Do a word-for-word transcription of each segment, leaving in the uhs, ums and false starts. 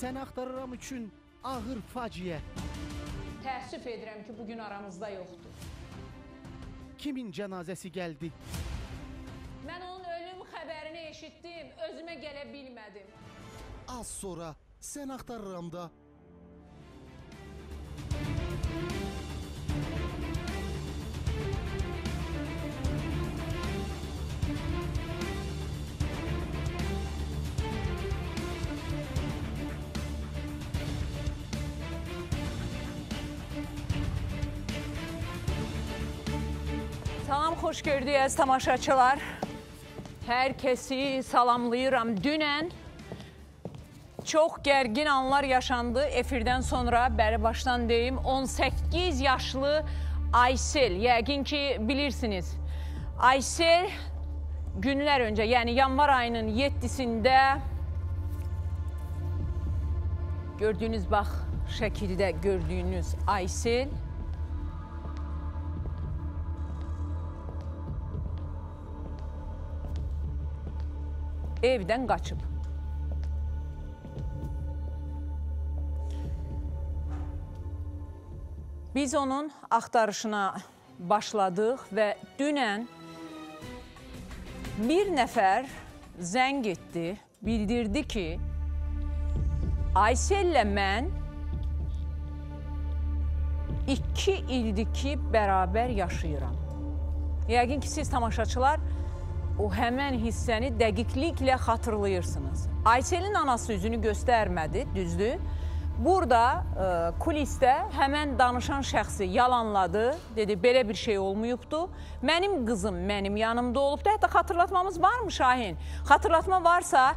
Səni Axtarıram üçün ağır faciə. Təəssüf edirəm ki, bugün aramızda yoxdur. Kimin cənazəsi gəldi? Mən onun ölüm xəbərini eşitdim, özümə gələ bilmədim. Az sonra Səni Axtarıramda. Salam, xoş gördüyüz tamaşaçılar. Herkesi salamlayıram. Dünən çox gərgin anlar yaşandı. Efirdən sonra, bəri başdan deyim, on səkkiz yaşlı Aysel, yəqin ki bilirsiniz. Aysel günlər öncə, yəni yanvar ayının yeddisində gördüyünüz, bax, şəkildə gördüyünüz Aysel evdən qaçıb. Biz onun axtarışına başladıq və dünən bir nəfər zəng etdi, bildirdi ki, Aysellə mən iki ildir ki, bərabər yaşayıram. Yəqin ki, siz tamaşaçılar o həmən hissəni dəqiqliklə xatırlayırsınız. Ayselin anası üzünü göstərmədi, düzdür. Burada kulisdə həmən danışan şəxsi yalanladı, dedi, belə bir şey olmayıbdı. Mənim qızım mənim yanımda olubdu. Hətta xatırlatmamız varmı Şahin? Xatırlatma varsa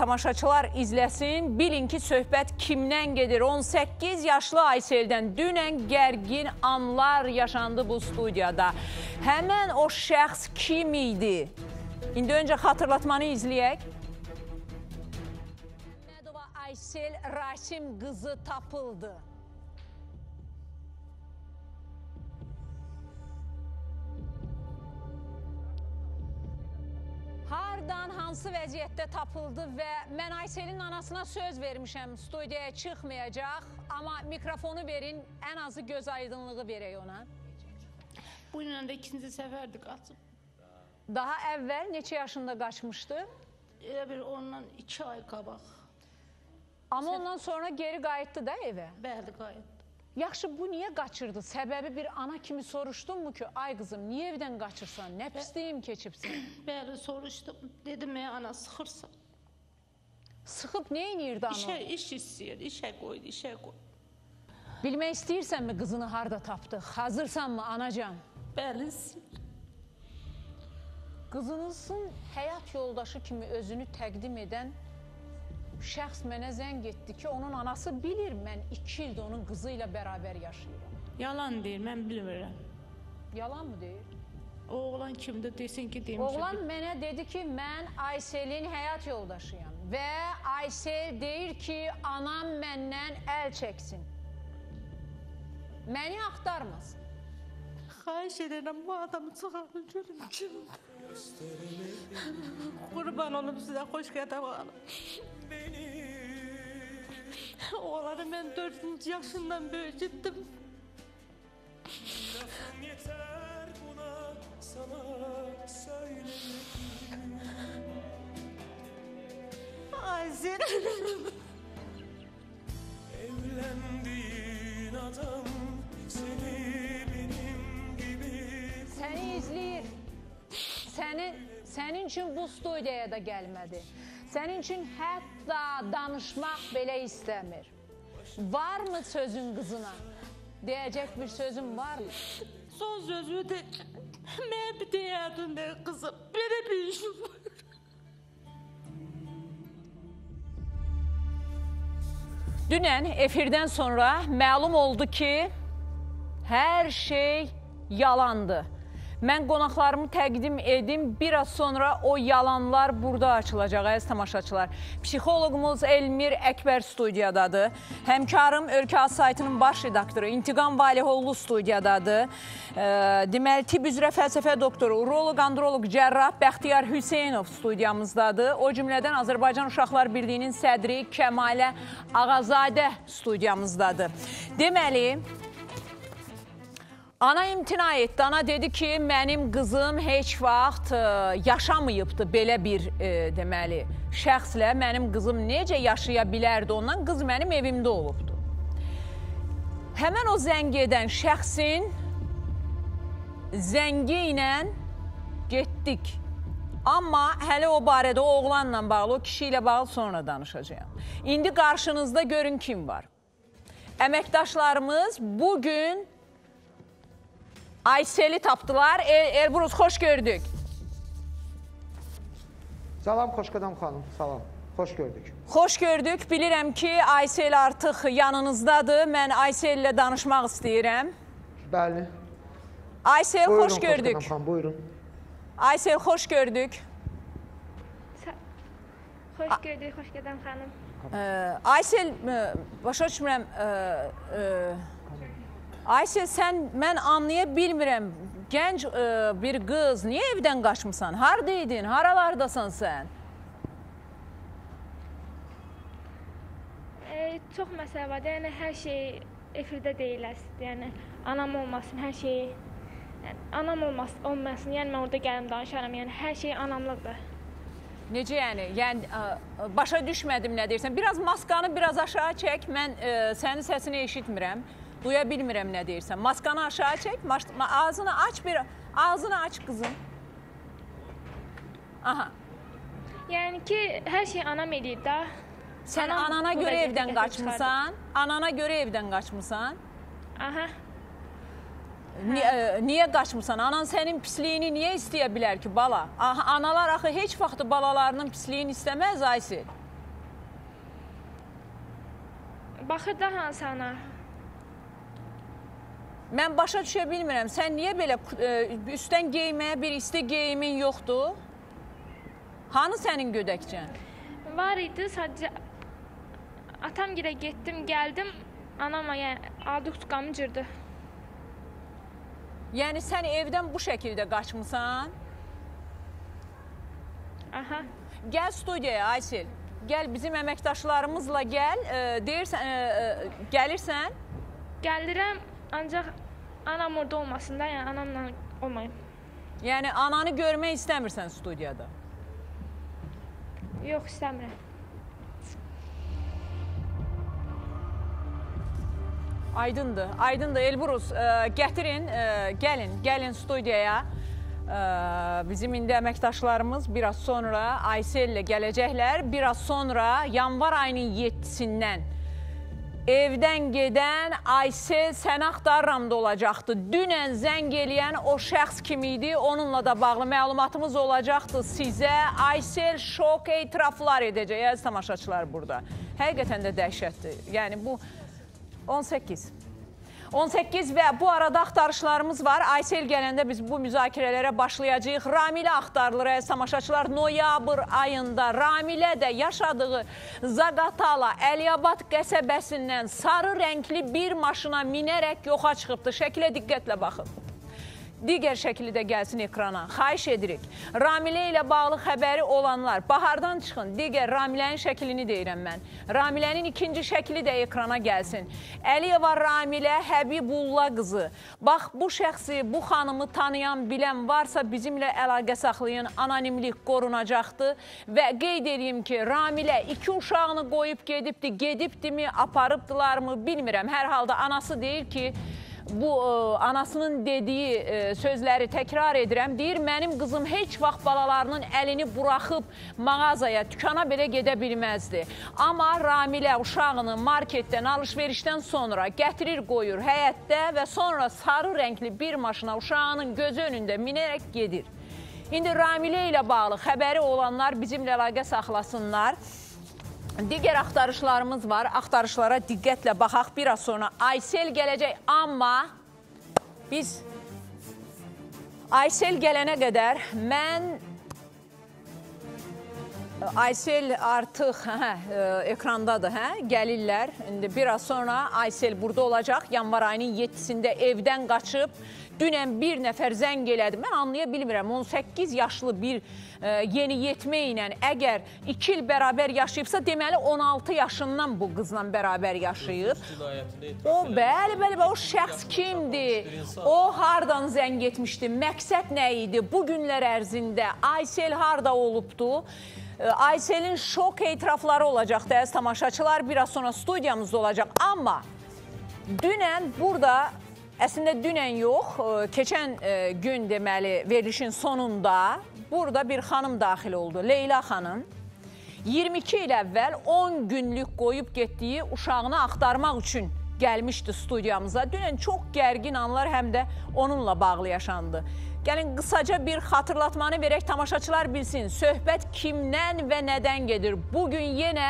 tamaşaçılar izləsin, bilin ki, söhbət kimdən gedir? on səkkiz yaşlı Ayseldən dünən gərgin anlar yaşandı bu studiyada. Həmən o şəxs kim idi? İndi öncə xatırlatmanı izləyək. Aysel Rasim qızı tapıldı. Hardan, hansı vəziyyətdə tapıldı və mən Ayselin anasına söz vermişəm, studiyaya çıxmayacaq, amma mikrofonu verin, ən azı göz aydınlığı verək ona. Bu ilə də ikinci səfərdir qaçıb. Daha əvvəl neçə yaşında qaçmışdı? Elə bir ondan iki ay qabaq. Amma ondan sonra geri qayıtdı da evə? Bəli, qayıtdı. Yaxşı, bu niyə qaçırdı? Səbəbi bir ana kimi soruşdunmu ki, ay qızım, niyə evdən qaçırsan, nə pisliyim keçibsən? Bəli, soruşdum. Dedim, ey ana, sıxırsan. Sıxıb nə inirdi ana? İş istəyir, işə qoydu, işə qoydu. Bilmək istəyirsənmi qızını harda tapdıq? Hazırsanmı anacan? Bəli, istəyir. Qızınızın həyat yoldaşı kimi özünü təqdim edən şəxs mənə zəng etdi ki, onun anası bilir, mən iki ildə onun qızı ilə bərabər yaşayıram. Yalan deyir, mən bilmirəm. Yalan mı deyir? O oğlan kimdir, desin ki, deyim ki... Oğlan mənə dedi ki, mən Ayselin həyat yoldaşıyam və Aysel deyir ki, anam məndən əl çəksin, məni axtarmasın. Xahiş edirəm, bu adamı çıxarın, görün kimdir. Qurban olum sizə, Xoşqədən Baxşəriyevan. Oğlanı mən dördüncü yaşından böyük etdim. Aysel. Evləndiyin adam seni benim gibi. Səni izləyir. Sənin, sənin üçün bu studiyaya da gəlmədi. Sənin üçün hətta danışmaq belə istəmir. Varmı sözün qızına? Deyəcək bir sözün varmı? Son sözü də, mən bir deyərdim də qızım, belə bir işim var. Dünən efirdən sonra məlum oldu ki, hər şey yalandı. Mən qonaqlarımı təqdim edim. Biraz sonra o yalanlar burada açılacaq, əziz tamaşaçılar. Psixoloqumuz Elmir Əkbər studiyadadır. Həmkarım Ölkə Asayışının baş redaktoru İntiqam Valihoğlu studiyadadır. Deməli, tibb üzrə fəlsəfə doktoru, uroloq, androloq Cərrah Bəxtiyar Hüseynov studiyamızdadır. O cümlədən Azərbaycan Uşaqlar Birliyinin sədri Kəmalə Ağazadə studiyamızdadır. Deməli, ana imtina etdi, ana dedi ki, mənim qızım heç vaxt yaşamayıbdı belə bir deməli şəxslə, mənim qızım necə yaşaya bilərdi ondan, qız mənim evimdə olubdu. Həmən o zəng edən şəxsin zəngi ilə getdik. Amma hələ o barədə o oğlanla bağlı, o kişi ilə bağlı sonra danışacağım. İndi qarşınızda görün kim var. Əməkdaşlarımız bugün Aysel'i tapdılar. El Elbrus, xoş gördük. Salam Xoşqədən xanım, salam. Xoş gördük. Xoş gördük. Bilirəm ki, Aysel artıq yanınızdadır. Mən Aysel ilə danışmaq istəyirəm. Bəli. Aysel, buyurun, xoş gördük. Xan, buyurun. Aysel, xoş gördük. Xoş gördük, Xoşqədən xanım. Ee, Aysel, başa düşmürəm... E, e, Aysel, sən, mən anlaya bilmirəm, gənc bir qız, niyə evdən qaçmısan? Haradaydın, haralardasan sən? Çox məsələ var, yəni hər şey efirdə deyil əslində, yəni anam olmasın, hər şey, anam olmasın, yəni mən orada gəlim danışaram, yəni hər şey anamlıqdır. Necə yəni? Yəni başa düşmədim nə deyirsən, biraz maskanı biraz aşağı çək, mən sənin səsini eşitmirəm. Duya bilmirəm nə deyirsən. Maskanı aşağı çək, ağzını aç bir, ağzını aç qızım. Aha. Yəni ki, hər şey anam eləyir da. Sən anana görə evdən qaçmısan, anana görə evdən qaçmısan. Aha. Niyə qaçmısan? Anan sənin pisliyini niyə istəyə bilər ki, bala? Analar axı heç vaxtı balalarının pisliyini istəməz, Aysel. Baxır da hansı ana? Mən başa düşə bilmirəm, sən niyə belə üstdən geyməyə bir isti geyimin yoxdur? Hanı sənin gödəkcən? Var idi, sadəcə atam girə getdim, gəldim, anama aldı qutqamı cırdı. Yəni sən evdən bu şəkildə qaçmısan? Aha. Gəl studiyaya Aysel, gəl bizim əməkdaşlarımızla gəl, gəlirsən? Gəlirəm, ancaq... Anam orada olmasın da, yəni anamla olmayım. Yəni ananı görmək istəmirsən studiyada? Yox, istəmirəm. Aydındır, aydındır. Elbrus, gətirin, gəlin, gəlin studiyaya. Bizim indi əməkdaşlarımız biraz sonra Aysel ilə gələcəklər. Biraz sonra yanvar ayının yeddisindən evdən gedən Aysel Səni Axtarıramda olacaqdı. Dünən zəng eləyən o şəxs kim idi? Onunla da bağlı məlumatımız olacaqdı sizə. Aysel şok etiraflar edəcək. Əziz tamaşaçılar burada. Həqiqətən də dəhşətdir. Yəni bu on səkkiz. on səkkiz və bu arada axtarışlarımız var. Aysel gələndə biz bu müzakirələrə başlayacağıq. Ramilə axtarılır, əziz tamaşaçılar. Noyabr ayında Ramilə də yaşadığı Zaqatala, Əliyabad qəsəbəsindən sarı rəngli bir maşına minərək yoxa çıxıbdı. Şəkilə diqqətlə baxın. Digər şəkili də gəlsin ekrana. Xahiş edirik. Ramilə ilə bağlı xəbəri olanlar, Bahardan çıxın. Digər Ramilənin şəkilini deyirəm mən. Ramilənin ikinci şəkili də ekrana gəlsin. Əliyeva Ramilə Həbibullah qızı. Bax, bu şəxsi, bu xanımı tanıyan, bilən varsa bizimlə əlaqə saxlayın. Anonimlik qorunacaqdır. Və qeyd edeyim ki, Ramilə iki uşağını qoyub gedibdi, gedibdimi, aparıbdılarmı bilmirəm. Hər halda anası deyir ki, bu anasının dediyi sözləri təkrar edirəm. Deyir, mənim qızım heç vaxt balalarının əlini buraxıb mağazaya, tükana belə gedə bilməzdi. Amma Ramilə uşağını marketdən, alışverişdən sonra gətirir, qoyur həyətdə və sonra sarı rəngli bir maşına uşağının gözü önündə minərək gedir. İndi Ramilə ilə bağlı xəbəri olanlar bizimlə əlaqə saxlasınlar. Digər axtarışlarımız var. Axtarışlara diqqətlə baxaq. Bir az sonra Aysel gələcək. Amma biz Aysel gələnə qədər mən... Aysel artıq hə, ekrandadır, hə? Gəlirlər. İndi biraz sonra Aysel burada olacaq. Yanvar ayının yeddisində evdən qaçıb. Dünən bir nəfər zəng elədi. Mən anlaya bilmirəm. on səkkiz yaşlı bir e, yeni yetmə ilə əgər iki il bərabər yaşayıbsa, deməli on altı yaşından bu qızla bərabər yaşayıb. O, bəli, bəli, bəli, o şəxs kimdir? O, hardan zəng etmişdi? Məqsəd nə idi? Bu günlər ərzində Aysel harda olubdu? Aysel'in şok etirafları olacaq dəyəz tamaşaçılar, biraz sonra studiyamızda olacaq. Amma dünən burada, əslində dünən yox, keçən gün deməli verilişin sonunda burada bir xanım daxil oldu, Leyla xanım. iyirmi iki il əvvəl on günlük qoyub getdiyi uşağını axtarmaq üçün gəlmişdi studiyamıza. Dünən çox gərgin anlar həm də onunla bağlı yaşandı. Gəlin, qısaca bir xatırlatmanı verək, tamaşaçılar bilsin. Söhbət kimdən və nədən gedir? Bugün yenə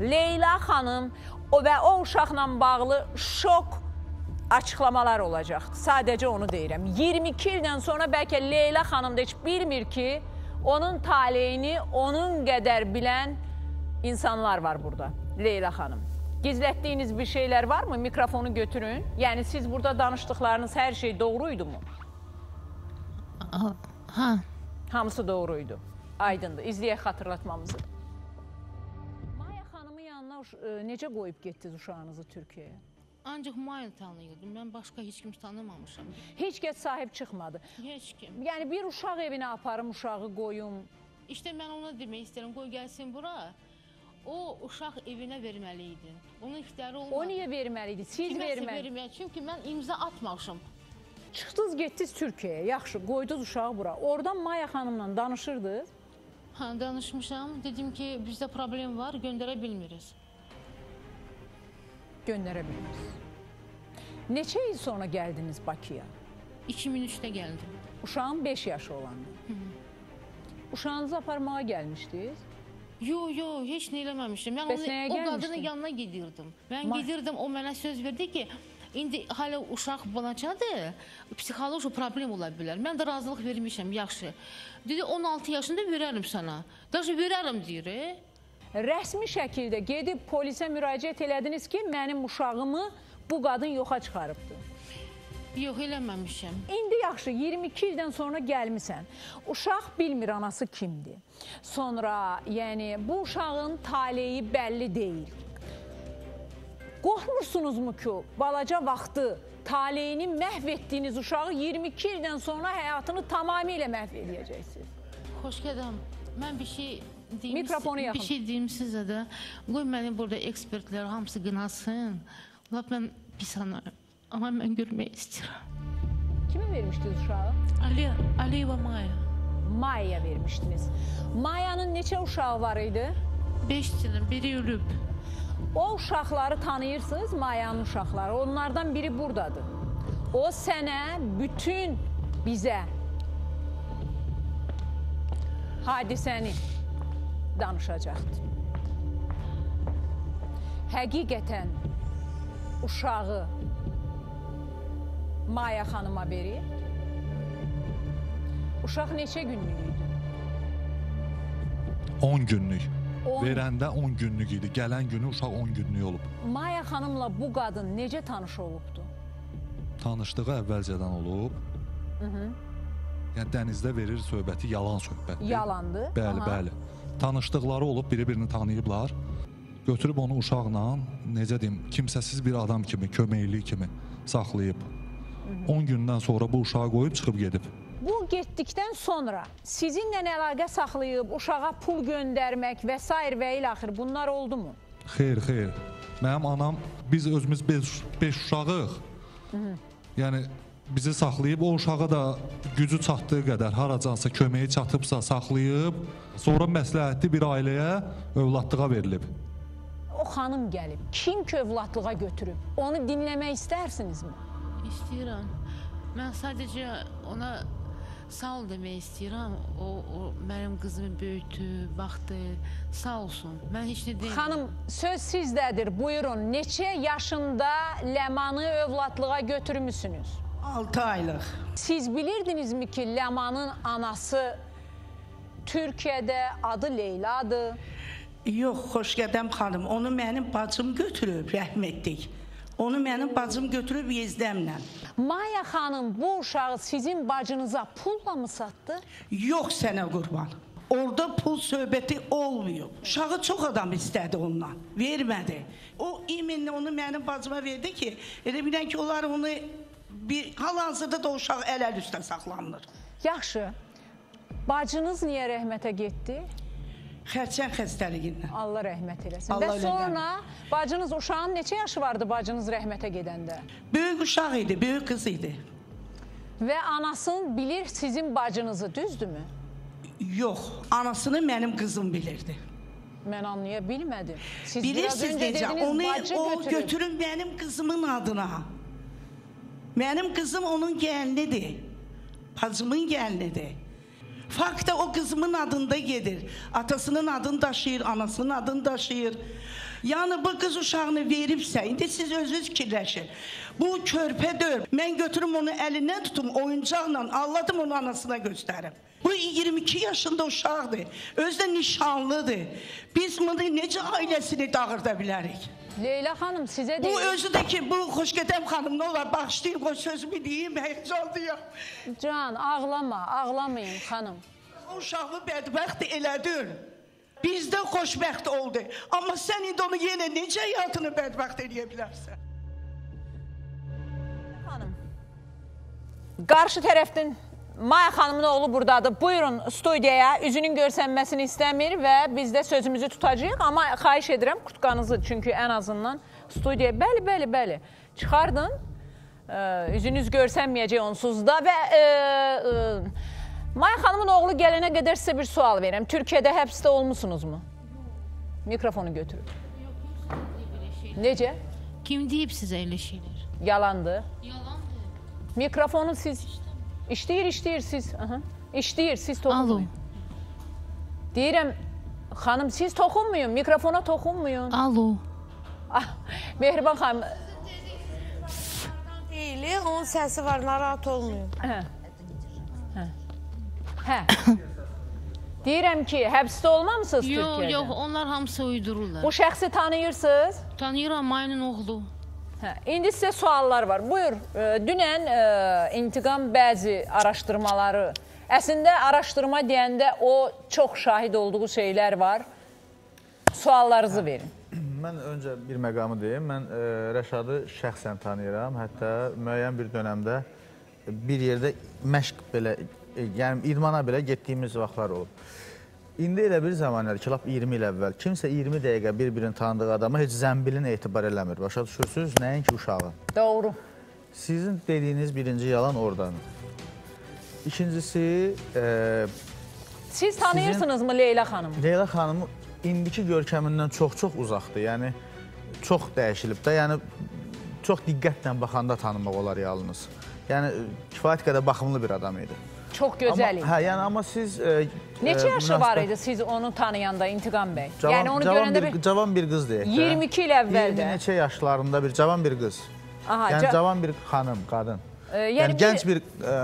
Leyla xanım və o uşaqla bağlı şok açıqlamalar olacaq. Sadəcə onu deyirəm. iyirmi iki ildən sonra bəlkə Leyla xanım da heç bilmir ki, onun taleyini onun qədər bilən insanlar var burada. Leyla xanım, gizlətdiyiniz bir şeylər varmı? Mikrofonu götürün. Yəni siz burada danışdıqlarınız hər şey doğruydu mu? Ha. Hamısı doğruydu. Aydındır. İzləyək xatırlatmamızı. Maya xanımın yanına necə qoyub getdiniz uşağınızı Türkiyəyə? Ancaq Maya tanıyırdım. Mən başqa heç kim tanımamışam. Heç kəs sahib çıxmadı. Heç kim. Yəni bir uşaq evinə aparım, uşağı qoyum. İşte mən ona demək istəyirəm. Qoy gəlsin bura. O uşaq evinə verməli idi. Onun ixtiyarı olmadı. O niyə verməli idi? Siz verməli. Çünki mən imza atmamışam. Çıxdınız, getdiniz Türkiyəyə, yaxşı, qoydunuz uşağı bura. Oradan Maya xanımla danışırdınız. Ha, danışmışam. Dedim ki, bizdə problem var, göndərə bilmirik. Göndərə bilmirik. Neçə il sonra gəldiniz Bakıya? iki min üçdə gəldim. Uşağın beş yaşı olandı. Hı -hı. Uşağınızı aparmağa gəlmişdiniz? Yo, yo, heç nə eləməmişdim. Mən onu, o qadının yanına gedirdim. Mən Ma gedirdim, o mənə söz verdi ki, İndi hala uşaq balacadır, psixoloji problem ola bilər. Mən də razılıq vermişəm, yaxşı. Dedi, on altı yaşında verərəm sana. Daşı verərəm deyir. Rəsmi şəkildə gedib polisə müraciət elədiniz ki, mənim uşağımı bu qadın yoxa çıxarıbdı. Yox, eləməmişəm. İndi yaxşı, iyirmi iki ildən sonra gəlmisən. Uşaq bilmir anası kimdir. Sonra, yəni, bu uşağın taleyi bəlli deyil. Qorxmursunuzmu ki, balaca vaxtı, taleyini məhv etdiyiniz uşağı iyirmi iki ildən sonra həyatını tamamilə məhv edəcəksiniz? Xoşqədəm, mən bir şey deyim sizə də. Qoy məni burada ekspertlər hamısı qınasın. Lap mən pis anarım, amma mən görmək istəyirəm. Kimə vermişdiniz uşağı? Əliyeva Maya. Maya vermişdiniz. Mayanın neçə uşağı var idi? Beş tinin, biri ölüb. O uşaqları tanıyırsınız, Mayanın uşaqları. Onlardan biri buradadır. O sənə, bütün bizə hadisəni danışacaqdır. Həqiqətən uşağı Maya xanıma verir. Uşaq neçə günlük idi? on günlük. on... Verəndə on günlük idi. Gələn günü uşaq on günlük olub. Maya xanımla bu qadın necə tanış olubdu? Tanışlığı əvvəlcədən olub. Hı -hı. Yəni dənizdə verir söhbəti, yalan söhbətdir. Yalandır. Bəli, aha, bəli. Tanışlıqları olub, bir-birini tanıyıblar. Götürüb onu uşaqla, necə deyim, kimsəsiz bir adam kimi, köməkli kimi saxlayıb. Hı -hı. on gündən sonra bu uşağı qoyub çıxıb gedib. Bu getdikdən sonra sizinlə əlaqə saxlayıb, uşağa pul göndərmək və s. və ilaxır, bunlar oldu mu? Xeyr, xeyr. Mənim anam, biz özümüz beş uşağıq. Yəni, bizi saxlayıb, o uşağa da gücü çatdığı qədər, haracansa, köməyi çatıbsa saxlayıb, sonra məsləhətli bir ailəyə övladlığa verilib. O xanım gəlib, kim ki övladlığa götürüb? Onu dinləmək istərsinizmi? İstəyirəm. Mən sadəcə ona... Sağ ol demək istəyirəm, o, o mənim qızımı böyütü, baxdı, sağ olsun. Mən heç nə deyim. Xanım, söz sizdədir, buyurun. Neçə yaşında Ləmanı övladlığa götürmüsünüz? altı aylık. Siz bilirdiniz mi ki Ləmanın anası Türkiye'de adı Leyla'dır? Yok Xoşqədəm xanım, onu benim bacım götürüb rahmetlik. Onu benim bacım götürüb yezdəmlə. Maya xanım bu uşağı sizin bacınıza pulla mı sattı? Yok sənə qurban. Orada pul söhbəti olmuyor. Uşağı çok adam istedi ondan. Vermedi. O iminle onu benim bacıma verdi ki, elə bilən ki onlar onu bir hal-hazırda da uşağı el-el üstə saxlanılır. Yaxşı. Bacınız niye rəhmətə getdi? Xərçəng xəstəliyindən. Allah rəhmət eləsin. Və sonra bacınız uşağın neçə yaşı vardı bacınız rəhmətə gedəndə? Böyük uşaq idi, böyük qız idi. Və anasını bilir sizin bacınızı, düzdürmü? Yox, anasını benim kızım bilirdi. Mən anlaya bilmədim. Siz bilirsiniz necə, onu o götürün benim kızımın adına. Benim kızım onun gəlinidir. Bacımın gəlinidir. Fakta o kızımın adında gedir. Atasının adını taşıyır, anasının adını taşıyır. Yani bu kız uşağını veribsə, indi siz özünüz fikirləşin. Bu körpə dör. Mən götürüm onu elinden tutum, oyuncaqla alladım onu anasına göstərim. Bu iyirmi iki yaşında uşaqdır. Özü də nişanlıdır. Biz bunu necə ailəsini dağırda bilərik? Leyla xanım sizə deyim. Bu özü de ki bu Xoşqədəm xanım ne olar bağışlayın o sözümü deyim heyecanlıyam. Can ağlama ağlamayın xanım. O uşağı bədbəxt elədir. Bizdə xoşbəxt oldu. Amma sən indi onu yenə necə həyatını bədbəxt eləyə bilərsən? Xanım. Qarşı tərəfdən Maya xanımın oğlu buradadır. Buyurun studiyaya. Üzünün görsənməsini istəmir və biz də sözümüzü tutacağıq. Amma xahiş edirəm kutkanızı çünki ən azından studiyaya. Bəli, bəli, bəli. Çıxardın. Üzünüz görsənməyəcək onsuz da. Və e, e, Maya xanımın oğlu gələnə qədər sizə bir sual verirəm. Türkiyədə həbsdə olmusunuzmu? Mikrofonu götürün. Necə? Kim deyib sizə elə şeylər? Yalandır. Yalandır. Mikrofonu siz... İşləyir, işləyir siz. Aha. İşləyir, siz toxunmayın. Alo. Deyirəm, xanım siz toxunmayın, mikrofona toxunmayın. Alo. Ah, Mehriban xanım. Deyili, onun səsi var, narahat olmayın. Hə. Hə. Hə. Deyirəm ki, həbsdə olmamısınız Türkiyədə? Yox, yox, onlar hamısı uydururlar. Bu şəxsi tanıyırsınız? Tanıyıram, Mayının oğlu. Hə, indi sizə suallar var. Buyur, dünən e, intiqam bəzi araşdırmaları, əslində araşdırma deyəndə o çox şahid olduğu şeylər var. Suallarınızı verin. Mən öncə bir məqamı deyim. Mən e, Rəşadı şəxsən tanıyıram. Hətta müəyyən bir dönəmdə bir yerdə məşq belə, e, yəni idmana belə getdiyimiz vaxtlar olub. İndi elə bir zamanlar ki, lap iyirmi il əvvəl, kimsə iyirmi dəqiqə bir-birini tanıdığı adama heç zəmbilin etibar eləmir. Başa düşürsünüz, nəinki uşağı. Doğru. Sizin dediyiniz birinci yalan oradan. İkincisi... E, siz tanıyırsınız mı Leyla xanımı? Leyla xanımı indiki görkəmindən çox-çox uzaqdır. Yəni, çox dəyişilib də. Yəni, çox diqqətlə baxanda tanımaq olar yalnız. Yəni, kifayət qədər baxımlı bir adam idi. Çox gözəl idi. Hə, yəni amma siz... E, Neçə e, yaşı var idi siz onu tanıyanda İntiqam bəy? Cavan, yəni onu görəndə bir... Cavan bir qız deyək. iyirmi iki il əvvəldə. iyirmi neçə yaşlarında bir cavan bir qız. Aha, yəni ca cavan bir xanım, qadın. E, yəni, yəni gənc bir... E,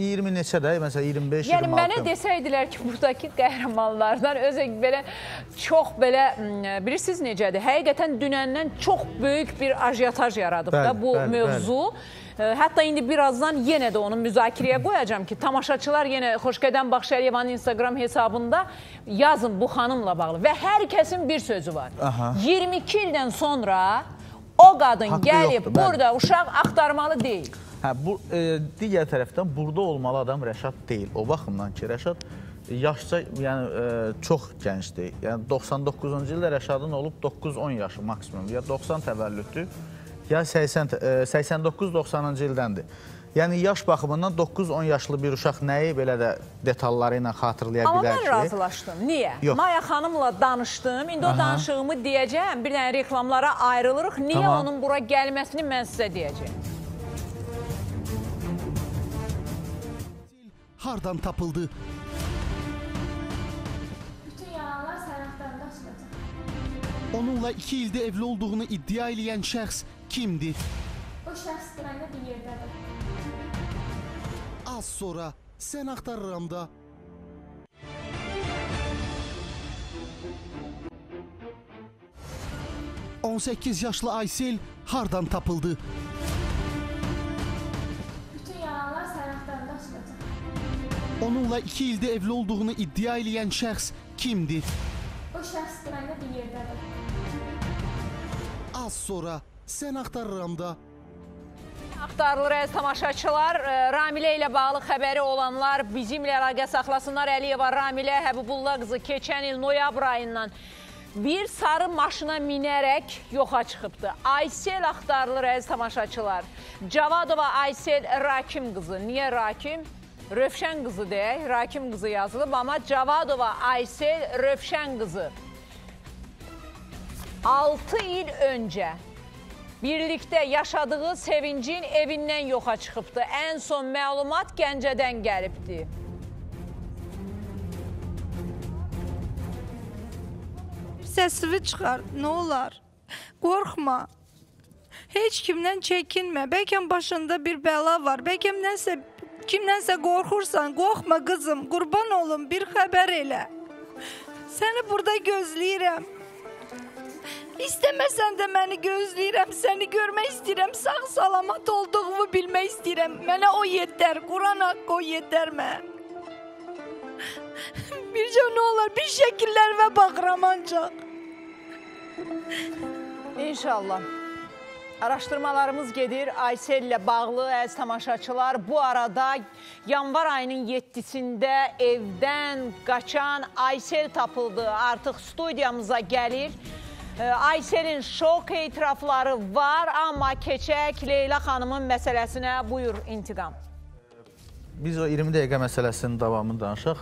iyirmi neçə də, məsələn iyirmi beş iyirmi altı. Yəni mənə desəydilər ki, buradakı qəhrəmanlardan özə belə çox belə... Bilirsiniz necədir? Həqiqətən dünəndən çox böyük bir ajiotaj yaradıb bəli, da bu bəli, mövzu. Bəli. Hətta indi birazdan yenə də onu müzakirəyə qoyacağım ki, tamaşaçılar yenə Xoşqədən Baxşəriyevanın Instagram hesabında yazın bu xanımla bağlı. Və hər kəsin bir sözü var. Aha. iyirmi iki ildən sonra o qadın hakkı gəlib yoxdur, burada bəli. Uşaq axtarmalı deyil. Hə, bu, e, digər tərəfdən burada olmalı adam Rəşad deyil. O baxımdan ki, Rəşad yaşca yəni, e, çox gəncdir. Yəni, doxsan doqquzuncu ildə Rəşadın olub doqquz on yaşı maksimum ya doxsan təvəllüddür. Ya səksən doqquz doxsanıncı ildəndir. Yəni, yaş baxımından doqquz on yaşlı bir uşaq nəyi belə də detalları ilə xatırlaya bilər ki... Amma mən razılaşdım. Niyə? Yox. Maya xanımla danışdım. İndi Aha. o danışığımı deyəcəm. Bir dənə reklamlara ayrılırıq. Niyə tamam. onun bura gəlməsini mən sizə deyəcəm. Hardan tapıldı? Onunla iki ildə evli olduğunu iddia eləyən şəxs kimdir? O şəxs bir yerdə. Az sonra Səni Axtarıramda. on səkkiz yaşlı Aysel hardan tapıldı? Bütün yalanlar Səni Axtarıramda çıxacaq. Onunla iki ildə evli olduğunu iddia edən şəxs kimdir? O şəxs mənə bir yerdədir. Az sonra Səni Axtarıramda. Axtarılır əziz tamaşaçılar. Ramilə ilə bağlı xəbəri olanlar bizimlə əlaqə saxlasınlar. Əliyeva Ramilə Həbibullah qızı keçən il noyabr ayından bir sarı maşına minərək yoxa çıxıbdı. Aysel axtarılır əziz tamaşaçılar. Cavadova Aysel Rakim qızı. Niyə Rakim? Rövşən qızı deyək. Rakim qızı yazılıb. Amma Cavadova Aysel Rövşən qızı altı il öncə birlikdə yaşadığı Sevincin evindən yoxa çıxıbdı. Ən son məlumat Gəncədən gəlibdi. Səsivi çıxar, nə olar? Qorxma. Heç kimdən çəkinmə. Bəlkə başında bir bəla var. Bəlkə nəsə, kimdənsə qorxursan, qorxma qızım. Qurban olum, bir xəbər elə. Səni burada gözləyirəm. İstəməsən də məni gözləyirəm, səni görmək istəyirəm, sağ salamat olduğumu bilmək istəyirəm. Mənə o yetər, Quran haqqı o yetər mən. Bircə nə olar, bir şəkillər və baxıram ancaq. İnşallah. Araşdırmalarımız gedir Aysel ilə bağlı əziz tamaşaçılar. Bu arada yanvar ayının yeddisində evdən qaçan Aysel tapıldı. Artıq studiyamıza gəlir. Aysel'in şok etirafları var, amma keçək Leyla xanımın məsələsinə. Buyur, İntiqam. Biz o iyirmi dəqiqə məsələsinin davamını danışaq.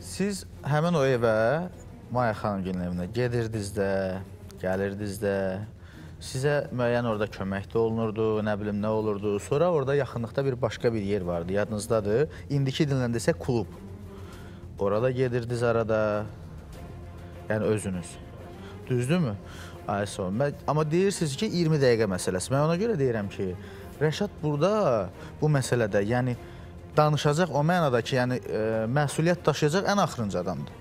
Siz həmin o evə, Maya xanımın evinə gedirdiniz də, gəlirdiniz də, sizə müəyyən orada köməkdə olunurdu, nə bilim nə olurdu. Sonra orada yaxınlıqda bir başqa bir yer vardı, yadınızdadır. İndiki dilində isə klub. Orada gedirdiniz arada, yəni özünüz. Düzdür mü? Aysel, amma deyirsiniz ki, iyirmi dəqiqə məsələsi. Mən ona görə deyirəm ki, Rəşad burada bu məsələdə, yəni danışacaq o mənada ki, yəni məsuliyyət daşıyacaq ən axırıncı adamdır.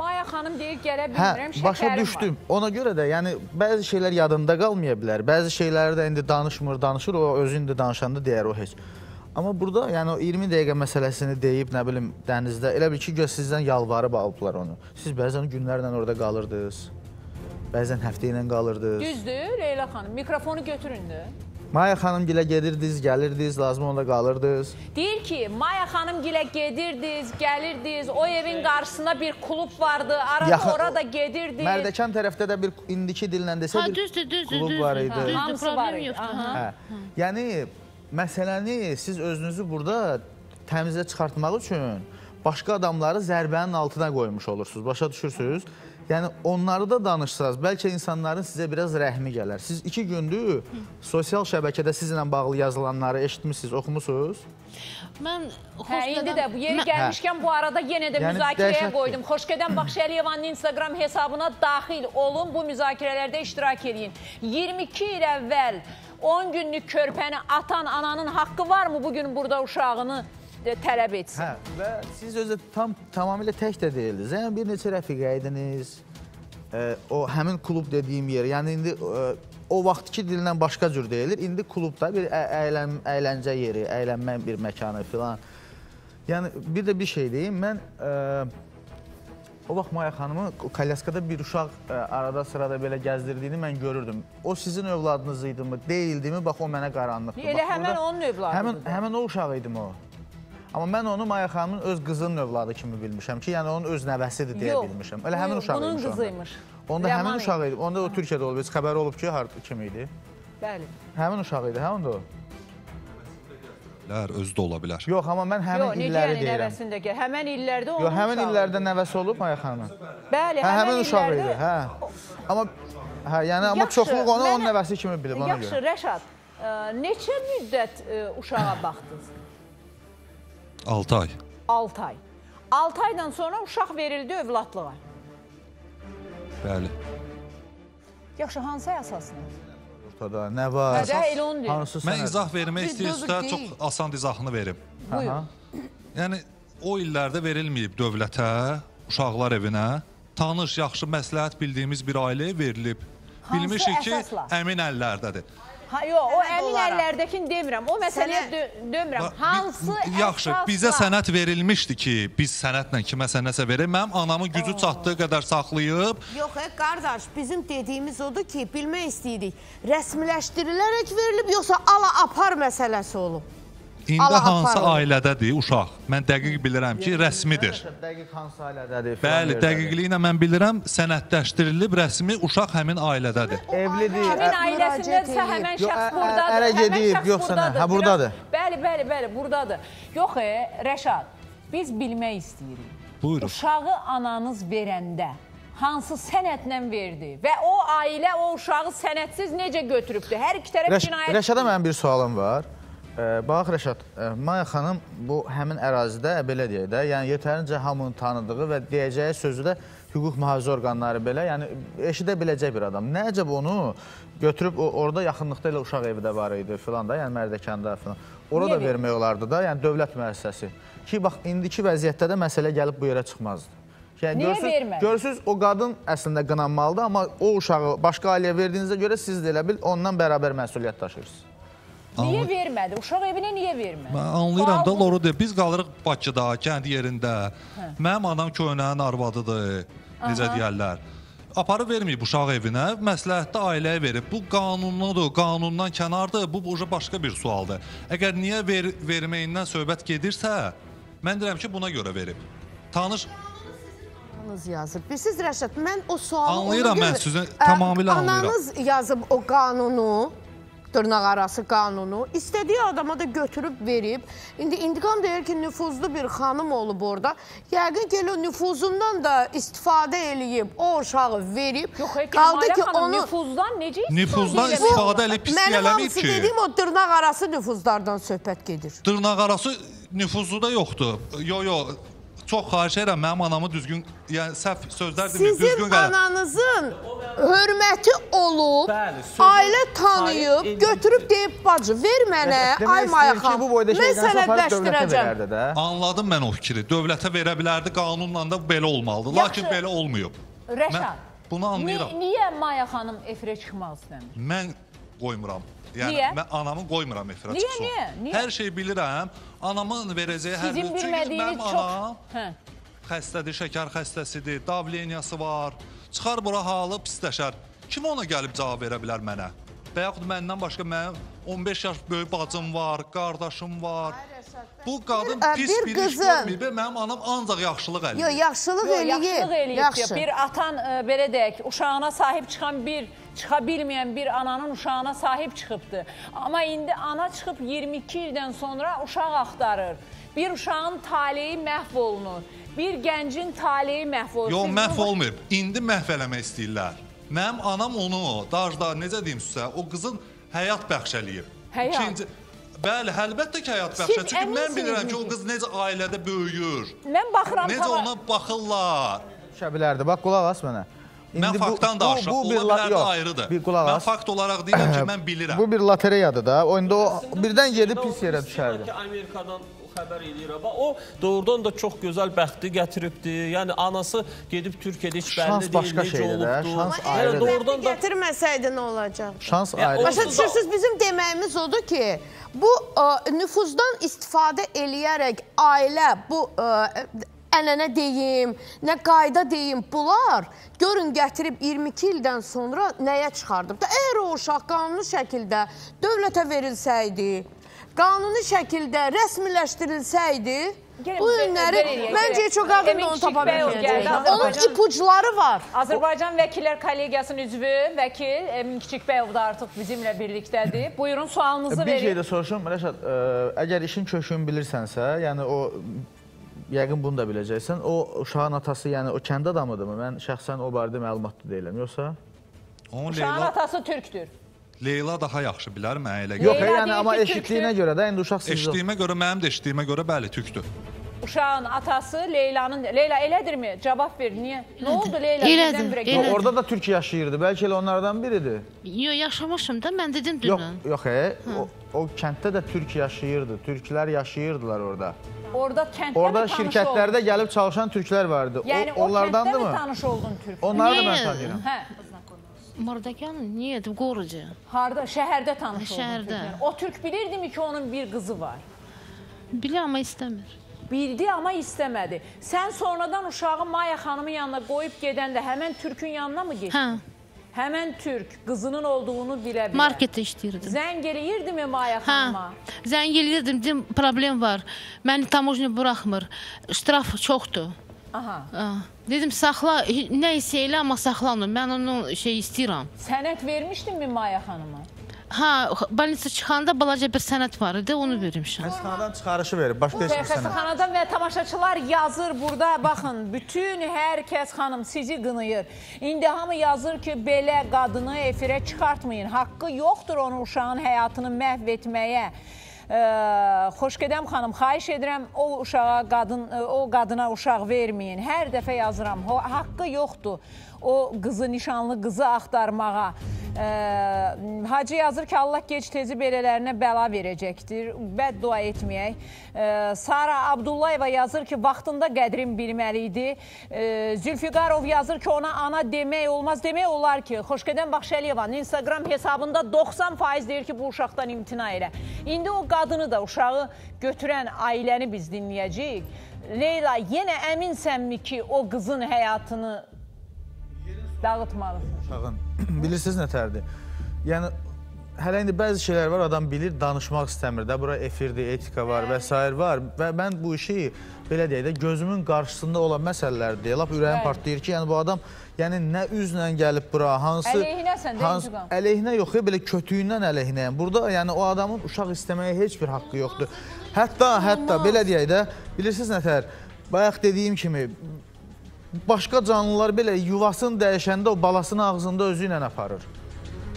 Maya xanım deyir, gələ bilmirəm, şəkərim var. Başa düşdüm. Ona görə də, yəni bəzi şeylər yadında qalmaya bilər, bəzi şeyləri də indi danışmır, danışır, o özü indi danışanda deyər o heç. Amma burada, yəni o iyirmi dəqiqə məsələsini deyib, nə bilim, dənizdə, elə bil ki, göz sizdən yalvarıb alıblar onu. Siz bəzən günlərlə orada qalırdınız. Bəzən həftə ilə qalırdınız. Düzdür, Leyla xanım. Mikrofonu götüründü. Maya xanım gilə gedirdiniz, gəlirdiniz, lazım onda qalırdınız. Deyir ki, Maya xanım gilə gedirdiniz, gəlirdiniz, o evin qarşısında bir klub vardı, arada orada gedirdiniz. Mərdəkan tərəfdə də bir indiki dillə desə bir klub var idi. Düzdür, problem yoxdur. Yəni, məsələni siz özünüzü burada təmizə çıxartmaq üçün başqa adamları zərbənin altına qoymuş olursunuz, başa düşürsünüz. Yəni, onları da danışsanız, bəlkə insanların sizə biraz rəhmi gələr. Siz iki gündür sosial şəbəkədə sizinlə bağlı yazılanları eşitmişsiniz, oxumusunuz? Mən Xoşqədən... Yeri gəlmişkən bu arada yenə də müzakirəyə qoydum. Xoşqədən Baxşəriyevanın Instagram hesabına daxil olun, bu müzakirələrdə iştirak edin. iyirmi iki il əvvəl on günlük körpəni atan ananın haqqı varmı bugün burada uşağını tələb etsin? Hə, və siz özü tamamilə tək də deyildiniz. Yəni, bir neçə rəfiqə idiniz, o həmin klub dediyim yer, yəni indi o vaxtki dillə başqa cür deyilir, indi klubda bir əyləncə yeri, əylənmə bir məkanı filan. Yəni, bir də bir şey deyim, mən o vaxt Maya xanımı kolyaskada bir uşaq arada sırada belə gəzdirdiyini mən görürdüm. O sizin övladınız idi mi, deyildi mi, bax o mənə qaranlıqdır. Elə həmən onun övladıdır. Həmən o uşaq idi mi o? Amma mən onu Maya xanımın öz qızının övladı kimi bilmişəm ki, yəni onun öz nəvəsidir deyə bilmişəm. Elə həmin uşaq imiş onda. Onda həmin uşaq idi. Onda o Türkiyədə olub, heç xəbər olub ki, kim idi? Bəli. Həmin uşaq idi, hə onda o? Özü də ola bilər. Yox, amma mən həmin illəri deyirəm. Həmin illərdə onun uşaq idi. Yox, həmin illərdə nəvəsi olub Maya xanımın? Bəli, həmin uşaq idi. Amma çoxluq onu onun nəvəsi kimi bilib. Yaxşı, Rəşad, neçə müddət uşağa baxdınız? altı ay. altı ay. altı aydan sonra uşaq verildi övladlığa. Bəli. Yaxşı, hansı əsasını? Ortada nə var? Mən izah vermək istəyirsə, çox asan izahını verim. Buyurun. Yəni o illərdə verilməyib dövlətə, uşaqlar evinə, tanış, yaxşı məsləhət bildiyimiz bir ailəyə verilib. Hansı bilmişik ki, əmin əllərdədir. Ha, yo, o əmin əllərdəkin demirəm, o məsələyə dö dömürəm. Hansı yaxşı, bizə sənət verilmişdi ki, biz sənətlə kiməsə nəsə verək, mənim anamın gücü çatdığı qədər saxlayıb. Yox, e, qardaş, bizim dediyimiz odur ki, bilmək istəyirik, rəsmiləşdirilərək verilib, yoxsa ala apar məsələsi olub? İndi Allah hansı ailədədir uşaq? Mən dəqiq bilirəm ki, rəsmidir. Dəqiq hansı ailədədir? Bəli, dəqiqliklə mən bilirəm, sənədləşdirilib rəsmi uşaq həmin ailədədir. Evlidir. Həmin ailəsindədirsə həmin şəxs buradadır. Ərə gedib, yox sənə, hə buradadır. Bəli, bəli, bəli, buradadır. Yox, Rəşad, biz bilmək istəyirik. Buyurun. Uşağı ananız verəndə hansı sənədlə verdi və o ailə o uşağı sənədsiz necə götürübdü? Hər iki tərəf cinayət... Rəşada mənim bir sualım var. Bax, Rəşad, Maya xanım bu həmin ərazidə, belə deyək də, yəni yetərincə hamının tanıdığı və deyəcəyi sözü də hüquq mühafizə orqanları belə, yəni eşidə biləcək bir adam. Nəcəb onu götürüb, orada yaxınlıqda elə uşaq evi də var idi filan da, yəni Mərdəkanda filan. Orada da vermək olardı da, yəni dövlət müəssisəsi. Ki, bax, indiki vəziyyətdə də məsələ gəlib bu yerə çıxmazdı. Niyə vermək? Görürsünüz, o qadın əslində qınanmalıdır, amma o uşağı başqa ailəyə verdiyinizə görə siz də elə bil, ondan bərabər məsuliyyət daşıyırsınız. Niyə vermədi? Uşaq evinə niyə vermədi? Mən anlayıram da, Loru deyib, biz qalırıq Bakıda, kənd yerində. Mənim anam köynənin arvadıdır, necə deyərlər. Aparı verməyib uşaq evinə, məsləhətdə ailəyə verib. Bu qanunludur, qanundan kənardır, bu başqa bir sualdır. Əgər niyə verməyindən söhbət gedirsə, mən deyirəm ki, buna görə verib. Tanış... yazıb. Bilirsiniz, Rəşad, mən o sualı... Anlayıram, mən sizə tamamilə anlayıram. Ananız yazıb o qanunu... dırnaq arası qanunu, istədiyi adama da götürüb verib. İndi intiqam deyir ki, nüfuzlu bir xanım olub orada. Yəqin ki, o nüfuzundan da istifadə eləyib, o uşağı verib. Yox, Kəmalə xanım, nüfuzdan necə istifadə eləyib? Nüfuzdan istifadə eləyib, pis eləməyib ki. Mənim hamısı dediyim, o dırnaq arası nüfuzlardan söhbət gedir. Dırnaq arası nüfuzlu da yoxdur. Yo, yo. Çox xahiş edirəm, mənim anamı düzgün, yəni səhv sözlər demir, düzgün qədər. Sizin ananızın hörməti olub, ailə tanıyıb, götürüb deyib, bacı, ver mənə, ay Maya xan, mən sənədləşdirəcəm. Anladım mən o fikri, dövlətə verə bilərdi, qanunla da belə olmalıdır, lakin belə olmuyub. Rəşad, niyə Maya xanım efirə çıxmaz demək? Mən qoymuram. Yəni, mən anamı qoymuram efirə çıxsın. Niyə, niyə? Hər şey bilirəm, anamın verəcəyi hər üçün. Sizin bilmədiyiniz çox... Xəstədir, şəkər xəstəsidir, davleniyası var, çıxar bura halı, pisləşər. Kim ona gəlib cavab verə bilər mənə? Və yaxud məndən başqa mənim on beş yaş böyük bacım var, qardaşım var. Bu qadın pis bir iş görməyib, mənim anam ancaq yaxşılıq eləyib. Yox, yaxşılıq eləyib. Bir atan, belə deyək, uşağına sahib çıxan bir, çıxa bilməyən bir ananın uşağına sahib çıxıbdır. Amma indi ana çıxıb iyirmi iki ildən sonra uşaq axtarır. Bir uşağın taleyi məhv olunur. Bir gəncin taleyi məhv olunur. Yox, məhv olmayıb. İndi məhv eləmək istəyirlər. Mənim anam onu, dajda, necə deyim sizə, o qızın həyat bəxş eləyib. Həyat? Bəli, əlbəttə ki, həyat bəxş eləyib. Çünki mən bilirəm ki, o qız necə ailədə böyüyür. Mən baxıram, necə ona baxırlar. Düşə bilərdi, bax, qulaq as mənə. Mən faktdan da aşıq, ola bilərdə ayrıdır. Mən fakt olaraq deyirəm ki, mən bilirəm. Bu bir loteriyadır da, o indi o birdən gedib pis yerə düşərdi. Amerikadan... xəbər eləyirəm. O, doğrudan da çox gözəl bəxti gətiribdi. Yəni, anası gedib Türkiyədə heç bəlli deyil, necə olubdur. Şans başqa şeydir, şans ayrıdır. Bəxti gətirməsəydi nə olacaq? Şans ayrıdır. Başa düşürsünüz, bizim deməyimiz odur ki, bu nüfuzdan istifadə eləyərək ailə, bu ənənə deyim, nə qayda deyim, bunlar görün gətirib iyirmi iki ildən sonra nəyə çıxardır? Əgər o uşaq qanunlu şəkildə dövlətə verilsəydi, qanuni şəkildə rəsmiləşdirilsəydi, bu ünləri məncə çox ağırda onu tapa bilməyəcək. Onun ipucları var. Azərbaycan Vəkillər Kollegiyasının üzvü, vəkil Emin Kiçikbəyov da artıq bizimlə birlikdədir. Buyurun, sualınızı verin. Bir şey də soruşum, Rəşad, əgər işin kökünü bilirsənsə, yəni o... Yəqin bunu da biləcəksən, o uşağın atası, yəni o kənd adamıdır mı? Mən şəxsən o barədə məlumatlı deyiləm, yoxsa? Uşağın atası türkdür. Leyla daha yaxşı bilər, mənə elə görə. Yox, yəni, amma eşitliyinə görə də, indi uşaq sizdir. Eşitliyimə görə, mənim də eşitliyimə görə, bəli, türkdür. Uşağın atası Leylanın, Leyla elədirmi? Cavab ver, niyə? Nə oldu Leyla? Elədir. Orada da Türk yaşayırdı, bəlkə elə onlardan biridir. Yox, yaşamışım da, mən dedim dünən. Yox, yox, he, o, o kənddə də Türk yaşayırdı, Türklər yaşayırdılar orada. Orada kənddə mi tanış oldun? Orada şirkətlərdə gəlib çalışan Türklər vardı. Yəni o kənddə mi tanış oldun Türklər? Onları da mən tanıyıram. Mardakanın niyeti qorucu. Harda? Şəhərdə tanış oldun Türklər. O Türk bilirdimi ki, onun bir qızı var? Bilir, amma istəmir. Bildi, amma istəmədi. Sən sonradan uşağı Maya xanımın yanına qoyub gedəndə həmən Türk'ün yanına mı getdin? Hə. Həmən Türk qızının olduğunu bilə-bilə. Marketdə işləyirdim. Zəng eləyirdimi Maya xanıma? Hə, zəng eləyirdim, dedim, problem var. Məni tamoşni buraxmır, ştraf çoxdur. Aha. Dedim, saxla, nə isə elə, amma saxlanır. Mən onu şey istəyirəm. Sənət vermişdinmi Maya xanıma? Ha, balinsa çıxanda balaca bir sənət var idi, onu vermişəm. Xəstəxanadan çıxarışı verir, başqa heç bir sənət. Xəstəxanadan və tamaşaçılar yazır burada, baxın, bütün hər kəs xanım sizi qınayır. İndi hamı yazır ki, belə qadını efirə çıxartmayın, haqqı yoxdur onu uşağın həyatını məhv etməyə. Xoşqədəm xanım, xahiş edirəm, o uşağa qadın, o qadına uşaq verməyin. Hər dəfə yazıram, haqqı yoxdur o qızı, nişanlı qızı axtarmağa. Hacı yazır ki, Allah gec tezi belələrinə bəla verəcəkdir, bəddua etməyək. Sara Abdullayeva yazır ki, vaxtında qədrim bilməli idi. Zülfiqarov yazır ki, ona ana demək olmaz. Demək olar ki, Xoşqədən Baxşəriyevanın Instagram hesabında doxsan faiz deyir ki, bu uşaqdan imtina elə. İndi o qadın Qadını da, uşağı götürən ailəni biz dinləyəcəyik. Leyla, yenə əminsənmi ki, o qızın həyatını dağıtmalısın? Uşağın, bilirsiniz nətərdir? Yəni, hələ indi bəzi şeylər var, adam bilir, danışmaq istəmir də, bura efirdir, etika var və s. var. Və mən bu işi, belə deyək də, gözümün qarşısında olan məsələlərdir. Lap ürəyim partlayır ki, yəni bu adam yəni nə üzlə gəlib bura, hansı... Əleyhinəsən, deyil cüqam? Əleyhinə yox, belə kötüyündən əleyhinəyəm. Burada yəni o adamın uşaq istəməyə heç bir haqqı yoxdur. Hətta, hətta, belə deyək də, bilirsiniz nətər, bayaq dediyim kimi, başqa canlılar belə yuvasını dəyişəndə o balasının ağzında özü ilə aparır.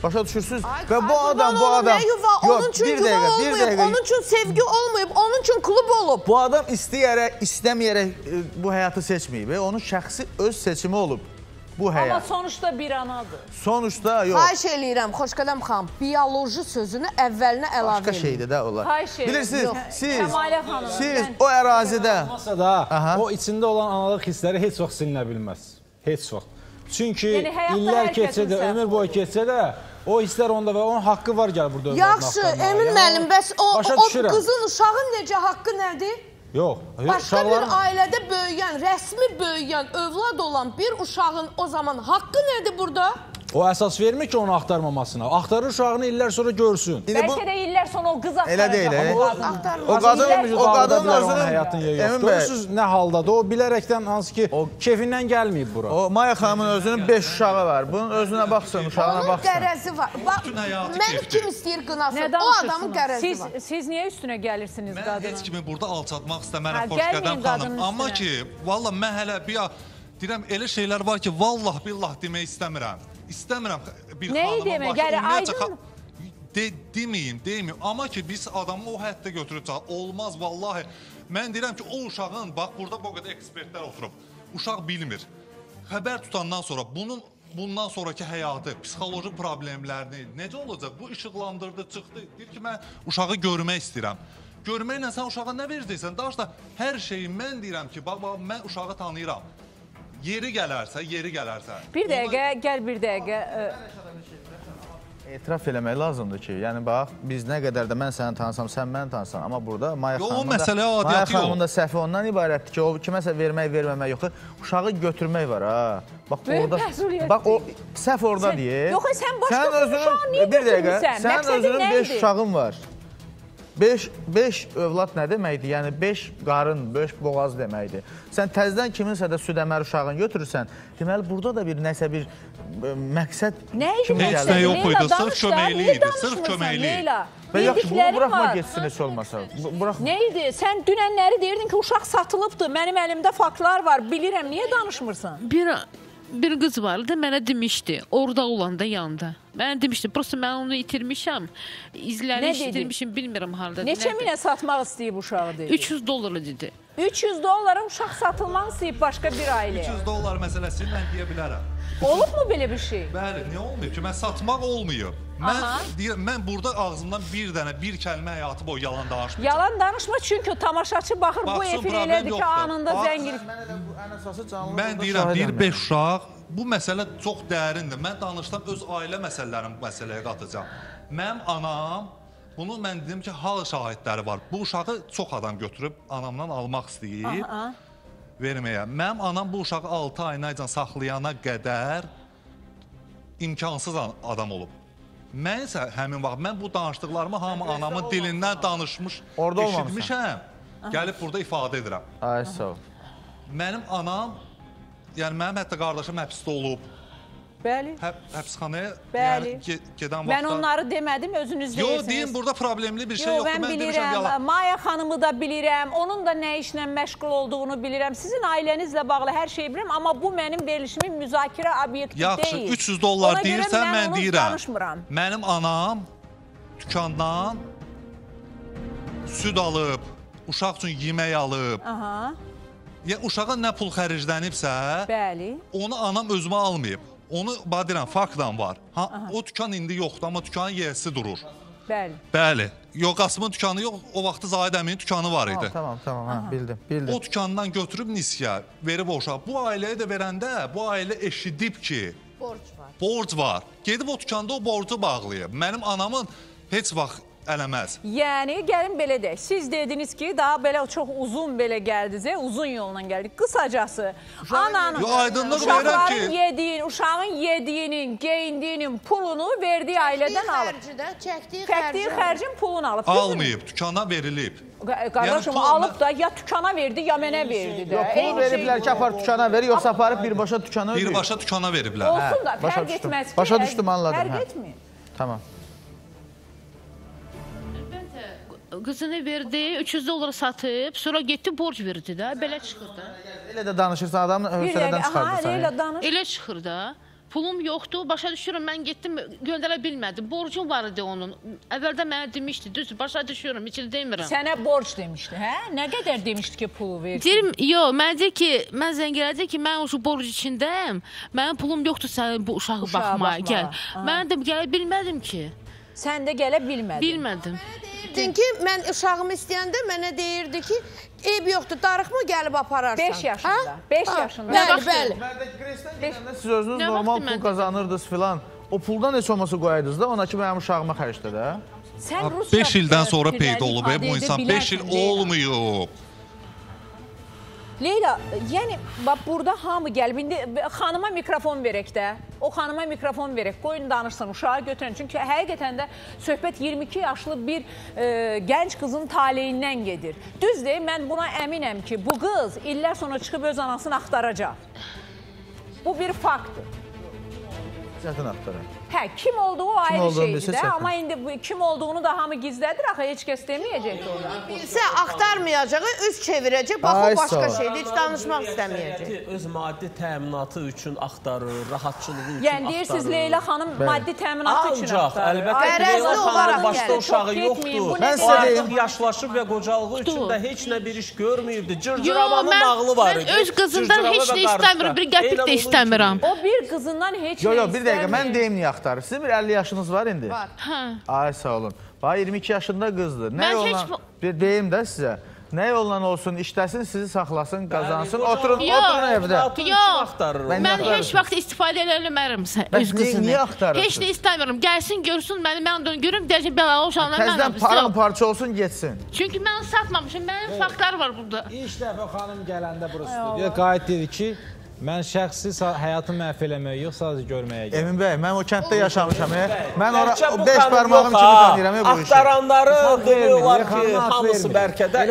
Başa düşürsünüz və bu adam, bu adam... Onun üçün yuva olmayıb, onun üçün sevgi olmayıb, onun üçün klub olub. Bu adam istəyərək, istəməyərək bu həyatı seçməyib. Onun şəxsi öz seçimi olub. Amma sonuçda bir anadır. Sonuçda yox. Xahiş eləyirəm, Xoşqədəm xanım, biyoloji sözünü əvvəlinə əlavə edin. Başqa şeydir də onlar. Bilirsiniz, siz o ərazidə... Olmasa da, o içində olan analıq hissləri heç vaxt silinə bilməz. Heç vaxt. Çünki illər keçsə də, ömür boyu keçsə də, o hisslər onda və onun haqqı var gəl burada ömrədən axtarmağa. Yaxşı, Emin müəllim, bəs o qızın, uşağın necə haqqı nədir? Yox. Başqa bir ailədə böyüyən, rəsmi böyüyən, övlad olan bir uşağın o zaman haqqı nədir burada? O əsas vermir ki, onu axtarmamasına. Axtarır uşağını iller sonra görsün. Bəlkə də iller sonra o qız axtaracaq. Elə deyil. O qadın özünün... Görürsünüz nə haldadır. O bilərəkdən hansı ki, kefindən gəlməyib bura. O Maya xanımın özünün beş uşağı var. Bunun özünə baxsın, uşağına baxsın. Onun qərəzi var. Məni kim istəyir qınasın? O adamın qərəzi var. Siz niyə üstünə gəlirsiniz qadına? Mən heç kimi burada alçatmaq istəmərəm, Xoşqədəm xanım. Amma ki, valla mən hələ deyirəm, elə şeylər var ki, vallah billah demək istəmirəm. İstəmirəm bir xanıma başlayın, deməyim, deməyim. Amma ki, biz adamı o həddə götürüb çağır. Olmaz, vallahi. Mən deyirəm ki, o uşağın, bax, burada bu qədər ekspertlər oturub. Uşaq bilmir. Xəbər tutandan sonra, bunun bundan sonraki həyatı, psixoloji problemlərini necə olacaq? Bu işıqlandırdı, çıxdı. Deyir ki, mən uşağı görmək istəyirəm. Görməklə sən uşağa nə verəcəksən? Daha da hər şeyi mən deyirəm ki, bax, mən uşağı tanıyıram. Yeri gələrsə, yeri gələrsə. Bir dəqiqə, gəl bir dəqiqə. Etiraf eləmək lazımdır ki, yəni bax, biz nə qədər də mən səni tanısam, sən məni tanısan, amma burada Maya xanımın da səhvi ondan ibarətdir ki, o kiməsə vermək, verməmək yoxdur, uşağı götürmək var, ha. Böyük məsuliyyətdir. Bax, o səhv orada deyil. Yox, sən başqa uşağı niyə götürmüsən? Sən özünün beş uşağın var. beş övlad nə deməkdir? Yəni, beş qarın, beş boğaz deməkdir. Sən təzdən kiminsə də südəmər uşağını götürürsən, deməli, burada da bir nəsə bir məqsəd kimi gəlir. Heç nə yox idi, sırf köməkli idi, sırf köməkli. Yox, bunu buraxma geçsin heç olmasa. Nə idi? Sən dünənləri deyirdin ki, uşaq satılıbdır, mənim əlimdə faktlar var, bilirəm, niyə danışmırsan? Bir qız vardı, mənə demişdi, orada olanda yanda. Mənə demişdi, prosto mən onu itirmişəm, izləri itirmişim, bilmirəm harada. Neçə minə satmaq istəyib uşağı, deyil? üç yüz dolara, dedi. üç yüz dollara uşaq satılmanı istəyib başqa bir ailəyə. üç yüz dollar məsələsini mən deyə bilərəm. Olub mu belə bir şey? Bəli, niyə olmuyor ki? Mən satmaq olmuyor. Mən, deyir, mən burada ağzımdan bir dənə, bir kəlmə həyatı boyu yalan danışmayacağım. Yalan danışma, çünki tamaşaçı baxır, baxsın, bu efir elədi ki, anında zəngir. Mən deyirəm, bir beş uşaq, bu məsələ çox dərindir. Mən danışdan öz ailə məsələlərini bu məsələyə qatacağım. Mənim anam... Bunu mən dedim ki, hal şahidləri var. Bu uşağı çox adam götürüb anamdan almaq istəyib verməyə. Mənim anam bu uşağı altı ayına saxlayana qədər imkansız adam olub. Mən isə həmin vaxt, mən bu danışdıqlarımı hamı anamın dilindən danışmış, eşitmişəm. Gəlib burada ifadə edirəm. Mənim anam, yəni mənim hətta qardaşım həbsdə olub. Bəli. Həbsxanaya gedən vaxtda... Mən onları demədim, özünüz deyirsiniz. Yox, deyim, burada problemli bir şey yoxdur. Mən bilirəm, Maya xanımı da bilirəm, onun da nə işlə məşğul olduğunu bilirəm. Sizin ailənizlə bağlı hər şeyi bilirəm, amma bu mənim verilişimin müzakirə obyekti deyil. Yaxşı, üç yüz dollar deyirsən, mən deyirəm. Mənim anam dükandan süd alıb, uşaq üçün yemək alıb. Uşağa nə pul xərclənibsə, onu anam özümə almayıb. Onu badirən farkdan var. O tükan indi yoxdur, amma tükanın yerisi durur. Bəli. Bəli. Yox, Qasımın tükanı yox, o vaxtı Zahid Əminin tükanı var idi. Tamam, tamam, bildim. O tükandan götürüb nisyə verib o uşaq. Bu ailəyə də verəndə, bu ailə eşidib ki... Borc var. Borc var. Gedib o tükanda o borcu bağlayıb. Mənim anamın heç vaxt... Ələməz. Yəni, gəlin belə deyək. Siz dediniz ki, daha belə çox uzun belə gəldizə, uzun yolundan gəldik. Qısacası, ananın, uşaqların yediyin, uşağın yediyinin, geyindiyinin pulunu verdiyi ailədən alıb. Çəkdiyi xərcin pulunu alıb. Almayıb, tükana verilib. Qardaşım, alıb da, ya tükana verdi, ya mənə verdi də. Yox, pul veriblər ki, apar tükana verir, yoxsa aparıb birbaşa tükana ödür. Birbaşa tükana veriblər. Olsun da, fərq etməz ki, başa düşdüm, anladım. Fərq etmir. Qızını verdi, üç yüz dollar satıb, sonra getdi, borc verdi də, belə çıxır da. Elə də danışırsan, adam hövsələdən çıxardı səni. Elə çıxır da, pulum yoxdur, başa düşürüm, mən getdim, göndərə bilmədim, borcum var idi onun. Əvvəldə mənə demişdi, düz, başa düşürüm, içini demirəm. Sənə borc demişdi, hə? Nə qədər demişdi ki, pulu verdi? Deyirəm, yox, mənə deyir ki, mən zəngirə deyir ki, mən o borc içindəyəm, mənim pulum yoxdur sənin bu uşağı baxmaya, gəl. Mən də gələ bilmədim ki. Sən də gələ bilmədin. Bilmədim. Deyirdin ki, mən uşağımı istəyəndə mənə deyirdi ki, eyb yoxdur, darıxma, gəlib apararsan. beş yaşında. beş yaşında. Nə vaxt deyil? Siz özünüz normal pul qazanırdınız filan. O puldan heç olması qoyaydınız da, ona ki, mənim uşağıma xərcdə də. beş ildən sonra peyda olub, bu insan beş il olmuyub. Leyla, yəni, burada hamı gəlib, indi xanıma mikrofon verək də, o xanıma mikrofon verək, qoyun danışsın, uşağı götürün. Çünki həqiqətən də söhbət iyirmi iki yaşlı bir gənc qızın taleyindən gedir. Düz deyil, mən buna əminəm ki, bu qız illər sonra çıxıb öz anasını axtaracaq. Bu bir faktdır. Çətin axtarır. Hə, kim olduğu o ayrı şeydir də, amma indi kim olduğunu da hamı gizlədir, axı heç kəs deməyəcək orada. Bilsə, axtarmayacağı, üz çevirəcək, bax, o başqa şeydir, heç danışmaq istəməyəcək. Öz maddi təminatı üçün axtarır, rahatçılığı üçün axtarır. Yəni, deyirsiniz, Leyla xanım maddi təminatı üçün axtarır. Ancaq, əlbəttə, Leyla xanımın başda uşağı yoxdur. O artıq yaşlaşıb və qocalığı üçün də heç nə bir iş görməyibdir. Cırcıramanın nağlı var idi. Mən öz qızından heç nə istəmirəm, bir qəpik də istəmirəm. O bir qızından heç nə istəmirəm. Mən deyim, niyə axtarır? Sizin bir əlli yaşınız var indi? Var. Ay, sağ olun. Bax, iyirmi iki yaşında qızdır. Deyim də sizə, nə yolla olsun, işləsin, sizi saxlasın, qazansın, oturun evdə. Yox, mən heç vaxt istifadə eləmərəm öz qızını. Niyə axtarırsınız? Heç nə istəmirəm. Gəlsin, görsün, mən onu görürüm, deyəcək, bəlalı uşaqla mən almışsın. Təzdən param-parça olsun, getsin. Çünki mən satmamışım, mənim faktlar var burada. İlk dəfə xanım gələndə burası. Qayıt dedi ki, mən şəxsi həyatı məhv eləməyə, yox, sadəcə görməyə gəlir. Emin bəy, mən o kənddə yaşamışam. Mən beş barmağım kimi tanıyıram bu işi. Axtaranları duyuyorlar ki, hamısı bərkədə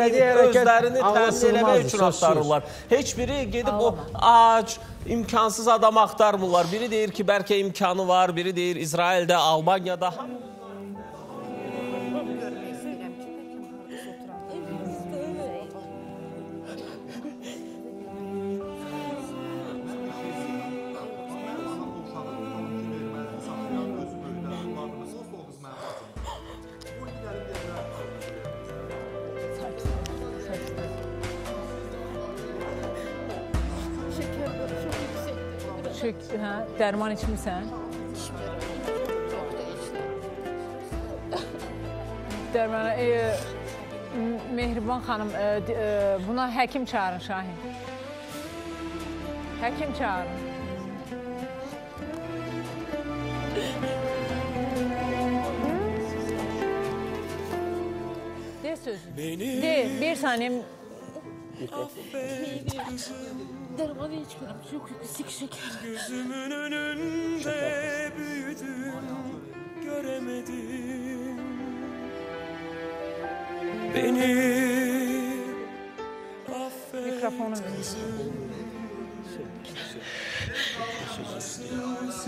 özlərini təhsil eləmək üçün axtarırlar. Heç biri gedib o ac, imkansız adam axtarmırlar. Biri deyir ki, bərkə imkanı var, biri deyir İsraildə, Almanyada. Şük, hə, dərman içmisən? Dərmanı, e, Mehriban xanım, e, e, buna həkim çağırın Şahin. Həkim çağırın. De sözü. De, bir saniye. Dermanı içmiyorum. Çok yüksek şeker. Gözümün önünde büyüdüm, göremedim. Beni affet. Mikrofonu verin.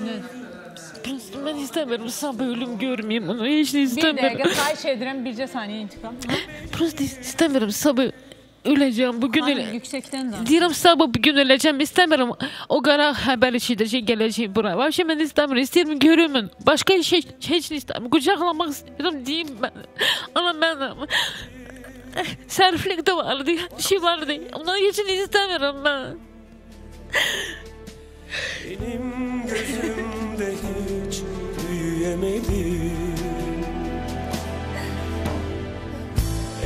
Ne? Prinsim, ben istemiyorum. Sabah ölüm görmeyeyim onu. Hiç istemiyorum. Bir dakika, kayış edirəm, bircə saniye intikam. Prinsim, istemiyorum. Sabah öləcəm. Bugün öləcəm. Yüksekten de. Deyirəm, sabah bugün öləcəm. İstemiyorum. O qara haber işidir, gələcək buraya. Vəbşə, mən istemiyorum. İstəyirəm, görümün. Başka şey, heç ne istemiyorum. Qucaqlamaq istəyirəm, deyim mən. Anam, mən. Səriflik de vardı, şey vardı. Ondan heç ne istemiyorum mən. Benim gözümde hiç büyüyemedim.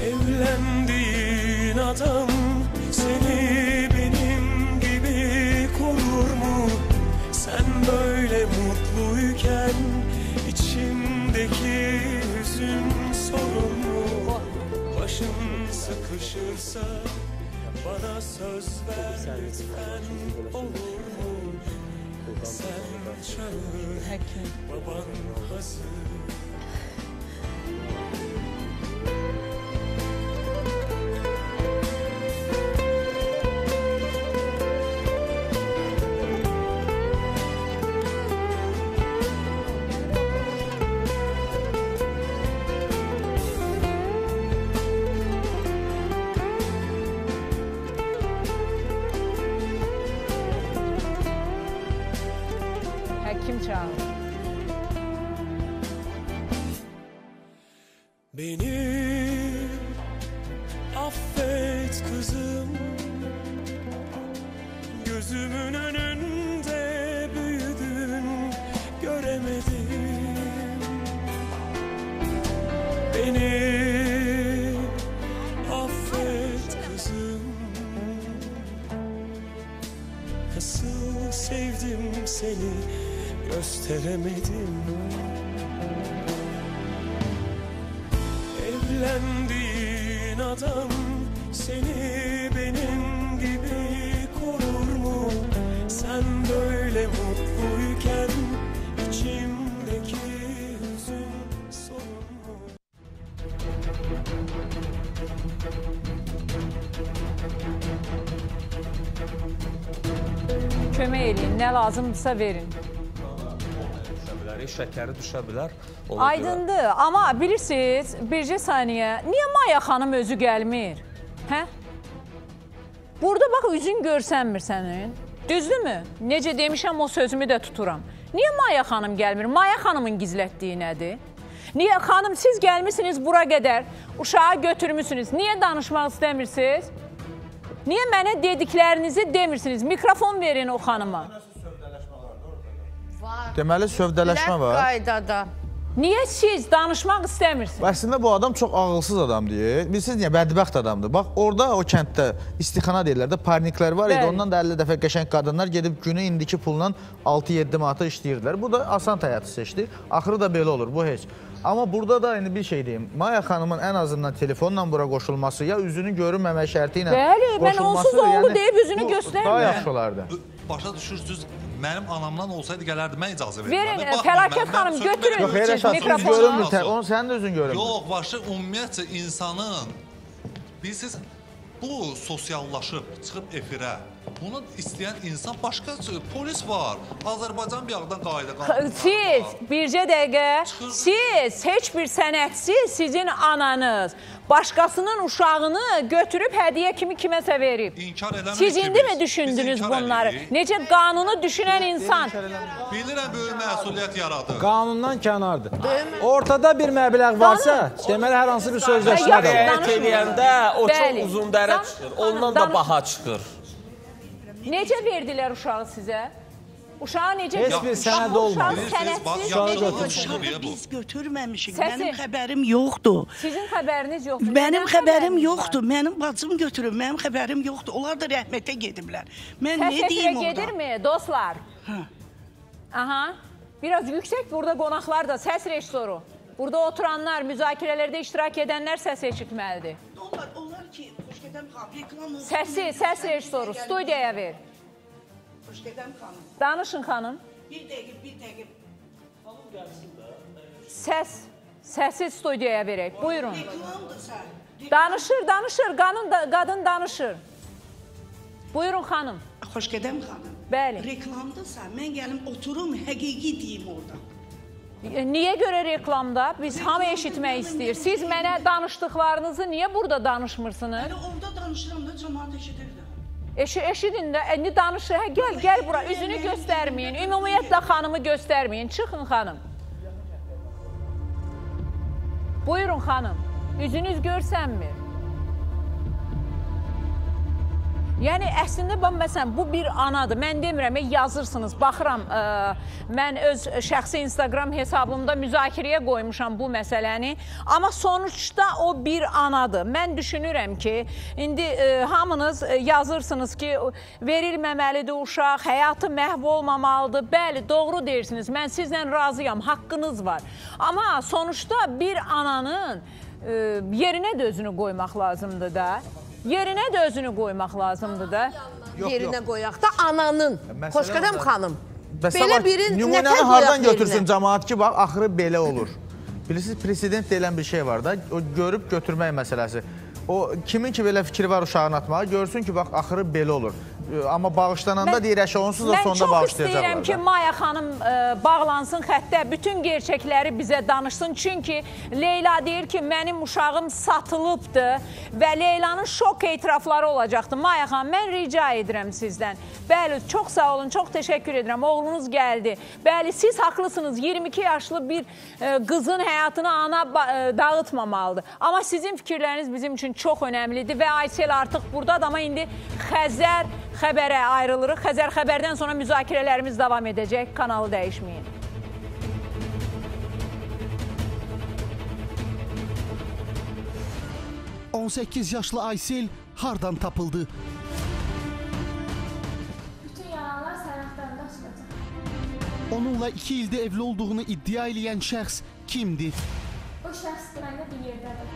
Evlendiğin adam seni benim gibi korur mu? Sen böyle mutluyken içimdeki hüzün sorur mu? Başım sıkışırsa bana söz ver lütfen, olur mu? Sen çağır, baban hazır. Gösteremedim. Evlendiğin adam seni benim gibi korur mu? Sen böyle mutluyken içimdeki hüzün sorun mu? Kömək edin, ne lazımsa verin. Şəkəri düşə bilər. Aydındır. Görə. Amma bilirsiniz, bircə saniyə, niyə Maya xanım özü gəlmir? Hə? Burada bax, üzün görsənmir sənin. Düzdürmü? Necə demişəm, o sözümü də tuturam. Niyə Maya xanım gəlmir? Maya xanımın gizlətdiyi nədir? Niyə xanım, siz gəlmişsiniz bura qədər, uşağı götürmüsünüz, niyə danışmaq istəmirsiniz? Niyə mənə dediklərinizi demirsiniz? Mikrofon verin o xanıma. Deməli, sövdələşmə var. Qaydada. Niyə siz danışmaq istəmirsiniz? Əslində, bu adam çox ağılsız adam deyil. Bilirsiniz niyə? Bədbəxt adamdır. Bax, orada o kənddə istixana deyirlər də, parniklər var idi. Ondan da əlli dəfə qəşəng qadınlar gedib günü indiki pulla altı-yeddi manata işləyirdilər. Bu da asan həyatı seçdi. Axırı da belə olur, bu heç. Amma burada da indi bir şey deyim. Maya xanımın en azından telefonla bura qoşulması, ya üzünü görünməmək şərti ilə bəli, qoşulması. Bəli, mən onsuz oğlu yəni, deyib üzünü göstərmir. Daha yaxşı olardı. Başa düşürsünüz. Mənim anamdan olsaydı gələrdi, mən icazə verirəm. Verin, Fəlakət xanım, götürün. Yox, Rəşad, siz görünmür, onu sənin özün görünmür. Yox, başı ümumiyyətcə insanın, bilirsiniz, bu sosiallaşıb, çıxıb efirə, bunu istəyən insan başqa, polis var, Azərbaycan bir ağdan qayda qalır. Siz, bircə dəqiqə, siz, heç bir sənətsiz sizin ananız, başqasının uşağını götürüb hədiyyə kimi kiməsə verib. Siz indi mi düşündünüz bunları? Necə qanunu düşünən insan? Bilirəm, böyük məsuliyyət yaradır. Qanundan kənardır. Ortada bir məbləğ varsa, deməli, hər hansı bir sözləşmə də var. Rəyət eləyəndə o çox uzun dərə çıxır, ondan da baha çıxır. Necə verdilər uşağı sizə? Uşağı necə götürmüşük? Uşaq sənətsiz. Biz götürməmişik. Mənim xəbərim yoxdur. Sizin xəbəriniz yoxdur. Mənim xəbərim yoxdur. Mənim bacım götürüb. Mənim xəbərim yoxdur. Onlar da rəhmətə gediblər. Mən nə deyim orada? Səs-səsə gedirmi dostlar? Aha. Biraz yüksək burada qonaqlar da səs rejissoru. Burada oturanlar, müzakirələrdə iştirak edənlər səs eşitməlidir. Onlar, onlar ki, Xoşqədən xanım, reklamı... Səsi, səs rejissoru, studiyaya ver. Xoşqədən xanım. Danışın xanım. Bir dəqiq, bir dəqiq. Xanım gəlsin də. Səs, səsi studiyaya verək. Buyurun. Reklamdır sən. Danışır, danışır, qadın danışır. Buyurun xanım. Xoşqədən xanım. Bəli. Reklamdırsa, mən gəlim, oturum, həqiqi deyim orada. Niyə görə reklamda? Biz hamı eşitmək istəyir. Siz mənə danışdıqlarınızı niyə burada danışmırsınız? Hələ orada danışıram da cəmaat eşidir də. Eşidin də, əni danışır. Hə, gəl, gəl bura. Üzünü göstərməyin. Ümumiyyətlə xanımı göstərməyin. Çıxın xanım. Buyurun xanım. Üzünüz görsənmir. Yəni, əslində, məsələn, bu bir anadır. Mən demirəm, yazırsınız, baxıram, mən öz şəxsi Instagram hesabımda müzakirəyə qoymuşam bu məsələni. Amma sonuçda o bir anadır. Mən düşünürəm ki, indi hamınız yazırsınız ki, verilməməlidir uşaq, həyatı məhv olmamalıdır. Bəli, doğru deyirsiniz, mən sizlə razıyam, haqqınız var. Amma sonuçda bir ananın yerinə də özünü qoymaq lazımdır da. Yerinə də özünü qoymaq lazımdır da. Yerinə qoyaq da ananın. Xoşqədəm xanım. Belə biri nətər qoyaq yerinə? Nümunəni hardan götürsün cəmaat ki, bax, axırı belə olur. Bilirsiniz, president deyilən bir şey var da, o görüb götürmək məsələsi. O, kimin ki belə fikri var uşağını atmağa, görsün ki, bax, axırı belə olur. Amma bağışlananda deyir, əşə onsuz da sonda bağışlayacaqlar. Mən çox istəyirəm ki, Maya xanım bağlansın xəttə, bütün gerçəkləri bizə danışsın. Çünki Leyla deyir ki, mənim uşağım satılıbdır və Leylanın şok etirafları olacaqdır. Maya xanım, mən rica edirəm sizdən. Bəli, çox sağ olun, çox təşəkkür edirəm. Oğlunuz gəldi. Bəli, siz haqlısınız. iyirmi iki yaşlı bir qızın həyatını ana dağıtmamalıdır. Amma sizin fikirləriniz bizim üçün çox önəmlidir və Aysel artıq buradadır. Amma indi Xəzər xəbərə ayrılırıq. Xəzər xəbərdən sonra müzakirələrimiz davam edəcək. Kanalı dəyişməyin. on səkkiz yaşlı Aysel hardan tapıldı? Bütün yalanlar sənəxtanda çıxacaq. Onunla iki ildə evli olduğunu iddia edən şəxs kimdir? O şəxs qıranda bir yerdədir.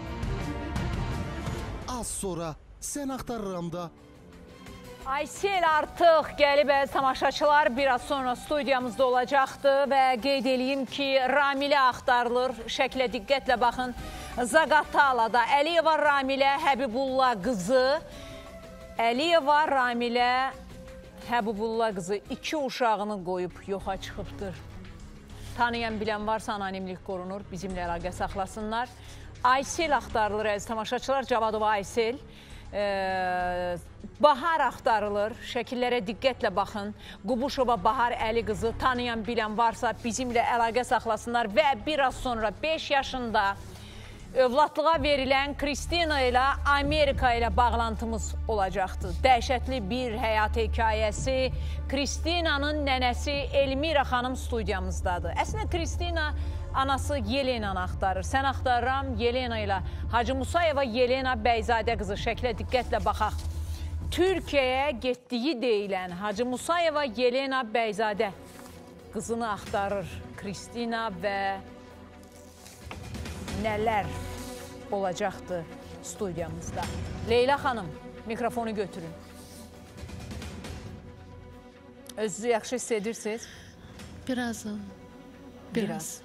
Az sonra Sən Axtarıramda. Aysel artıq gəlib əziz tamaşaçılar, biraz sonra studiyamızda olacaqdı və qeyd edeyim ki, Ramilə axtarılır, şəklə diqqətlə baxın. Zaqatalada Əliyeva Ramilə Həbibullah qızı, Əliyeva Ramilə Həbibullah qızı iki uşağını qoyub yoxa çıxıbdır. Tanıyan bilən varsa anonimlik qorunur, bizimlə əlaqə saxlasınlar. Aysel axtarılır əziz tamaşaçılar, Cavadova Aysel. Bahar axtarılır, şəkillərə diqqətlə baxın. Qubuşova Bahar Əli qızı, tanıyan bilən varsa bizimlə əlaqə saxlasınlar və bir az sonra beş yaşında övladlığa verilən Kristina ilə Amerika ilə bağlantımız olacaqdır. Dəhşətli bir həyat hekayəsi. Kristinanın nənəsi Elmira xanım studiyamızdadır. Əslində Kristina anası Yelena'nı axtarır. Sən Axtarıram Yelena ilə Hacı Musayeva Yelena Bəyzadə qızı, şəklə diqqətlə baxaq. Türkiyəyə getdiyi deyilən Hacı Musayeva Yelena Bəyzadə qızını axtarır Kristina və nələr olacaqdı studiyamızda. Leyla xanım, mikrofonu götürün. Özünüzü yaxşı hiss edirsiniz? Birazım. Biraz.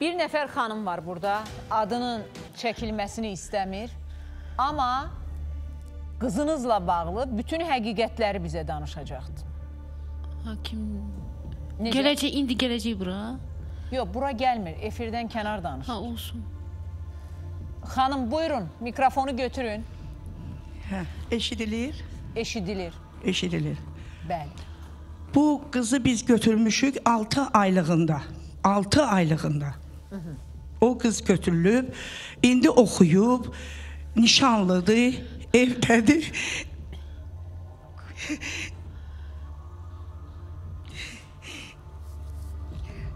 Bir nəfər xanım var burada, adının çəkilməsini istəmir, amma qızınızla bağlı bütün həqiqətləri bizə danışacaqdır. Hakim, gələcək, indi gələcək bura? Yox, bura gəlmir, efirdən kənar danışır. Ha, olsun. Xanım, buyurun, mikrofonu götürün. Hə, eşidilir? Eşidilir. Eşidilir. Bəli. Bu qızı biz götürmüşük altı aylığında, altı aylığında. O qız götürülüb, indi oxuyub, nişanlıdır, evdədir.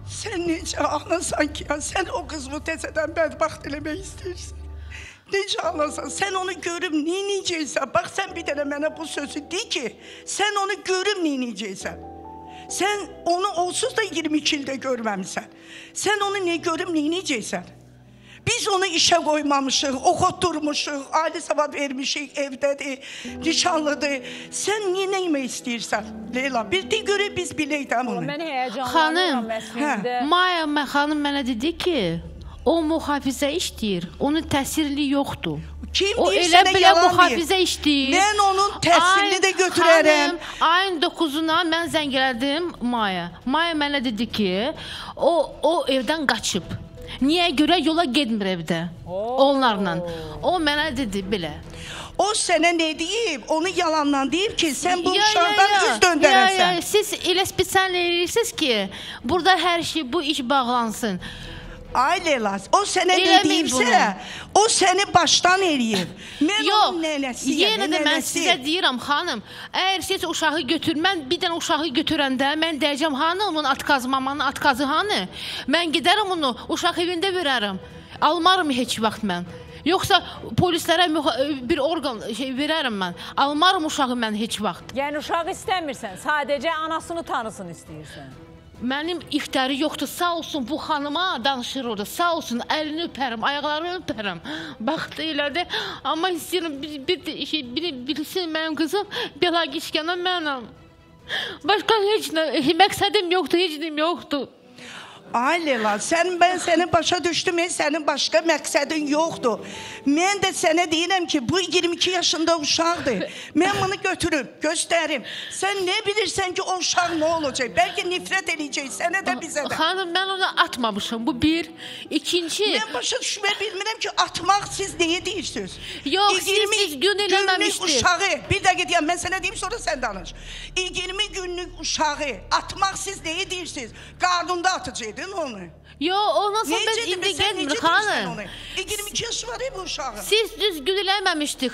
Sen necə ağlasan ki ya, sen o kızını təzədən bədbaxt eləmək istəyirsən. Necə ağlasan, sen onu görüb neyniyəcəksən. Bax, sen bir dənə mənə bu sözü de ki, sen onu görüb neyniyəcəksən. Sen onu olsuz da iyirmi iki ildə görməmsən. Sen onu ne görüb neyniyəcəksən. Biz onu işe koymamışıq, oxutturmuşuq, aile savad vermişik, evdədir, nişanlıdır. Sen niyə neymək istəyirsən, Leyla? Bir de görə biz bilək də bunu. Mən heyecanlanıram əslində. Maya xanım mənə dedi ki, o mühafizə işləyir, onun təsirli yoxdur. Kim o elə bilə mühafizə işləyir. Mən onun təsirini də götürərəm. Ayın doqquzuna mən zəng elədim Maya. Maya mənə dedi ki, o, o evdən qaçıb. Niyə görə yola getmir evdə onlarla. O mənə dedi belə. O sənə nə deyib? Onu yalanla deyib ki, sən bu uşaqdan üz döndərəsən. Siz elə spesial eləyirsiniz ki, burada hər şey, bu iş bağlansın. Ay Leyla, o sənə nə deyibsə, o səni başdan eləyib. Mən onun nənəsiyəm. Yenə də mən sizə deyirəm, xanım, əgər siz uşağı götür, mən bir dənə uşağı götürəndə, mən deyəcəm, hanı onun atkazı, mamanın atkazı hanı? Mən gedərəm onu, uşaq evində verərəm. Almarım heç vaxt mən. Yoxsa polislərə bir orqan şey verərəm mən. Almarım uşağı mən heç vaxt. Yəni uşağı istəmirsən, sadəcə anasını tanısın istəyirsən. Mənim iftarı yoxdur, sağ olsun bu xanıma danışır orada, sağ olsun əlini öpərəm, ayaqlarını öpərəm. Baxdı elədi, amma istəyirəm bir, bir şey, bilsin mənim kızım, bela geçkənə mənim. Başqa heç nə, məqsədim yoxdur, heç nəyim yoxdur. Ay Leyla, sən, ben seni başa düşdüm, sənin başqa məqsədin yoxdur. Mən də sənə deyirəm ki, bu iyirmi iki yaşında uşaqdır. Mən bunu götürüm, göstərim. Sən nə bilirsən ki, o uşaq nə olacaq? Bəlkə nifrət eləyəcək, sənə də bizə də. Xanım, mən onu atmamışam, bu bir. İkinci... Mən başa düşməyə bilmirəm ki, atmaq siz nəyə deyirsiniz? Yox, siz gün eləməmişdir. iyirmi uşağı, bir dəqiqə deyəm, mən sənə deyim, sonra sən danış. iyirmi günlük uşağı atmaq siz nəyə deyirsiniz? Qanunda atacaqdır. Onu. Yo, o nasıl ben indi gelmir hanım. iyirmi iki yaşı var bu uşağın. Siz düz güdüləməmişdik.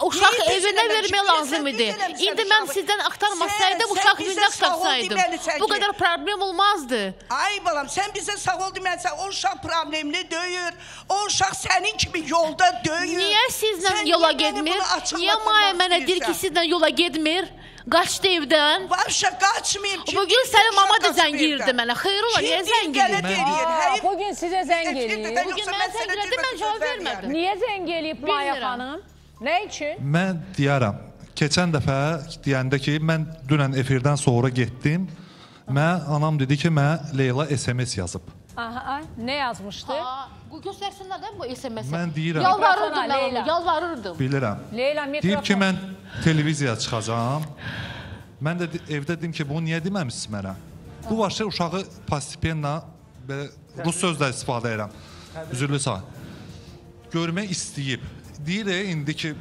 Uşaq evinə vermək lazım idi. İndi mən sizdən axtarmasaydım, uşaq bizdə axtarsaydım. Bu qədər problem olmazdı. Ay balam, sən bizə sağ ol deməlisən, o uşaq problemli döyür. O uşaq sənin kimi yolda döyür. Niyə sizlə yola getmir? Niyə Maya mənə deyir ki, sizlə yola getmir? Qaçdı evdən. Başa qaçmayayım. Bugün sənin mama da zəng girdi mənə. Xeyr ola, niyə zəng eləyir? Bugün sizə zəng eləyir. Bugün mən zəng elədim, mən cavab vermədim. Niyə zəng eləyib Maya xanım? Nə üçün? Mən deyərəm. Keçən dəfə deyəndə ki, mən dünən efirdən sonra getdim. Mən, anam dedi ki, mən Leyla S M S yazıb. Aha, nə yazmışdı? Göstərsinlər də bu S M S-i. Mən deyirəm. Yalvarırdım mən onu, yalvarırdım. Bilirəm. Leyla mikrofon. Deyib ki, mən televiziyaya çıxacağam. Mən də evdə dedim ki, bunu niyə deməmişsiniz mənə? Bu vaxt uşağı pasipenla, rus sözlə istifadə edirəm. Üzürlü sağ. Görmək istəyib. Deyir ya, indi ki,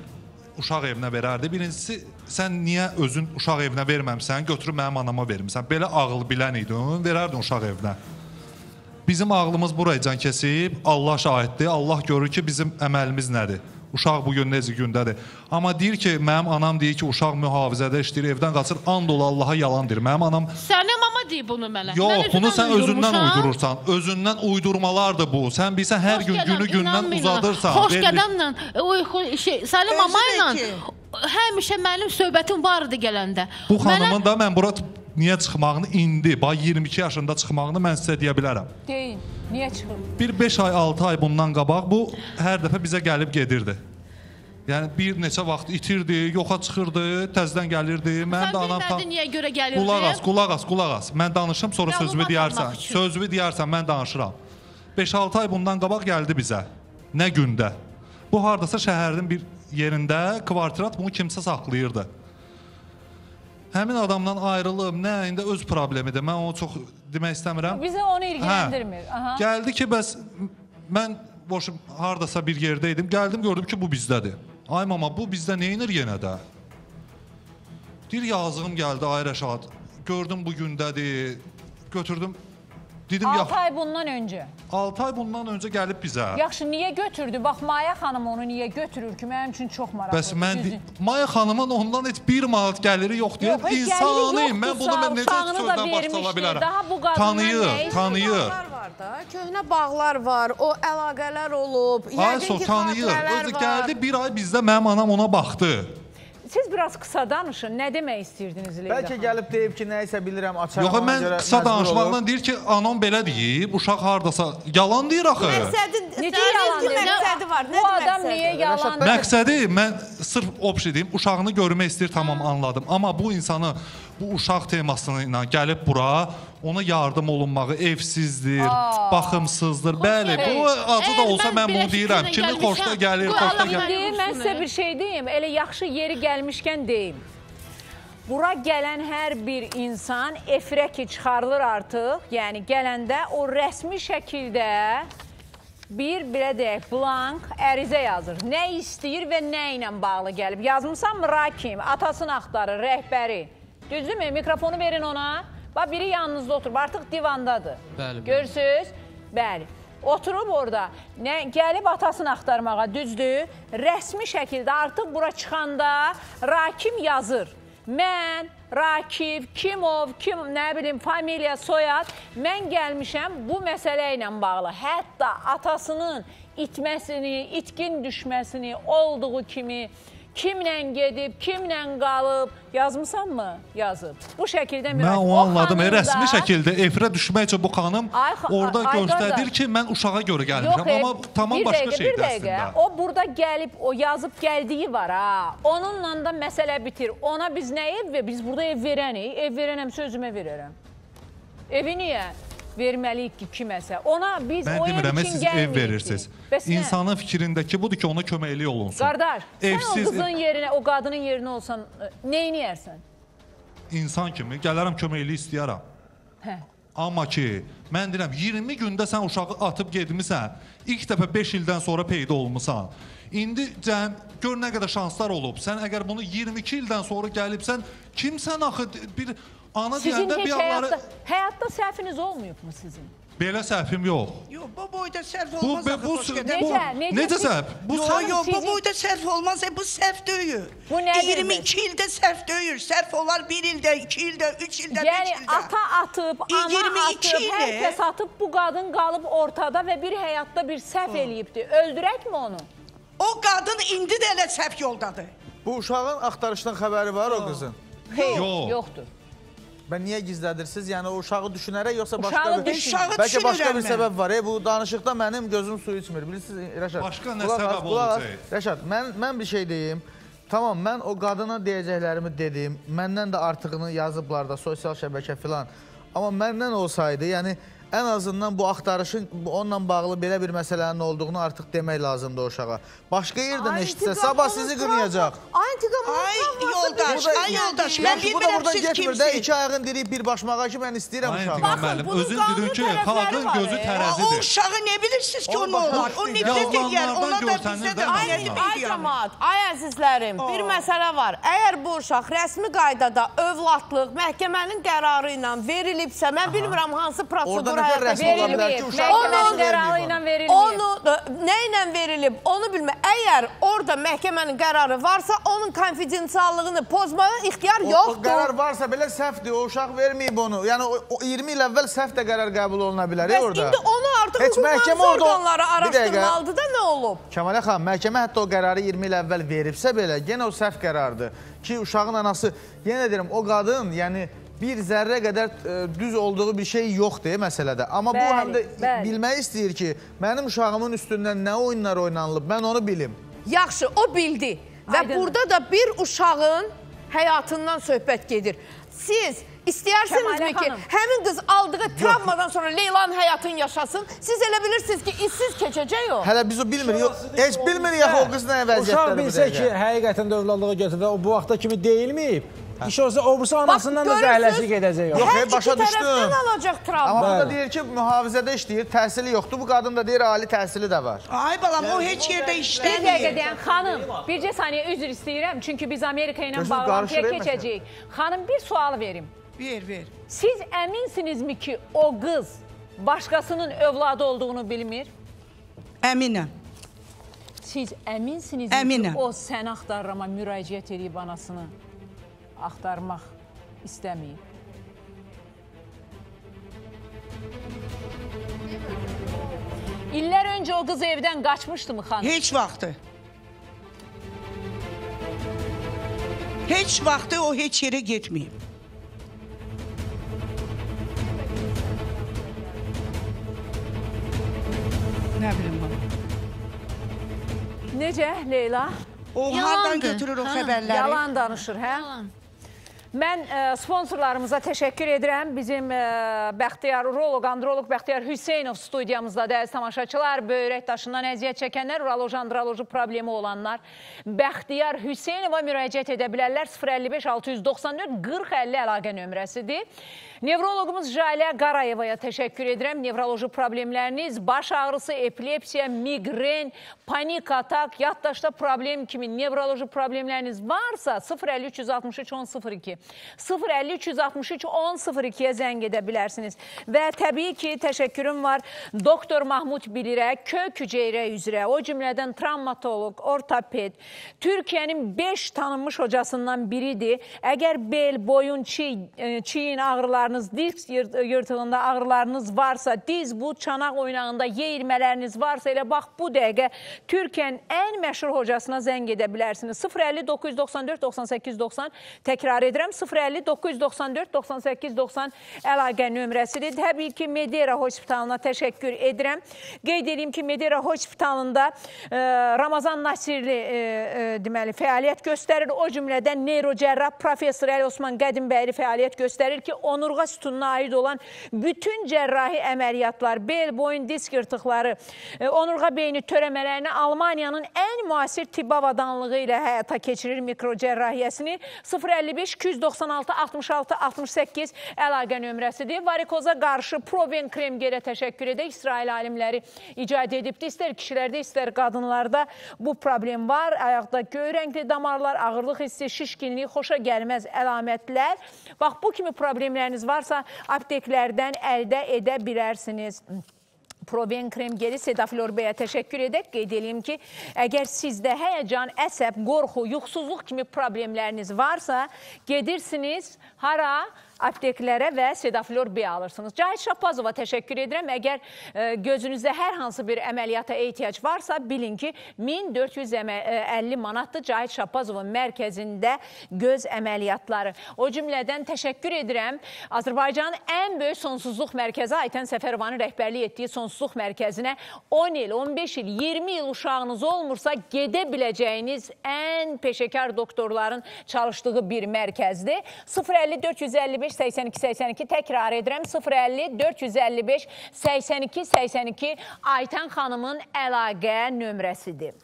uşaq evinə verərdi. Birincisi, sən niyə özün uşaq evinə verməmsən, götürüb mənim anama vermirsən. Belə ağıl bilən idin, verərdin uşaq evinə. Bizim ağlımız buraya can kesib, Allah şahiddir, Allah görür ki, bizim əməlimiz nədir. Uşaq bugün necə gündədir. Amma deyir ki, mənim anam deyir ki, uşaq mühafizədə işləyir, evdən qaçır, and ol Allaha yalandır. Mənim anam... Sənim ama deyir bunu mənə. Yox, bunu sən özündən uydurursan. Özündən uydurmalardır bu. Sən bilsən, hər gün günü gündən uzadırsan. Xoşqədəmlə, Səlim amayla həmişə mənim söhbətim vardı gələndə. Bu xanımın da mən bura... Niyə çıxmağını indi, bay iyirmi iki yaşında çıxmağını mən sizə deyə bilərəm. Deyin, niyə çıxın? Bir beş ay, altı ay bundan qabaq bu hər dəfə bizə gəlib gedirdi. Yəni bir neçə vaxt itirdi, yoxa çıxırdı, təzdən gəlirdi. Mən də anam... Sən bilmədin niyə görə gəlirdi? Qulaq as, qulaq as, qulaq as. Mən danışım, sonra sözümü deyərsən. Sözümü deyərsən, mən danışıram. beş altı ay bundan qabaq gəldi bizə. Nə gündə? Bu haradasa şəhərin bir yerində kvartirat bunu kimsə saxlayırdı. Həmin adamdan ayrılıb, nə, indi öz problemidir. Mən onu çox demək istəmirəm. Bizi onu ilgiləndirmir. Gəldi ki, bəs mən boşum haradasa bir yerdə idim. Gəldim, gördüm ki, bu bizdədir. Ay mama, bu bizdə neynir yenə də? Deyir, yazığım gəldi, ay Rəşad. Gördüm, bu gündədir. Götürdüm, Dedim, altı ay bundan öncə. altı ay bundan öncə gəlib bizə. Yaxşı, niyə götürdü? Bax, Maya xanım onu niyə götürür ki? Mənim üçün çox maraqlı. Bəs mən Maya xanımın ondan heç bir manat gəliri yoxdur. Yox, insanıyım. Mən bunu mən necə sözdən başlaya bilərəm? Daha bu qadından nəyiz? Tanıyır. Köhnə bağlar var, o əlaqələr olub. Aysel tanıyır. Özü gəldi, bir ay bizdə mənim anam ona baxdı. Siz biraz qısa danışın. Nə demək istəyirdiniz Leyla? Bəlkə gəlib deyib ki, nəysə bilirəm, açarım. Yox, mən qısa danışmaqdan deyir ki, anam belə deyib, uşaq haradasa yalan deyir axı. Necə yalan deyir? Bu adam niyə yalan deyir? Məqsədi, mən sırf obşi deyim, uşağını görmək istəyir, tamam, anladım. Amma bu insanı, bu uşaq temasına gəlib bura, ona yardım olunmağı evsizdir, baxımsızdır. Bəli, bu acı da olsa mən bunu deyirəm. Kimi xoşda gəlir, xoşda gəlir. Mən sizə bir şey deyim, elə yaxşı yeri gəlmişkən deyim. Bura gələn hər bir insan efirə ki çıxarılır artıq. Yəni gələndə o rəsmi şəkildə bir, belə deyək, blank ərizə yazır. Nə istəyir və nə ilə bağlı gəlib. Yazmışsam rakim, atasını axtarır, rəhbəri. Düzdür mü? Mikrofonu verin ona. Bax, biri yanınızda oturub, artıq divandadır. Görürsünüz? Bəli. Oturub orada, gəlib atasını axtarmağa, düzdür. Rəsmi şəkildə artıq bura çıxanda Rakim yazır. Mən, Rakif, Kimov, kim, nə bilim, familiya, soyad. Mən gəlmişəm bu məsələ ilə bağlı. Hətta atasının itməsini, itkin düşməsini, olduğu kimi... Kimlə gedib, kimlə qalıb, yazmışsan mı? Yazıb. Bu şəkildə mürək. Mən o anladım, rəsmi şəkildə efirə düşmək üçün bu xanım orada göstərir ki, mən uşağa görə gəlmişəm. Amma tamam başqa şeydir əslində. O burada gəlib, o yazıb gəldiyi var. Onunla da məsələ bitir. Ona biz nə ev verir? Biz burada ev verənik. Ev verənəm, sözümə verərəm. Evi niyə? Verməliyik ki, kiməsə. Ona biz o ev üçün gəlməyik ki. İnsanın fikrindəki budur ki, ona köməkli olunsun. Qardaş, sən o qızın yerinə, o qadının yerinə olsan, neyini yersən? İnsan kimi gələrəm, köməkli istəyərəm. Amma ki, mən deyirəm, iyirmi gündə sən uşağı atıb gedmişsən, ilk dəfə beş ildən sonra peyda olmuşsan. İndi gör nə qədər şanslar olub. Sən əgər bunu iyirmi iki ildən sonra gəlibsən, kimsən axı bir... Sizin heç həyatda səhviniz olmayıbmı sizin? Belə səhvim yox. Yox, bu boyda səhv olmaz. Necə səhv? Yox, bu boyda səhv olmaz. Bu səhv döyür. iyirmi iki ildə səhv döyür. Səhv olar bir ildə, iki ildə, üç ildə, beş ildə. Yəni ata atıb, ana atıb, hər kəs atıb, bu qadın qalıb ortada və bir həyatda bir səhv eləyibdir. Öldürəkmi onu? O qadın indi də elə səhv yoldadır. Bu uşağın axtarışdan xəbəri var o qızın? Yoxdur. Bən niyə gizlədirsiniz? Yəni, uşağı düşünərək, yoxsa başqa bir səbəb var. Bu danışıqda mənim gözüm su içmir. Bilirsiniz, Rəşad. Başqa nə səbəb olacaq? Rəşad, mən bir şey deyim. Tamam, mən o qadına deyəcəklərimi dedim. Məndən də artıqını yazıblar da, sosial şəbəkə filan. Amma məndən olsaydı, yəni, ən azından bu axtarışın, onunla bağlı belə bir məsələnin olduğunu artıq demək lazımdır o uşağa. Başqa yerdən eşitsə, sabah sizi qınayacaq. Ay, yoldaş, ay yoldaş, mən bilmirəm siz kimsiniz. İki ayağın diriyib bir başmağa ki, mən istəyirəm uşağa. Baxın, bunun qanun tərəfləri var. O uşağı nə bilirsiniz ki, o nə olar? O nə bilir deyər, ona da bizə də bilir. Ay cəmat, ay əzizlərim, bir məsələ var. Əgər bu uşaq rəsmi qaydada övladlıq, məhkəmənin qərarı ilə verilibsə, mən bilmirəm hansı prosedur verilməyib. Onu nə ilə verilib, onu bilmək. Əgər orada məhkəmənin qərarı varsa, onun konfidensiallığını pozmaya ixtiyar yoxdur. O qərar varsa belə səhvdir, o uşaq verməyib onu. Yəni, iyirmi il əvvəl səhv də qərar qəbul oluna bilər orada. Bəs indi onu artıq hüquqmanız orqanları araşdırmalıdır da nə olub? Kəmalə xan, məhkəmə hətta o qərarı iyirmi il əvvəl veribsə belə, yenə o səhv qərardır ki, uşağın anası, yenə deyirəm, o qadın, yəni, bir zərrə qədər düz olduğu bir şey yoxdur məsələdə. Amma bu həm də bilmək istəyir ki, mənim uşağımın üstündən nə oyunlar oynanılıb, mən onu bilim. Yaxşı, o bildi və burada da bir uşağın həyatından söhbət gedir. Siz istəyərsinizmi ki, həmin qız aldığı travmadan sonra Leylanın həyatını yaşasın, siz elə bilirsiniz ki, izsiz keçəcək o. Hələ biz o bilmirik, heç bilmirik yaxı o qız nəyə vəziyyətləri biləcək. Uşaq bilsə ki, həqiqətən də övladlığı götürdə, o bu vaxta kimi deyilməyib. İş olsa, o bursa anasından da zəhləsi gedəcək. Yox, hər iki tərəfdən alacaq travma. Amma o da deyir ki, mühafizədə işləyir, təhsili yoxdur. Bu qadın da deyir, ali təhsili də var. Ay balam, o heç yerdə işləyir. Bir dəqiqə deyən, xanım, bircə saniyə üzr istəyirəm, çünki biz Amerika ilə bağlantıya keçəcəyik. Xanım, bir sual verim. Ver, ver. Siz əminsinizmi ki, o qız başqasının övladı olduğunu bilmir? Əminəm. Siz əminsiniz ki, o Səni Axtarırama müraciət edib anasını axtarmaq istəməyib? İllər öncə o qız evdən qaçmışdı mı xanım? Heç vaxtı. Heç vaxtı o heç yerə getməyib. Nə bilim bana. Necə Leyla? O hardan götürür o xəbərləri? Yalan danışır, hə? Yalan. Mən sponsorlarımıza təşəkkür edirəm. Bizim Bəxtiyar, uroloq, androloq Bəxtiyar Hüseynov studiyamızda dəyərli tamaşaçılar, böyrək daşından əziyyət çəkənlər, uroloji, androloji problemi olanlar Bəxtiyar Hüseynova müraciət edə bilərlər. sıfır əlli beş altı yüz doxsan dörd qırx əlli əlaqə nömrəsidir. Nevroloqumuz Jalə Qarayevaya təşəkkür edirəm. Nevroloji problemləriniz, baş ağrısı, epilepsiya, migren, panik atak, yaddaşda problem kimi nevroloji problemləriniz varsa sıfır əlli üç altmış üç on sıfır iki sıfır əlli üç altmış üç on sıfır ikiyə zəng edə bilərsiniz. Və təbii ki, təşəkkürüm var doktor Mahmut Bilirə, kök hüceyrə üzrə, o cümlədən travmatolog, ortoped, Türkiyənin beş tanınmış hocasından biridir. Əgər bel, boyun, çiyin ağrılarınız, disk yırtığında ağrılarınız varsa, diz, bu çanaq oynağında yeyirmələriniz varsa, elə bax bu dəqiqə Türkiyənin ən məşhur hocasına zəng edə bilərsiniz. sıfır əlli doqquz yüz doxsan dörd doxsan səkkiz doxsan təkrar edirəm. sıfır əlli doqquz yüz doxsan dörd doxsan səkkiz doxsan əlaqə nömrəsidir. Təbii ki, Medera Hospitalına təşəkkür edirəm. Qeyd edeyim ki, Medera Hospitalında Ramazan Nasirli deməli fəaliyyət göstərir. O cümlədən neyrocərrah professor Əli Osman Qədimbəli fəaliyyət göstərir ki, onurğa sütununa aid olan bütün cərrahi əməliyyatlar, bel, boyun, disk yırtıqları, onurğa beyni törəmələrini Almaniyanın ən müasir tibb avadanlığı ilə həyata keçirir mikrocərrahiyyəsini. sıfır əlli beş iki yüz doxsan altı altmış altı altmış səkkiz əlaqə nömrəsidir. Varikoza qarşı Proven kremgerə təşəkkür edək. İsrail alimləri icat edibdir. İstər kişilərdə, istər qadınlarda bu problem var. Ayaqda göy rəngli damarlar, ağırlıq hissi, şişkinlik, xoşa gəlməz əlamətlər. Bax, bu kimi problemləriniz varsa apteklərdən əldə edə bilərsiniz. Proven kremgeri Sedaflor bəyə təşəkkür edək. Qeyd edeyim ki, əgər sizdə həyəcan, əsəb, qorxu, yuxsuzluq kimi problemləriniz varsa, gedirsiniz hara? Apteklərə və Sedaflor bəyə alırsınız. Cahit Şapazova təşəkkür edirəm. Əgər gözünüzdə hər hansı bir əməliyyata ehtiyac varsa, bilin ki, min dörd yüz əlli manatdır Cahit Şapazova mərkəzində göz əməliyyatları. O cümlədən təşəkkür edirəm. Azərbaycanın ən böyük sonsuzluq mərkəzi Aytan Səfərovanın rəhbərlik etdiyi sonsuzluq mərkəzinə on il, on beş il, iyirmi il uşağınız olmursa, gedə biləcəyiniz ən peşəkar doktorların çalışdığı bir mərkəzdir. sıfır əlli dörd yüz əlli beş səksən iki səksən iki təkrar edirəm. sıfır əlli dörd yüz əlli beş səksən iki səksən iki Aytan xanımın əlaqə nömrəsidir.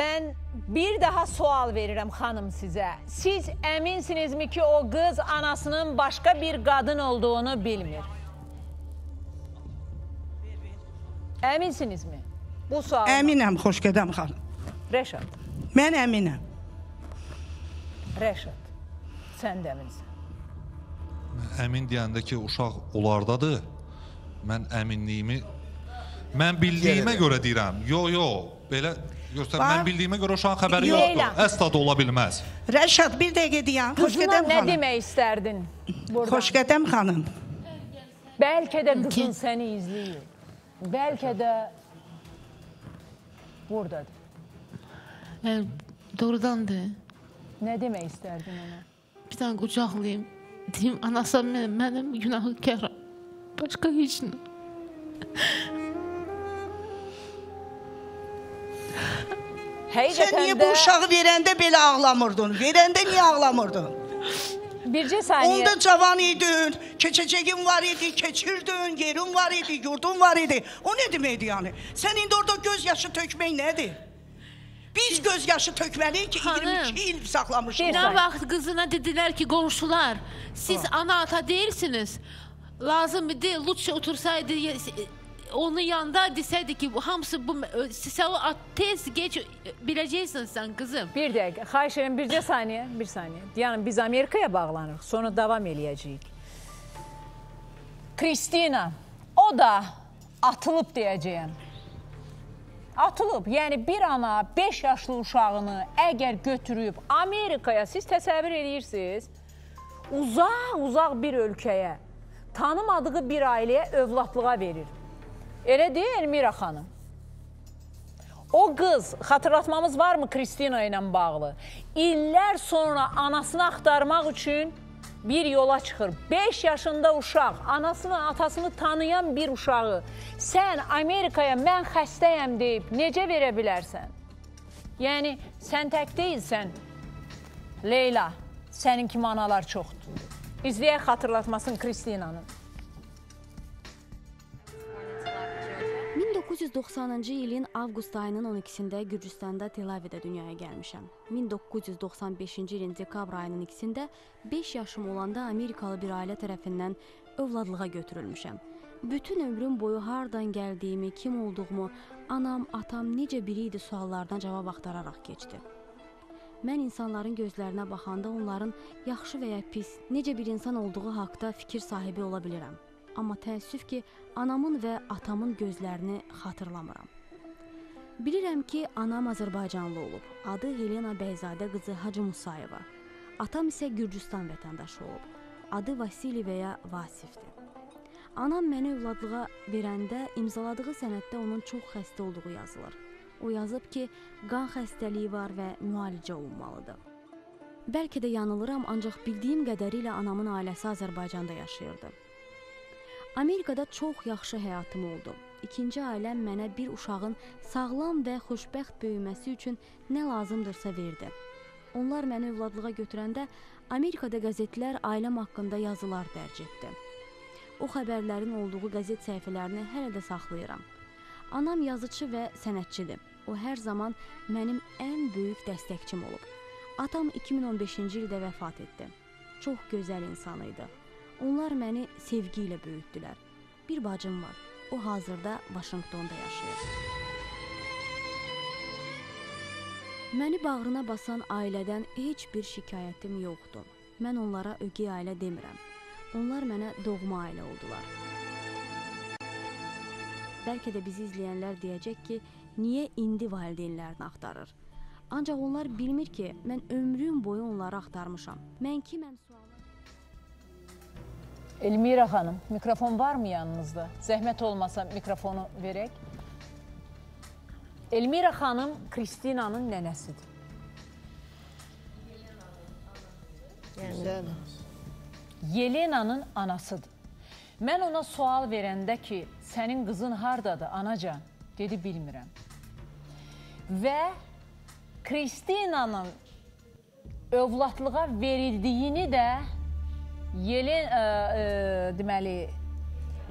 Mən bir daha sual verirəm xanım sizə. Siz əminsinizmi ki, o qız anasının başqa bir qadın olduğunu bilmir? Əminsinizmi? Bu sual. Əminəm Xoşqədəm xanım. Rəşad. Mən əminəm. Rəşad, sən də əminsən. Əmin deyəndə ki, uşaq onlardadır. Mən əminliyimi, mən bildiyimə görə deyirəm. Yo, yo, belə göstər, mən bildiyimə görə uşağın xəbəri yoxdur. Əsla da ola bilməz. Rəşad, bir dəqiqə deyəm. Qızına nə demək istərdin? Xoşqədəm xanım. Bəlkə də qızın səni izləyir. Bəlkə də buradadır. Doğrudandır. Nə demək istərdin ona? Bir tane qucaqlayayım. Deyim, anası mənim günahkaram. Başqa heç nə. Sən niyə bu uşağı verəndə belə ağlamırdın? Verəndə niyə ağlamırdın? Bircə saniyə. Onda cavan idin, keçəcəyin var idi, keçirdin, yerin var idi, yurdun var idi. O nə deməkdir yəni? Sən indi orada gözyaşı tökmək nədir? Biz gözyaşı tökməliyik ki, iyirmi iki il saxlamışıq. Bir vaxt qızına dedilər ki, qonşular, siz ana ata deyirsiniz, lazım idi, lütfə otursaydı, onun yanında desəydi ki, hamısı bu sisalı at, tez geç biləcəksin sən kızım. Bir dakika, xahiş edirəm, bircə saniye, bir saniye. Yani biz Amerika'ya bağlanırıq, sonra devam eləyəcəyik. Kristina, o da atılıb deyəcəyəm. Atılıb, yəni bir ana beş yaşlı uşağını əgər götürüb Amerika'ya, siz təsəvvür edirsiniz, uzaq, uzaq bir ölkəyə, tanımadığı bir ailəyə övladlığa verir. Elə deyil Elmira xanım. O qız, xatırlatmamız var mı Kristina ilə bağlı? İllər sonra anasını axtarmaq üçün bir yola çıxır. beş yaşında uşaq, anasını, atasını tanıyan bir uşağı sən Amerikaya mən xəstəyəm deyib necə verə bilərsən? Yəni, sən tək deyilsən, Leyla, sənin kimi analar çoxdur. İzləyək xatırlatmasın Kristinanın. min doqquz yüz doxsanıncı ilin avqust ayının on ikisində Gürcüstanda Tel Avivdə dünyaya gəlmişəm. min doqquz yüz doxsan beşinci ilin dekabr ayının ikisində beş yaşım olanda Amerikalı bir ailə tərəfindən övladlığa götürülmüşəm. Bütün ömrüm boyu hardan gəldiyimi, kim olduğumu, anam, atam necə biri idi suallardan cavab axtararaq keçdi. Mən insanların gözlərinə baxanda onların yaxşı və ya pis, necə bir insan olduğu haqda fikir sahibi ola bilirəm. Amma təəssüf ki, anamın və atamın gözlərini xatırlamıram. Bilirəm ki, anam Azərbaycanlı olub. Adı Yelena Bəyzadə qızı Hacı Musayeva. Atam isə Gürcüstan vətəndaşı olub. Adı Vasili və ya Vasifdir. Anam məni övladlığa verəndə imzaladığı sənəddə onun çox xəstə olduğu yazılır. O yazıb ki, qan xəstəliyi var və müalicə olunmalıdır. Bəlkə də yanılıram, ancaq bildiyim qədərilə anamın ailəsi Azərbaycanda yaşayırdı. Amerikada çox yaxşı həyatım oldu. İkinci ailəm mənə bir uşağın sağlam və xoşbəxt böyüməsi üçün nə lazımdırsa verdi. Onlar məni övladlığa götürəndə Amerikada qəzetlər ailəm haqqında yazılar dərc etdi. O xəbərlərin olduğu qəzet səhifələrini hələ də saxlayıram. Anam yazıcı və sənətçidir. O hər zaman mənim ən böyük dəstəkçim olub. Atam iki min on beşinci ildə vəfat etdi. Çox gözəl insan idi. Onlar məni sevgi ilə böyütdülər. Bir bacım var. O hazırda Vaşinqtonda yaşayır. Məni bağrına basan ailədən heç bir şikayətim yoxdur. Mən onlara ögey ailə demirəm. Onlar mənə doğma ailə oldular. Bəlkə də bizi izləyənlər deyəcək ki, niyə indi valideynlərini axtarır? Ancaq onlar bilmir ki, mən ömrüm boyu onları axtarmışam. Mən kiməm sualı... Elmira xanım, mikrofon var mı yanınızda? Zəhmət olmasa mikrofonu verək. Elmira xanım Kristinanın nənəsidir. Yelena'nın anasıdır. Yelena'nın anasıdır. Mən ona sual verəndə ki, sənin qızın hardadır anacan? Dedi, bilmirəm. Və Kristinanın övladlığa verildiyini də Yelin, ə, ə, deməli,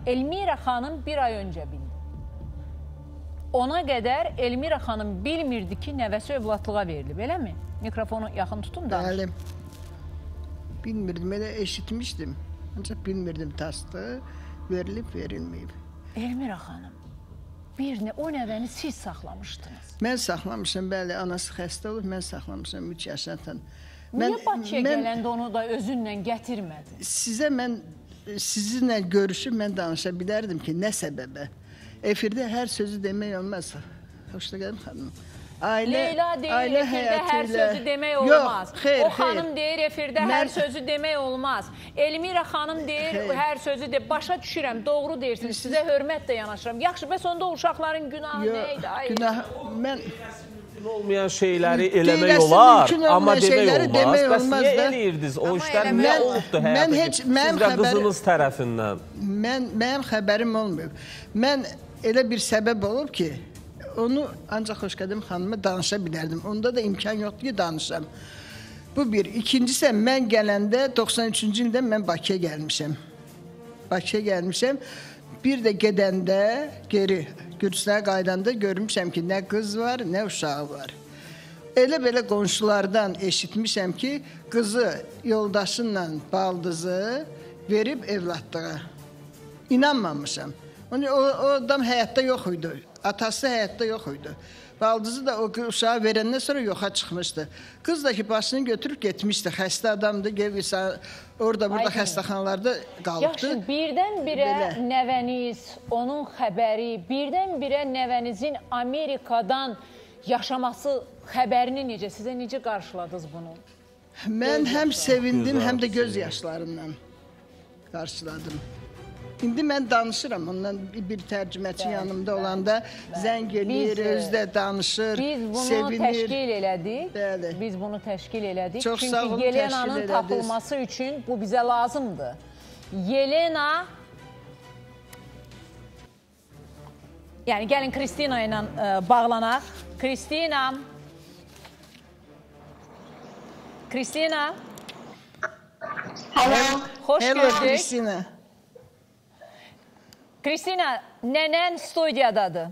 Elmira xanım bir ay öncə bildi. Ona qədər Elmira xanım bilmirdi ki, nəvəsi övladlığa verilib, eləmi? Mikrofonu yaxın tutum da. Bəli. Bilmirdim, elə eşitmişdim. Ancaq bilmirdim tasdı, verilib, verilməyib. Elmira xanım, bir nə, o nəvəni siz saxlamışdınız. Mən saxlamışam, bəli, anası xəstə olub, mən saxlamışam üç yaşından. Niyə Bakıya gələndə onu da özünlə gətirmədin? Sizə mən, sizinlə görüşüb mən danışa bilərdim ki, nə səbəbə? Efirdə hər sözü demək olmaz. Xoşda gəlin xanım. Leyla deyir, efirdə hər sözü demək olmaz. O xanım deyir, efirdə hər sözü demək olmaz. Elmira xanım deyir, hər sözü deyir. Başa düşürəm, doğru deyirsiniz, sizə hörmət də yanaşıram. Yaxşı, bəs onda uşaqların günahı neydi? Mən... olmayan şeyleri eləmək olar, amma demək olmaz. Bəs niyə eləyirdiniz? O işlər nə olubdu həyata ki? Siz də qızınız tərəfindən. Mənim xəbərim olmayıb. Mən elə bir səbəb olub ki, onu ancaq Xoşqədən xanıma danışa bilərdim. Onda da imkan yoxdur ki, danışam. Bu bir. İkincisi, mən gələndə, doxsan üçüncü ildə mən Bakıya gəlmişəm. Bakıya gəlmişəm. Bir də gedəndə geri Gürcüstana qaydanda görmüşəm ki, nə qız var, nə uşağı var. Elə-belə qonşulardan eşitmişəm ki, qızı yoldaşınla baldızı verib evladlığa. İnanmamışam. Onun, o, o adam hayatta yok idi. Atası hayatta yok idi. Baldızı da o uşağı verenden sonra yoxa çıkmıştı. Kız da ki başını götürüp gitmişti. Xəstə adamdı. Orada burada xəstəxanalarda qaldı. Yaxşı, birdən-birə nəvəniz, onun xəbəri, birdən-birə nəvənizin Amerikadan yaşaması xəbərini necə? Sizə necə qarşıladınız bunu? Mən həm sevindim, həm də göz yaşlarından qarşıladım. İndi mən danışıram, ondan bir tərcüməçi yanımda bəli, olanda bəli. Zəng eləyir, özü də danışır, sevinir. Biz bunu sevinir. təşkil elədik, bəli. Biz bunu təşkil elədik. Çox Çünki sağ olun, Yelena'nın tapılması üçün bu bizə lazımdır. Yelena, yəni gəlin Kristina ilə bağlanaq. Kristina. Kristina. Hello. Xoş gördük. Kristina, nənən studiyadadır.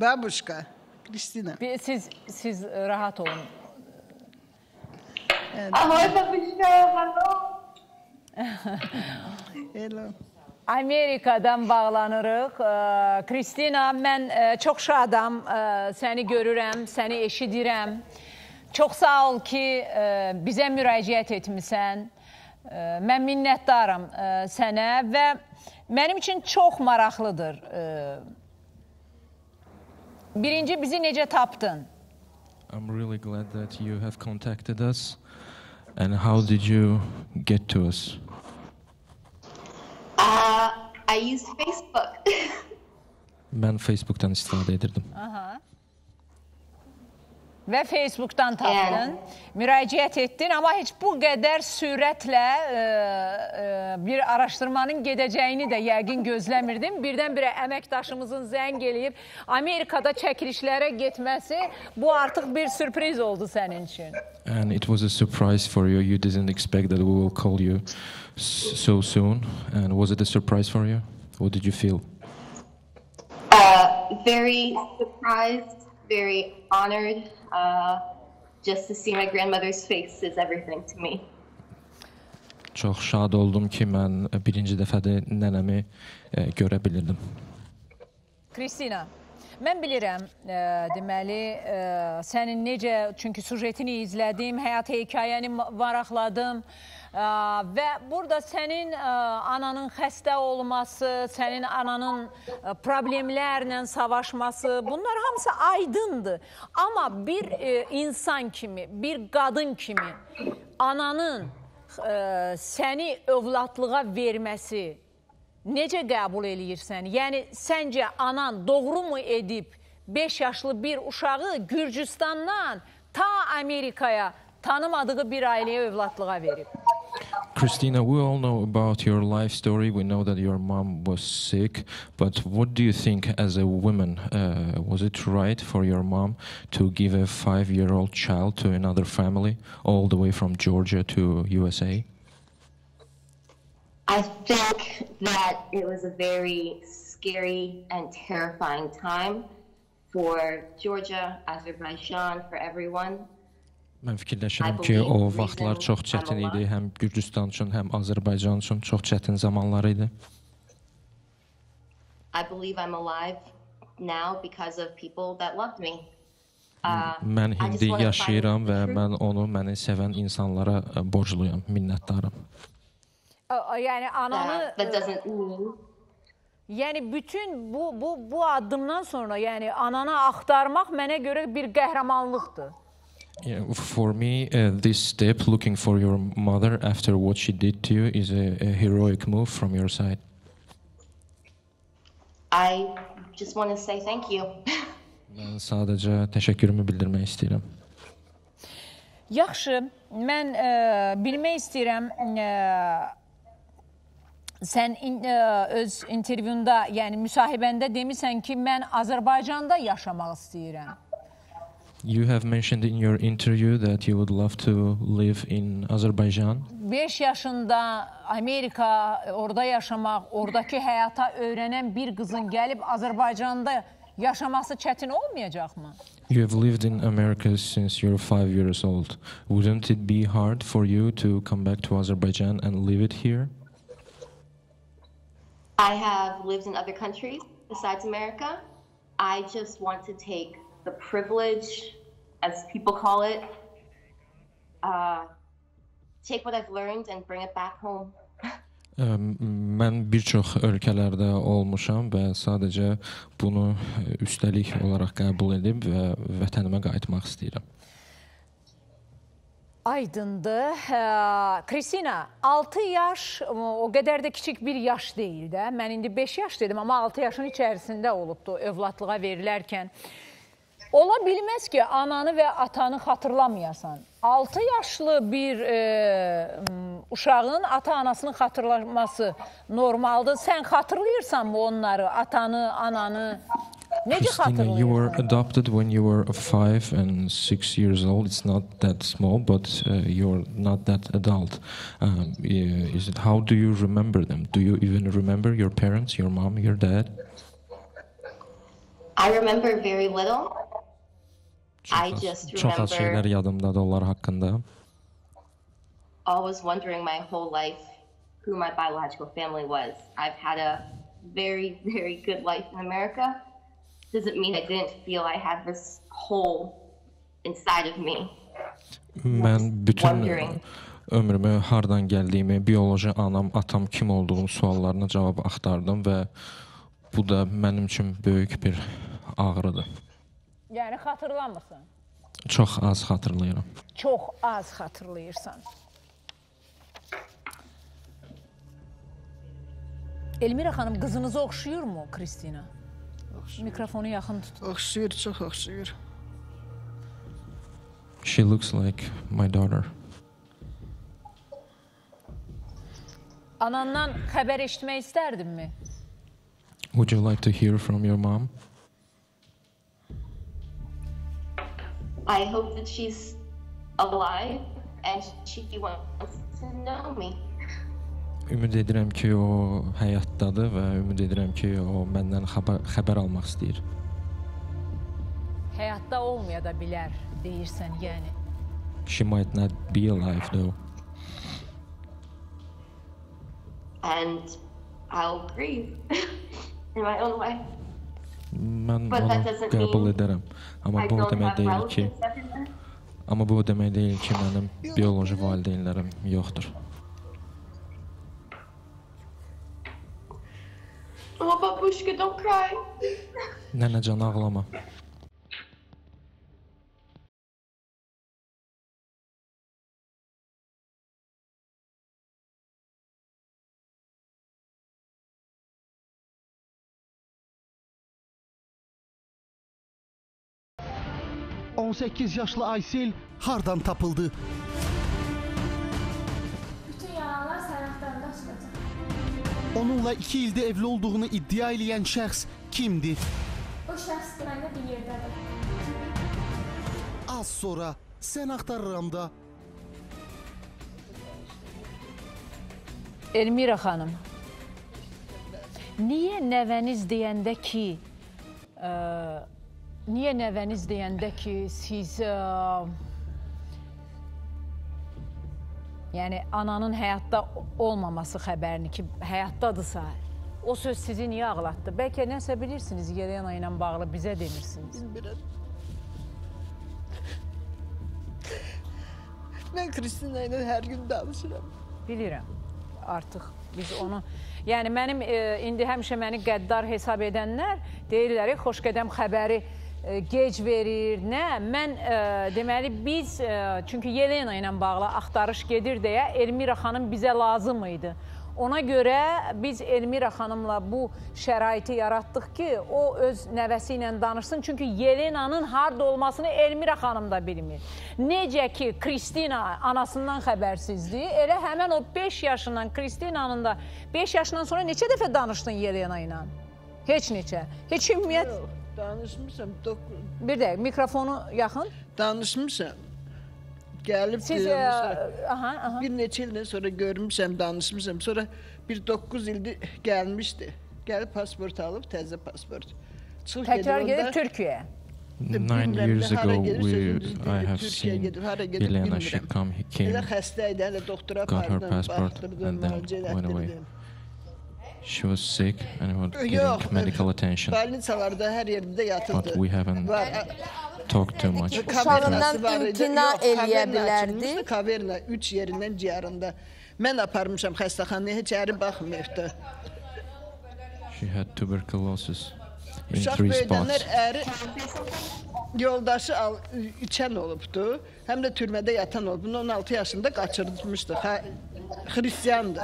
Babuşka, Kristina. Siz, siz rahat olun. Evet. Ahoy babuşka, hello. Hello. Amerikadan bağlanırıq. Kristina, mən çox şadam. Səni görürəm, səni eşidirəm. Çox sağ ol ki, bizə müraciət etmisən. Mən minnətdaram sənə və mənim üçün çox maraqlıdır. Birinci, bizi necə tapdın? I'm really glad that you have contacted us. And how did you get to us? Uh, I use Facebook. Mən Facebook'tan istifadə edirdim. Aha. Və Facebook'dan tapdın, müraciət etdin, amma heç bu qədər sürətlə e, e, bir araşdırmanın gedəcəyini də yəqin gözləmirdim. Birdən-birə əməkdaşımızın zəng eləyib Amerikada çəkilişlərə getməsi, bu artıq bir sürpriz oldu sənin üçün. And it was a surprise for you. You didn't expect that we will call you so soon. And was it a surprise for you? What did you feel? Uh, very surprised. Very honored. Uh, just to see my grandmother's face is everything to me. Çox şad oldum ki, mən birinci dəfədə nənəmi e, görə bilirdim. Kristina, mən bilirəm, e, deməli, e, sənin necə, çünki sujetini izlədim, həyat hekayəni maraqladım. Və burada sənin ananın xəstə olması, sənin ananın problemlərlə savaşması, bunlar hamısı aydındır. Amma bir insan kimi, bir qadın kimi ananın səni övladlığa verməsi necə qəbul eləyirsən? Yəni, səncə anan doğru mu edib beş yaşlı bir uşağı Gürcüstandan ta Amerikaya tanımadığı bir ailəyə övladlığa verib? Kristina, we all know about your life story. We know that your mom was sick, but what do you think as a woman? Uh, was it right for your mom to give a five-year-old child to another family all the way from Georgia to U S A? I think that it was a very scary and terrifying time for Georgia, Azerbaijan, for everyone. Mən fikirləşirəm ki, o vaxtlar çox çətin idi. Həm Gürcüstan üçün, həm Azərbaycan üçün çox çətin zamanlar idi. Mən indi yaşayıram və mən onu, məni sevən insanlara borcluyam, minnətdarım. Yəni, ananı... Yəni, bütün bu, bu, bu addımdan sonra, yəni, ananı axtarmaq mənə görə bir qəhrəmanlıqdır. Yeah, for me, uh, this step, looking for your mother after what she did to you, is a, a heroic move from your side. I just want to say thank you. Mən sadəcə təşəkkürümü bildirmək istəyirəm. Yaxşı, mən ə, bilmək istəyirəm, ə, sən in, ə, öz intervyunda, yəni müsahibəndə demisən ki, mən Azərbaycanda yaşamaq istəyirəm. You have mentioned in your interview that you would love to live in Azerbaijan. beş yaşında Amerika, orada yaşamaq, oradakı həyata öyrənən bir qızın gəlib Azərbaycanda yaşaması çətin olmayacaqmı? You have lived in America since you're five years old. Wouldn't it be hard for you to come back to Azerbaijan and live it here? I have lived in other countries besides America. I just want to take the privilege, as people call it, uh, take what I've learned and bring it back home. Mən bir çox ölkələrdə olmuşam və sadəcə bunu üstəlik olaraq qəbul edib və vətənimə qayıtmaq istəyirəm. Aydındır. Kristina, altı yaş o qədər də kiçik bir yaş deyil də. Mən indi beş yaş dedim, amma altı yaşın içərisində olubdu övladlığa verilərkən. Ola bilməz ki, ananı və atanı xatırlamayasan. altı yaşlı bir e, uşağın ata-anasını xatırlaması normaldır. Sən xatırlayırsan mı onları, atanı, ananı? Kristina, you were adopted when you were five and six years old. It's not that small, but uh, you're not that adult. Um, is it? How do you remember them? Do you even remember your parents, your mom, your dad? I remember very little. I just remember. Always wondering my whole life who my biological family was. I've had a very, very good life in America. Doesn't mean I didn't feel I had this hole inside of me. Mən bütün ömrümü hardan gəldiyimi, biyoloji anam, atam kim olduğunu suallarına cavab axtardım və bu da mənim üçün böyük bir ağrıdır. Yəni xatırlamırsan? Çox az xatırlayıram. Çox az xatırlayırsan. Elmira xanım, qızınızı oxşuyur mu Kristina? Mikrofonu yaxın tutun. Oxşuyur, çox oxşuyur. She looks like my daughter. Anandan xəbər eşitmək istərdinmi? Would you like to hear from your mom? I hope that she's alive and she wants to know me. Ümid edirəm ki, o həyatdadır və ümid edirəm ki, o məndən xəbər, xəbər almaq istəyir. Həyatda olmaya da bilər, deyirsən, yəni. She might not be alive, though. And I'll grieve in my own way. Mən onu qəbul edərəm. Amma bu o demək deyil ki, amma bu o demək deyil ki, mənim bioloji valideynlərim yoxdur. Ama babuşka, don't cry. Nene can ağlama. on səkkiz yaşlı Aysel hardan tapıldı? Onunla iki ildə evli olduğunu iddia edən şəxs kimdir? O şəxs mənə bir yerdədir. Az sonra Sən Axtarıramda. Elmira xanım, niyə nəvəniz deyəndə ki, ə, niyə nəvəniz deyəndə ki, siz ə, yəni ananın həyatda olmaması xəbərini ki, həyatdadırsa, o söz sizi niyə ağlatdı? Bəlkə nəsə bilirsiniz, Yelena ilə bağlı bizə demirsiniz. Bilmirəm. Mən Kristina ilə hər gün danışıram. Bilirəm, artıq biz onu... Yəni mənim, e, indi həmişə məni qəddar hesab edənlər deyirlər ki, Xoşqədəm xəbəri gec verir, nə? Mən, e, deməli, biz, e, çünki Yelena ilə bağlı axtarış gedir deyə Elmira xanım bizə lazım idi. Ona görə biz Elmira xanımla bu şəraiti yaratdıq ki, o öz nəvəsi ilə danışsın. Çünki Yelena'nın harda olmasını Elmira xanım da bilmir. Necə ki, Kristina anasından xəbərsizdir, elə həmən o beş yaşından, Kristina'nın da beş yaşından sonra neçə dəfə danışdın Yelena ilə? Heç neçə. Heç ümumiyyət... Danışmışam. Bir dəqiq, mikrofonu yaxın. Danışmışam. Gəlib deyilmişəm. Bir neçə ildən sonra görmüşəm, danışmışam. Sonra bir doqquz ildir gəlmişdi. Gəlib pasport alıb, təzə pasport. Təkrar gedib Türkiyəyə. Nine years ago, I have seen Yelena, she came, got her passport and then went away. She was sick and was getting medical attention. But we haven't talked too much. Uşağından imtina eləyə bilərdi. Kaverna üç yerindən ciyarında. Mən aparmışam xəstəxanaya, heç əri baxmırdı. She had tuberculosis in three spots. Yoldaşı içən olubdu, həm də türmədə yatan olub. Bunu on altı yaşında qaçırmışdı. Xristiyandı.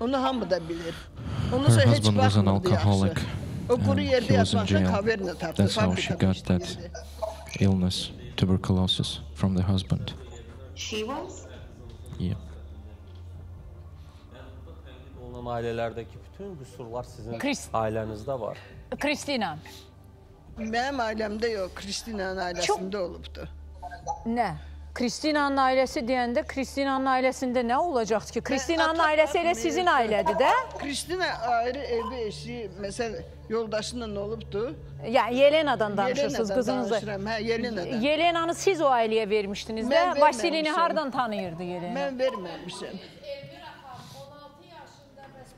Onu hamı da bilir. Onun sonra heç baxmadı yaxşı. O quru yerdə yatmaqda kaverna tapdı. That's how she got that illness, tuberculosis, from the husband. She was? Yeah. Onun ailələrdəki bütün qüsurlar sizin ailənizdə var. Kristina. Mənim ailəmdə yox, Kristina'nın ailəsində olubdu. Nə? Kristina'nın ailəsi deyəndə Kristina'nın ailəsində nə olacaqdı ki? Kristina'nın ailəsi elə sizin ailədir də? Kristina ayrı evdə eşi, məsələn, yoldaşınla nə olubdu? Yəni, Yelena'dan danışırsınız qızınızı. Yelena'dan danışıram, hə, Yelena'dan. Yelena'nı siz o ailəyə vermişdiniz də, Vasilini hardan tanıyırdı Yelena? Mən verməmişəm.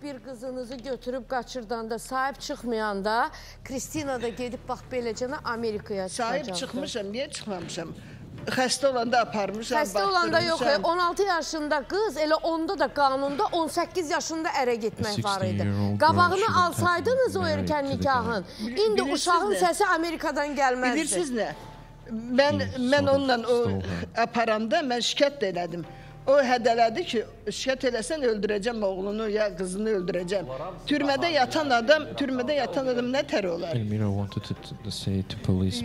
Bir qızınızı götürüb qaçırdanda, sahib çıxmayanda Kristina da gedib bax beləcənə Amerikaya çıxacaqdır. Sahib çıxmışam, niyə çıxmamışam? Xəstə olanda aparmışam, baxdırmışam. Xəstə olanda yox, on altı yaşında qız elə onda da qanunda on səkkiz yaşında ərə getmək var idi. Qabağını alsaydınız o erkən nikahın, indi uşağın səsi Amerikadan gəlməzdir. Bilirsiniz nə? Mən onunla aparanda mən şikayət də elədim. O hədələdi ki, şikayət eləsən öldürəcəm oğlunu ya qızını öldürəcəm. Türmədə yatan adam, türmədə yatan adam nə tər olar?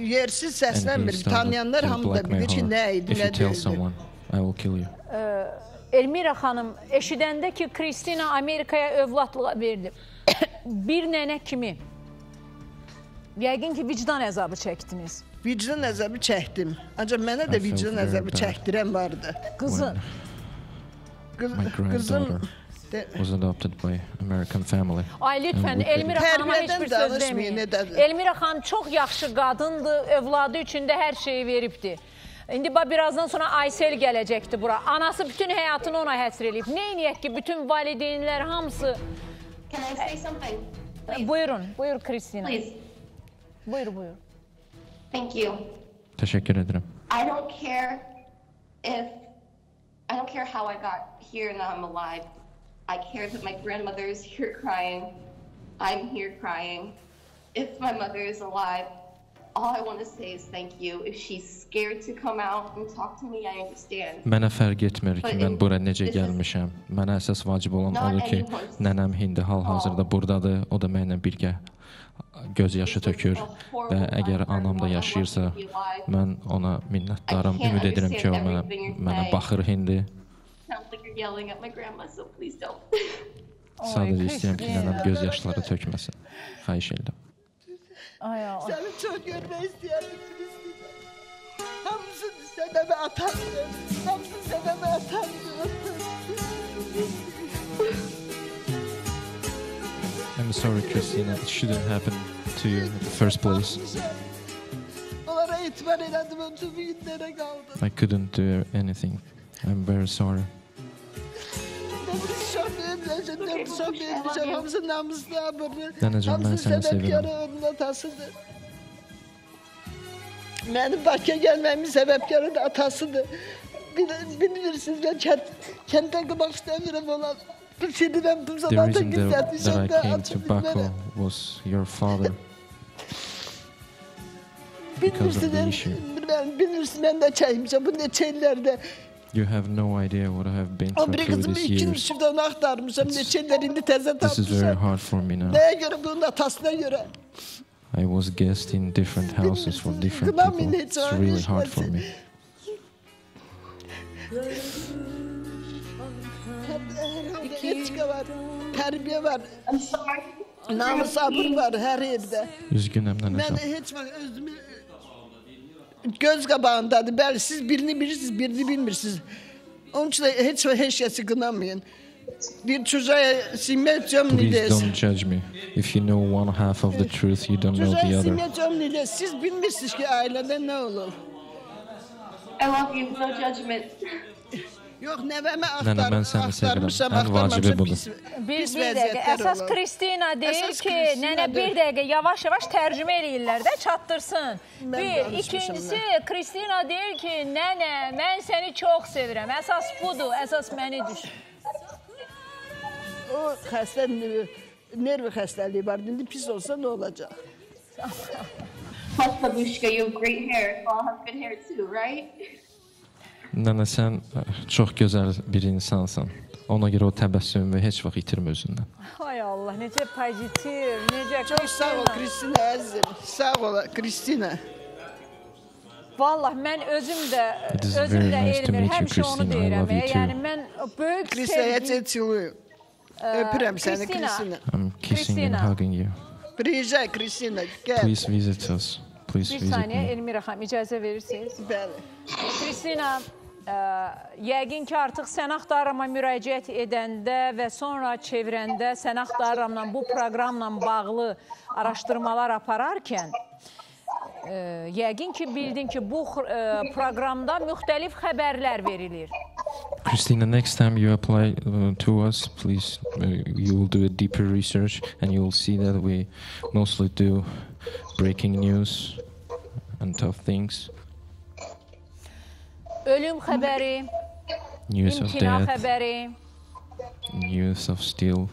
Yersiz səslənmir, tanıyanlar hamı da bilir ki, nə idi, nə deyildi. Elmira xanım, eşidəndə ki, Kristina Amerikaya övladlığa verdi. Bir nənə kimi, yəqin ki, vicdan əzabı çəkdiniz. Vicdan əzabı çəkdim, ancaq mənə də vicdan əzabı çəkdirən vardı. Qızın. Qızım was adopted by American family. Ay lütfen Elmira xanıma heç bir söz demeyin. Elmira xanım çox yaxşı qadındır, övladı üçün də hər şeyi veribdi. İndi birazdan sonra Aysel gələcəkdi bura. Anası bütün həyatını ona həsr eləyib. Neyniyək ki, bütün valideynlər hamısı... Can I say something? Buyurun, buyur Kristina. Buyur, buyur. Thank you. Teşekkür ederim. I don't care if I don't care how I got here and I'm alive. I care that my grandmother is here crying. I'm here crying. If my mother is alive, all I want to say is thank you. If she's scared to come out and talk to me, I understand. Mənə fərq etmir ki, mən bura necə gəlmişəm. Mənə əsas vacib olan odur ki, nənəm indi hal-hazırda burdadır. O da mənimlə birgə göz yaşı tökür və əgər anam da yaşayırsa, mən ona minnətdarım, ümid edirəm ki, o mənə baxır hindi. Sadəcə istəyirəm ki, nənəm göz yaşları tökməsin. Xahiş edirəm. Səni çox görmək istəyərdim, Kristina. Hamısını sədəmə atardım, hamısını sədəmə atardım. I'm sorry, Kristina. It shouldn't happen to you in the first place. I couldn't do anything. I'm very sorry. Danacığım, ben seni seviyorum. Benim Bakı'ya gelmemin sebepkarı da atasıdır. Bilirsiniz, ben kentten kılmak istemiyorum olan. The reason that, that I came to Baku was your father, because of the issue. You have no idea what I have been through, through these years. This is very hard for me now. I was guest in different houses for different people. It's really hard for me. Tərbiyə var, namı sabır var hər evdə. Üzgünəm, nənəcəm. Mən heç vaxt özümü göz qabağındadır. Bəli, siz birini bilirsiniz, birini bilmirsiniz. Onun üçün də heç vaxt heç kəsi qınamayın. Bir çocuğa sinmək cəmni deyəsin. Please don't judge me. If you know one half of the truth, you don't know the other. Çocuğa sinmək cəmni deyəsin. Siz bilmirsiniz ki, ailədə nə olur? I love you, no judgment. Yox, nəvəmə axtar, axtarmışam, axtarmışam, pis, pis vəziyyətlər olur. Əsas Kristina deyir ki, nənə bir dəqiqə yavaş-yavaş tərcümə eləyirlər də, çatdırsın. Bir, ikincisi, Kristina deyir ki, nənə, mən səni çox sevirəm, əsas budur, əsas məni düşün. O xəstə, nervi xəstəliyi var, indi pis olsa nə olacaq? Plus, Babushka, you have great hair, so I'll have good hair too, right? Nənə, sən çox gözəl bir insansan. Ona görə o təbəssümü heç vaxt itirmə özündən. Ay Allah, necə pozitiv, necə... Çox sağ ol, Kristina, əzizim. Sağ ol, Kristina. Vallahi, mən özüm də, özüm də elmir, həmişə onu deyirəm. Yəni, mən böyük sevgi... Kristina, я тебя целую. Öpürəm səni, Kristina. I'm kissing and hugging you. Приезжай, Kristina, gəl. Please visit us. Bir saniyə, Elmira xanım, icazə verirsiniz? Bəli. Kristina, yəqin ki, artıq Səni Axtarıram müraciət edəndə və sonra çevirəndə Səni Axtarıramla, bu proqramla bağlı araşdırmalar apararkən, yəqin ki, bildin ki, bu proqramda müxtəlif xəbərlər verilir. Kristina, next time you apply to us, please, you will do a deeper research and you will see that we mostly do breaking news and tough things. Ölüm xəbəri, imtina xəbəri, news of steel.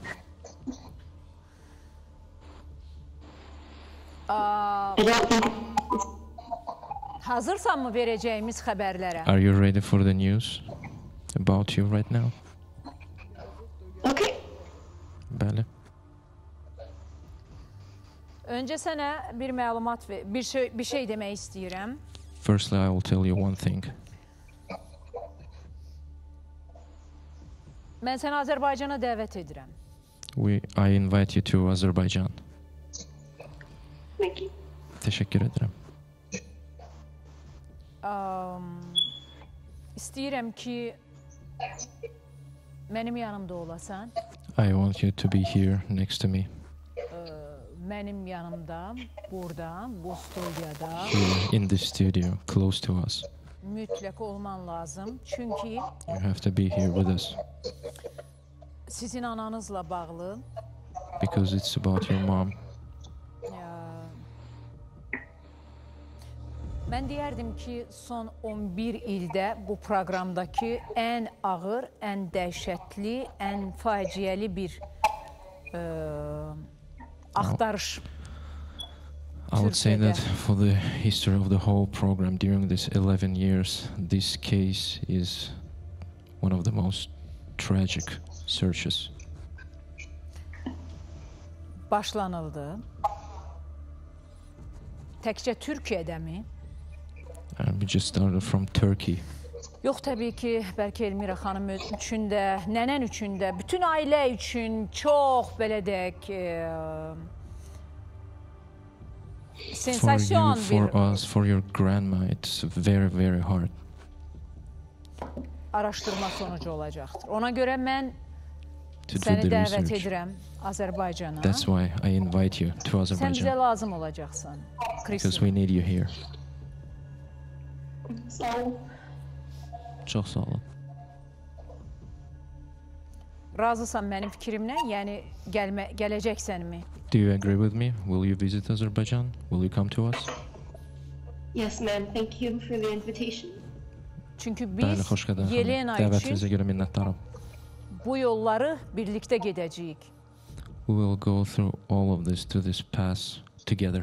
Hazırsan mı verəcəyimiz xəbərlərə? Are you ready for the news about you right now? Okay. Bəli. Öncə sənə bir məlumat, bir şey, bir şey demək istəyirəm. Firstly, I will tell you one thing. Mən səni Azərbaycana dəvət edirəm. We, I invite you to Azerbaijan. Thank you. Təşəkkür edirəm. Um, istəyirəm ki, mənim yanımda olasan. I want you to be here next to me. Mənim yanımda, burada, bu studiyada. In the studio, close to us. Mütləq olman lazım, çünki... You have to be here with us. Sizin ananızla bağlı. Because it's about your mom. Mən deyərdim ki, son on bir ildə bu proqramdakı ən ağır, ən dəhşətli, ən faciəli bir... Axtarış. I would say that for the history of the whole program during these eleven years, this case is one of the most tragic searches. Başlanıldı. Təkcə Türkiyədəmi? We just started from Turkey. Yox, təbii ki, bəlkə Elmira xanım üçün də, nənən üçün də, bütün ailə üçün çox, belə deyək, sensasyon bir... For us, for your grandma, it's very, very hard. Araşdırma sonucu olacaqdır. Ona görə mən səni dəvət edirəm Azərbaycana. That's why I invite you to Azerbaijan. Sən bizə lazım olacaqsan, Kristina. Because we need you here. So... Çox sağ olun. Razısan mənim fikrimlə, yəni gələcəksənmi? Do you agree with me? Will you visit Azerbaijan? Will you come to us? Yes, ma'am. Thank you for the invitation. Çünki biz Yelena üçün bu yolları birlikdə gedəcəyik. We will go through all of this to this pass together.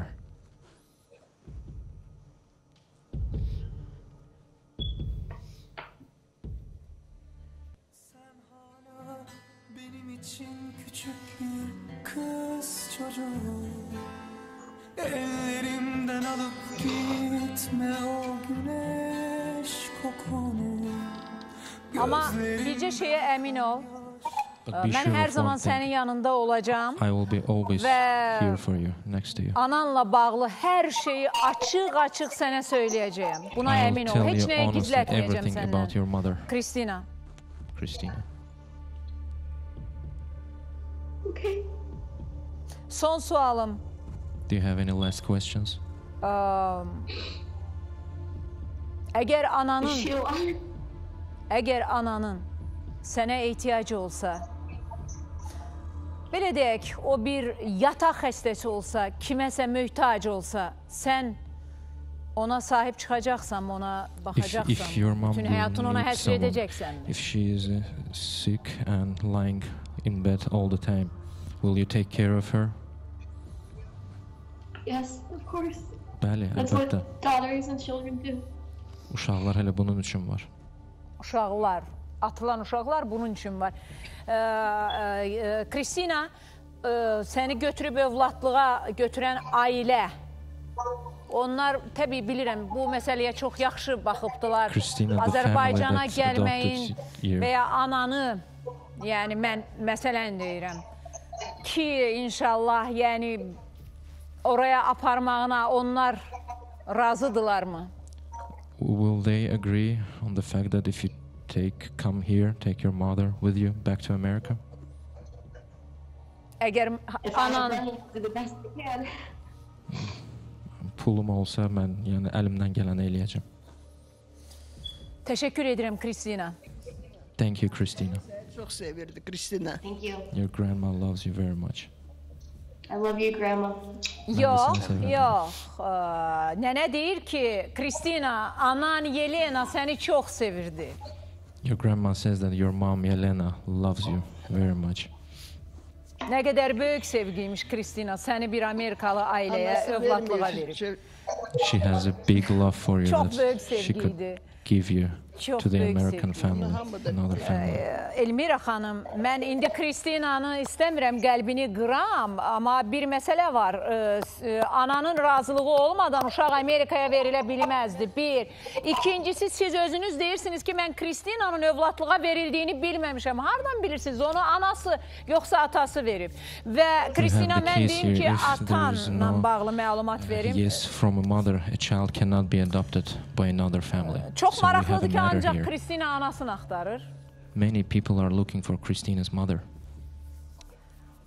Ellerimden alıp gitme o güneş kokunu. Ama birce şeye emin ol. Mən hər zaman sənin yanında olacağam və ananla bağlı hər şeyi açıq-açıq sənə söyləyəcəyəm. Buna əmin ol, heç nəyə gizlətməyəcəm səndən. Kristina. Kristina. Okay. Son sualım. Do you have any last questions? Əgər ananın Əgər ananın sənə ehtiyacı olsa, belə deyək, o bir yataq xəstəsi olsa, kiməsə möhtac olsa, sən ona sahib çıxacaqsan, ona baxacaqsan, bütün həyatını ona həsr edəcəksən. If she is sick and lying in bed all the time, will you take care of her? Yes, of course. Bəli, əlbəttə. Uşaqlar hələ bunun üçün var. Uşaqlar, atılan uşaqlar bunun üçün var. Kristina, səni götürüb övladlığa götürən ailə, onlar təbii bilirəm, bu məsələyə çox yaxşı baxıbdılar. Azərbaycana gəlməyin və ya ananı, yəni mən məsələn deyirəm ki, inşallah, yəni oraya aparmağına onlar razıdırlar mı? Will they agree on the fact that if you take, come here, take your mother with you back to America? Əgər anan... Pulum olsa, mən yəni əlimdən gələni eləyəcəm. Təşəkkür edirəm, Kristina. Thank you, Kristina. Çox sevirdi, Kristina. Thank you. Your grandma loves you very much. I love you, grandma. Yox, yox. Nənə deyir ki, Kristina, anan Yelena səni çox sevirdi. Your grandma says that your mom Yelena loves you very much. Nə qədər böyük sevgiymiş, Kristina, səni bir Amerikalı ailəyə, övladlığa verib. She has a big love for you that she could give you to the American family, another family. Elmira xanım, mən indi Kristinanı istəmirəm qəlbini qıram, amma bir məsələ var. Ananın razılığı olmadan uşaq Amerikaya verilə bilməzdi, bir. İkincisi, siz özünüz deyirsiniz ki, mən Kristinanın övladlığa verildiyini bilməmişəm. Hardan bilirsiniz? Onu anası, yoxsa atası verib. Və Kristina, mən deyim ki, atanla bağlı məlumat verim. Yes, from a mother, a child cannot be adopted by another family. Çox maraqlıdır ki, ancaq Kristina anasını axtarır. Many people are looking for Kristina's mother.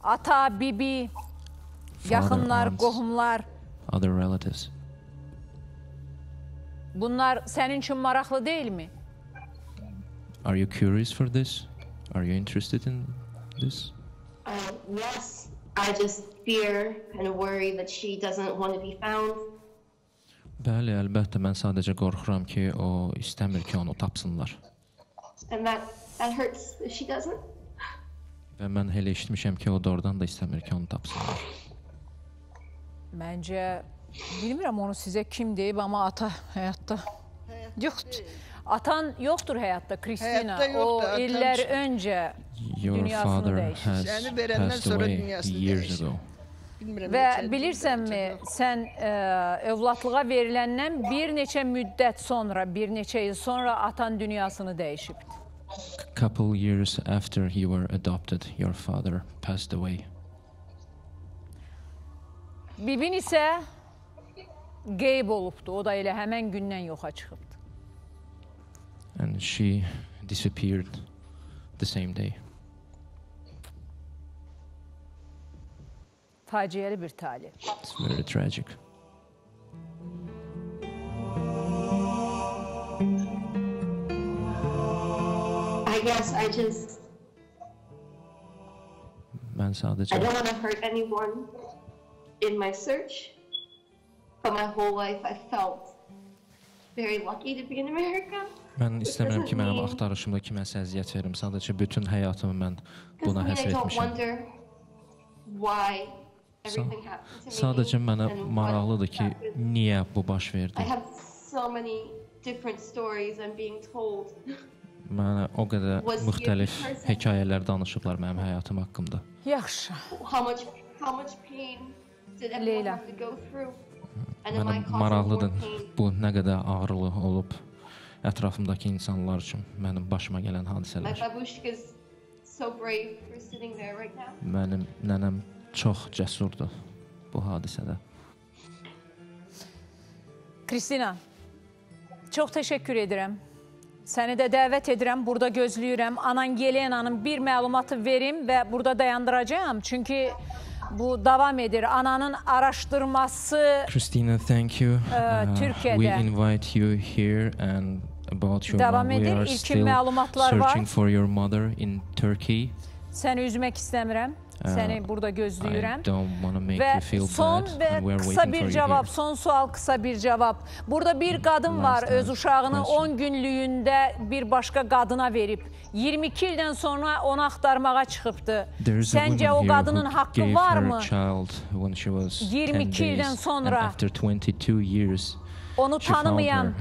Ata, bibi, yaxınlar, qohumlar. Other relatives. Bunlar sənin üçün maraqlı deyilmi? Are you curious for this? Are you interested in this? Yes, I just fear and worry that she doesn't want to be found. Bəli, əlbəttə, mən sadəcə qorxuram ki, o istəmir ki, onu tapsınlar. Və mən elə işitmişəm ki, o doğrudan da istəmir ki, onu tapsınlar. Məncə, bilmirəm onu sizə kim deyib, amma ata həyatda yoxdur. Atan yoxdur həyatda, Kristina. O, illər öncə dünyasını dəyişir. Səni verəndən sonra dünyasını dəyişir. Və bilirsənmi, sən övladlığa veriləndən bir neçə müddət sonra, bir neçə il sonra atan dünyasını dəyişibdir. Couple years after you were adopted, your father passed away. Bibin isə qeyb olubdur, o da elə həmən gündən yoxa çıxıbdır. And she disappeared the same day. Faciəli bir talih. It's very tragic. I guess I just mən sadəcə I don't want to hurt anyone in my search, but my whole life I felt very lucky to be in America. Mən istəmirəm ki, mənim axtarışımda kiməsə əziyyət verim. Sadəcə bütün həyatımı mən buna həsr etmişəm. Sadəcə mənə maraqlıdır ki, niyə bu baş verdi? Mənə o qədər müxtəlif hekayələr danışıblar mənim həyatım haqqımda. Yaxşı. Leyla. Mənə maraqlıdır bu nə qədər ağrılı olub ətrafımdakı insanlar üçün mənim başıma gələn hadisələr. Mənim nənəm çox cəsurdur bu hadisədə. Kristina, çox təşəkkür edirəm. Səni də dəvət edirəm, burada gözləyirəm. Anan Yelena'nın bir məlumatı verim və burada dayandıracağım. Çünki bu davam edir. Ananın araşdırması Kristina, thank you. Türkiyədə. We invite you here and about your mom. We are still searching for your mother in Turkey. Səni üzmək istəmirəm. Səni burada gözləyirəm. Ve son ve kısa bir cevap, son sual kısa bir cevap. Burada bir kadın var, öz uşağını on günlüğünde bir başka kadına verip iyirmi iki ildən sonra onu axtarmağa çıxıbdı. Səncə o kadının haqqı var mı? iyirmi iki ildən sonra onu tanımayan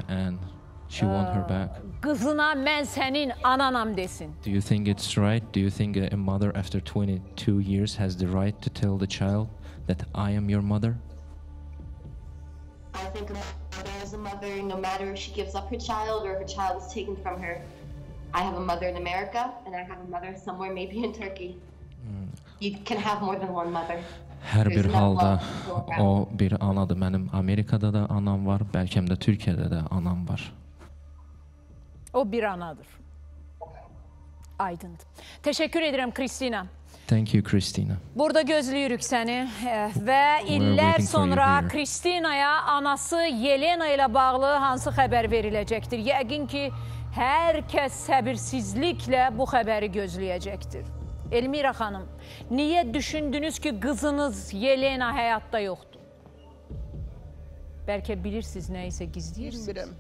kızına mən sənin ananam desin. Do you think it's right? Do you think a mother after twenty-two years has the right to tell the child that I am your mother? I think a mother is a mother, no matter if she gives up her child or her child is taken from her. I have a mother in America and I have a mother somewhere maybe in Turkey. Hmm. You can have more than one mother. Hər bir halda o bir anadır. Mənim Amerikada da anam var, bəlkə də Türkiyədə də anam var. O bir anadır. Aydındır. Teşekkür ederim Kristina. Thank you Kristina. Burada gözlüyürük səni ve iller sonra Kristina'ya anası Yelena ile bağlı hansı xəbər veriləcəkdir? Yəqin ki herkes səbirsizliklə bu xəbəri gözləyəcəkdir. Elmira xanım, niyə düşündünüz ki qızınız Yelena həyatda yoxdur? Bəlkə bilirsiniz, neyse gizləyirsiniz. Bilmirəm.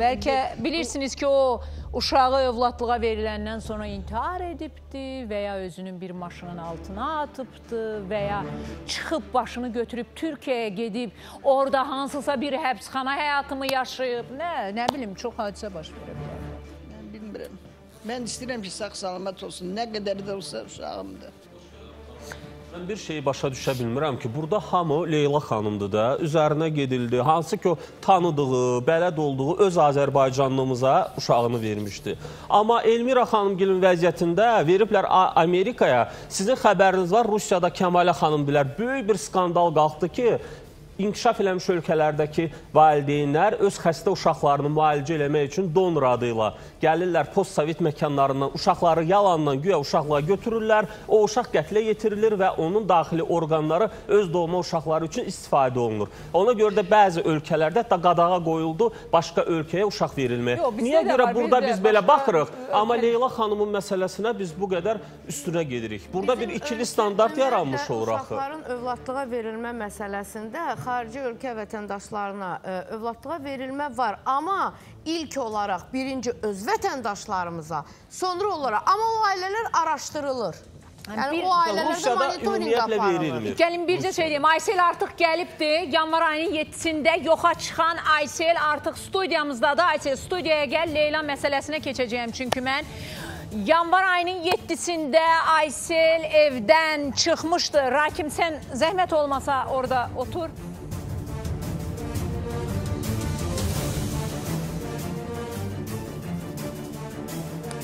Bəlkə bilirsiniz ki o uşağı övladlığa veriləndən sonra intihar edibdi və ya özünün bir maşının altına atıbdı və ya çıxıb başını götürüb Türkiyəyə gedib orada hansısa bir həbsxana həyatımı yaşayıb. Nə, nə bilim, çox hadisə baş verib. Mən bilmirəm. Mən istəyirəm ki sağ salamat olsun. Nə qədər də olsa uşağımdır. Mən bir şeyi başa düşə bilmirəm ki, burada hamı Leyla xanımdır da, üzərinə gedildi, hansı ki o tanıdığı, bələd olduğu öz Azərbaycanlımıza uşağını vermişdi. Amma Elmira xanımgilin vəziyyətində veriblər Amerikaya, sizin xəbəriniz var, Rusiyada Kəmalə xanım bilər, böyük bir skandal qalxdı ki, İnkişaf eləmiş ölkələrdəki valideynlər öz xəstə uşaqlarını müalicə eləmək üçün donor adı ilə gəlirlər post-sovet məkanlarından, uşaqları yalandan güya uşaqlığa götürürlər, o uşaq qətlə yetirilir və onun daxili orqanları öz doğma uşaqları üçün istifadə olunur. Ona görə də bəzi ölkələrdə hətta qadağa qoyuldu başqa ölkəyə uşaq verilməyə. Yo, niyə görə var, burada biz belə baxırıq, ölkə... amma Leyla xanımın məsələsinə biz bu qədər üstünə gedirik. Burada bizim bir ikili standart yaranmış olur axı. Uşaqların övladlığa verilmə məsələsində xarici ölkə vətəndaşlarına övladlığa verilmə var, amma ilk olaraq birinci öz vətəndaşlarımıza, sonra olaraq, amma o ailələr araşdırılır. Yani bir, o ailələrdə monitorinq aparılır. Gəlin bircə şey deyim, Aysel artıq gəlibdi, yanvar ayının yeddisində yoxa çıxan Aysel artıq studiyamızdadır. Aysel studiyaya gəl, Leyla məsələsinə keçəcəyim çünki mən. Yanvar ayının yeddisində Aysel evdən çıxmışdı. Rakim, sən zəhmət olmasa orada otur.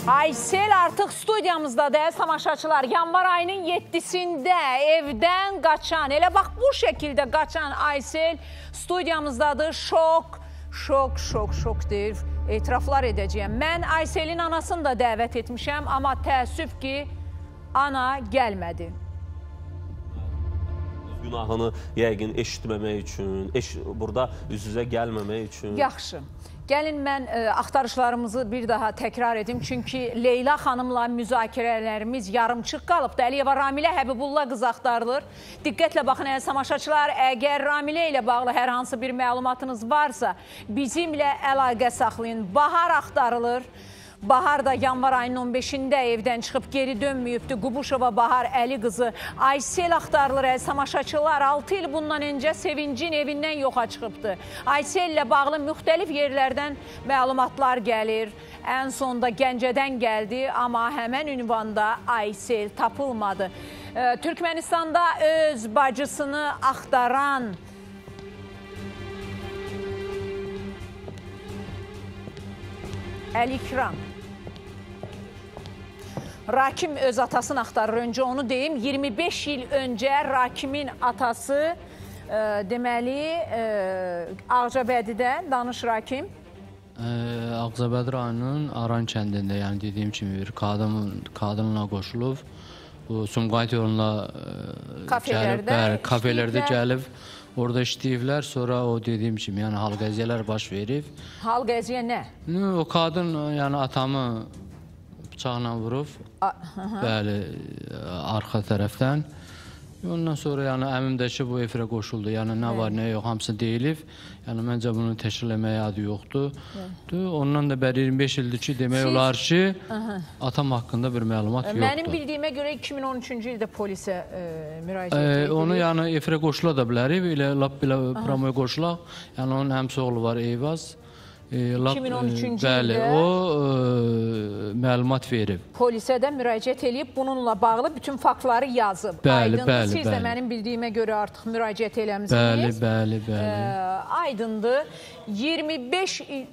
Aysel artıq studiyamızda da, tamaşaçılar. Yanvar ayının yeddisində evdən qaçan, elə bax bu şəkildə qaçan Aysel studiyamızdadır. Şok, şok, şok, şokdir. Etiraflar edəcəyəm. Mən Aysel'in anasını da dəvət etmişəm, amma təəssüf ki, ana gəlmədi. Günahını yəqin eşitməmək üçün, eş, burada üz-üzə gəlməmək üçün. Yaxşı. Gəlin mən e, axtarışlarımızı bir daha təkrar edim. Çünki Leyla xanımla müzakirələrimiz yarımçıq qalıb. Əliyeva Ramilə Həbibullah qızı axtarılır. Diqqətlə baxın, əziz tamaşaçılar, əgər Ramilə ilə bağlı hər hansı bir məlumatınız varsa, bizimlə əlaqə saxlayın. Bahar axtarılır. Bahar da yanvar ayının on beşində evdən çıxıb geri dönməyibdi. Qubuşova Bahar Əli qızı. Aysel axtarılır, əziz tamaşaçılar. altı il bundan öncə Sevincin evindən yoxa çıxıbdı. Aysel ilə bağlı müxtəlif yerlərdən məlumatlar gəlir. Ən sonda Gəncədən gəldi, amma həmən ünvanda Aysel tapılmadı. Türkmənistanda öz bacısını axtaran Əlikram Rakim öz atasını axtarır. Öncə onu deyim, iyirmi beş il öncə Rakimin atası e, deməli e, Ağcabədidə, danış Rakim. E, Ağcabədi rayonunun Aran kəndində, yəni dediyim kimi bir kadın, kadınla qoşulub Sumqayıt yoluna e, kafelərdə, gəlib, bər, kafelərdə gəlib Orada işleyiblər, sonra o dediyim kimi, yəni hal qəziyyələr baş verib. Hal qəziyyə nə? O qadın, yəni atamı bıçaqla vurub, bəli, arxa tərəfdən. Ondan sonra yəni əmim də ki, bu efirə qoşuldu, yəni nə var, nə yox, hamısı deyilib. Yəni məncə bunu təşkil etməyə adı yoxdur. Ondan da bəri iyirmi beş ildir ki, demək olar ki, atam haqqında bir məlumat yoxdur. Mənim bildiyimə görə iki min on üçüncü ildə polisə müraciət edilir. Onu yəni efirə qoşula da bilərik, lap belə promoya qoşulaq. Yəni onun həmsi oğlu var, Eyvaz. iki min on üçüncü ildə o məlumat verib. Polisə də müraciət edib, bununla bağlı bütün faktları yazıb. Aydındır, siz də mənim bildiyimə görə artıq müraciət eləmişsiniz. Bəli, bəli, bəli. Aydındır, iyirmi beş il...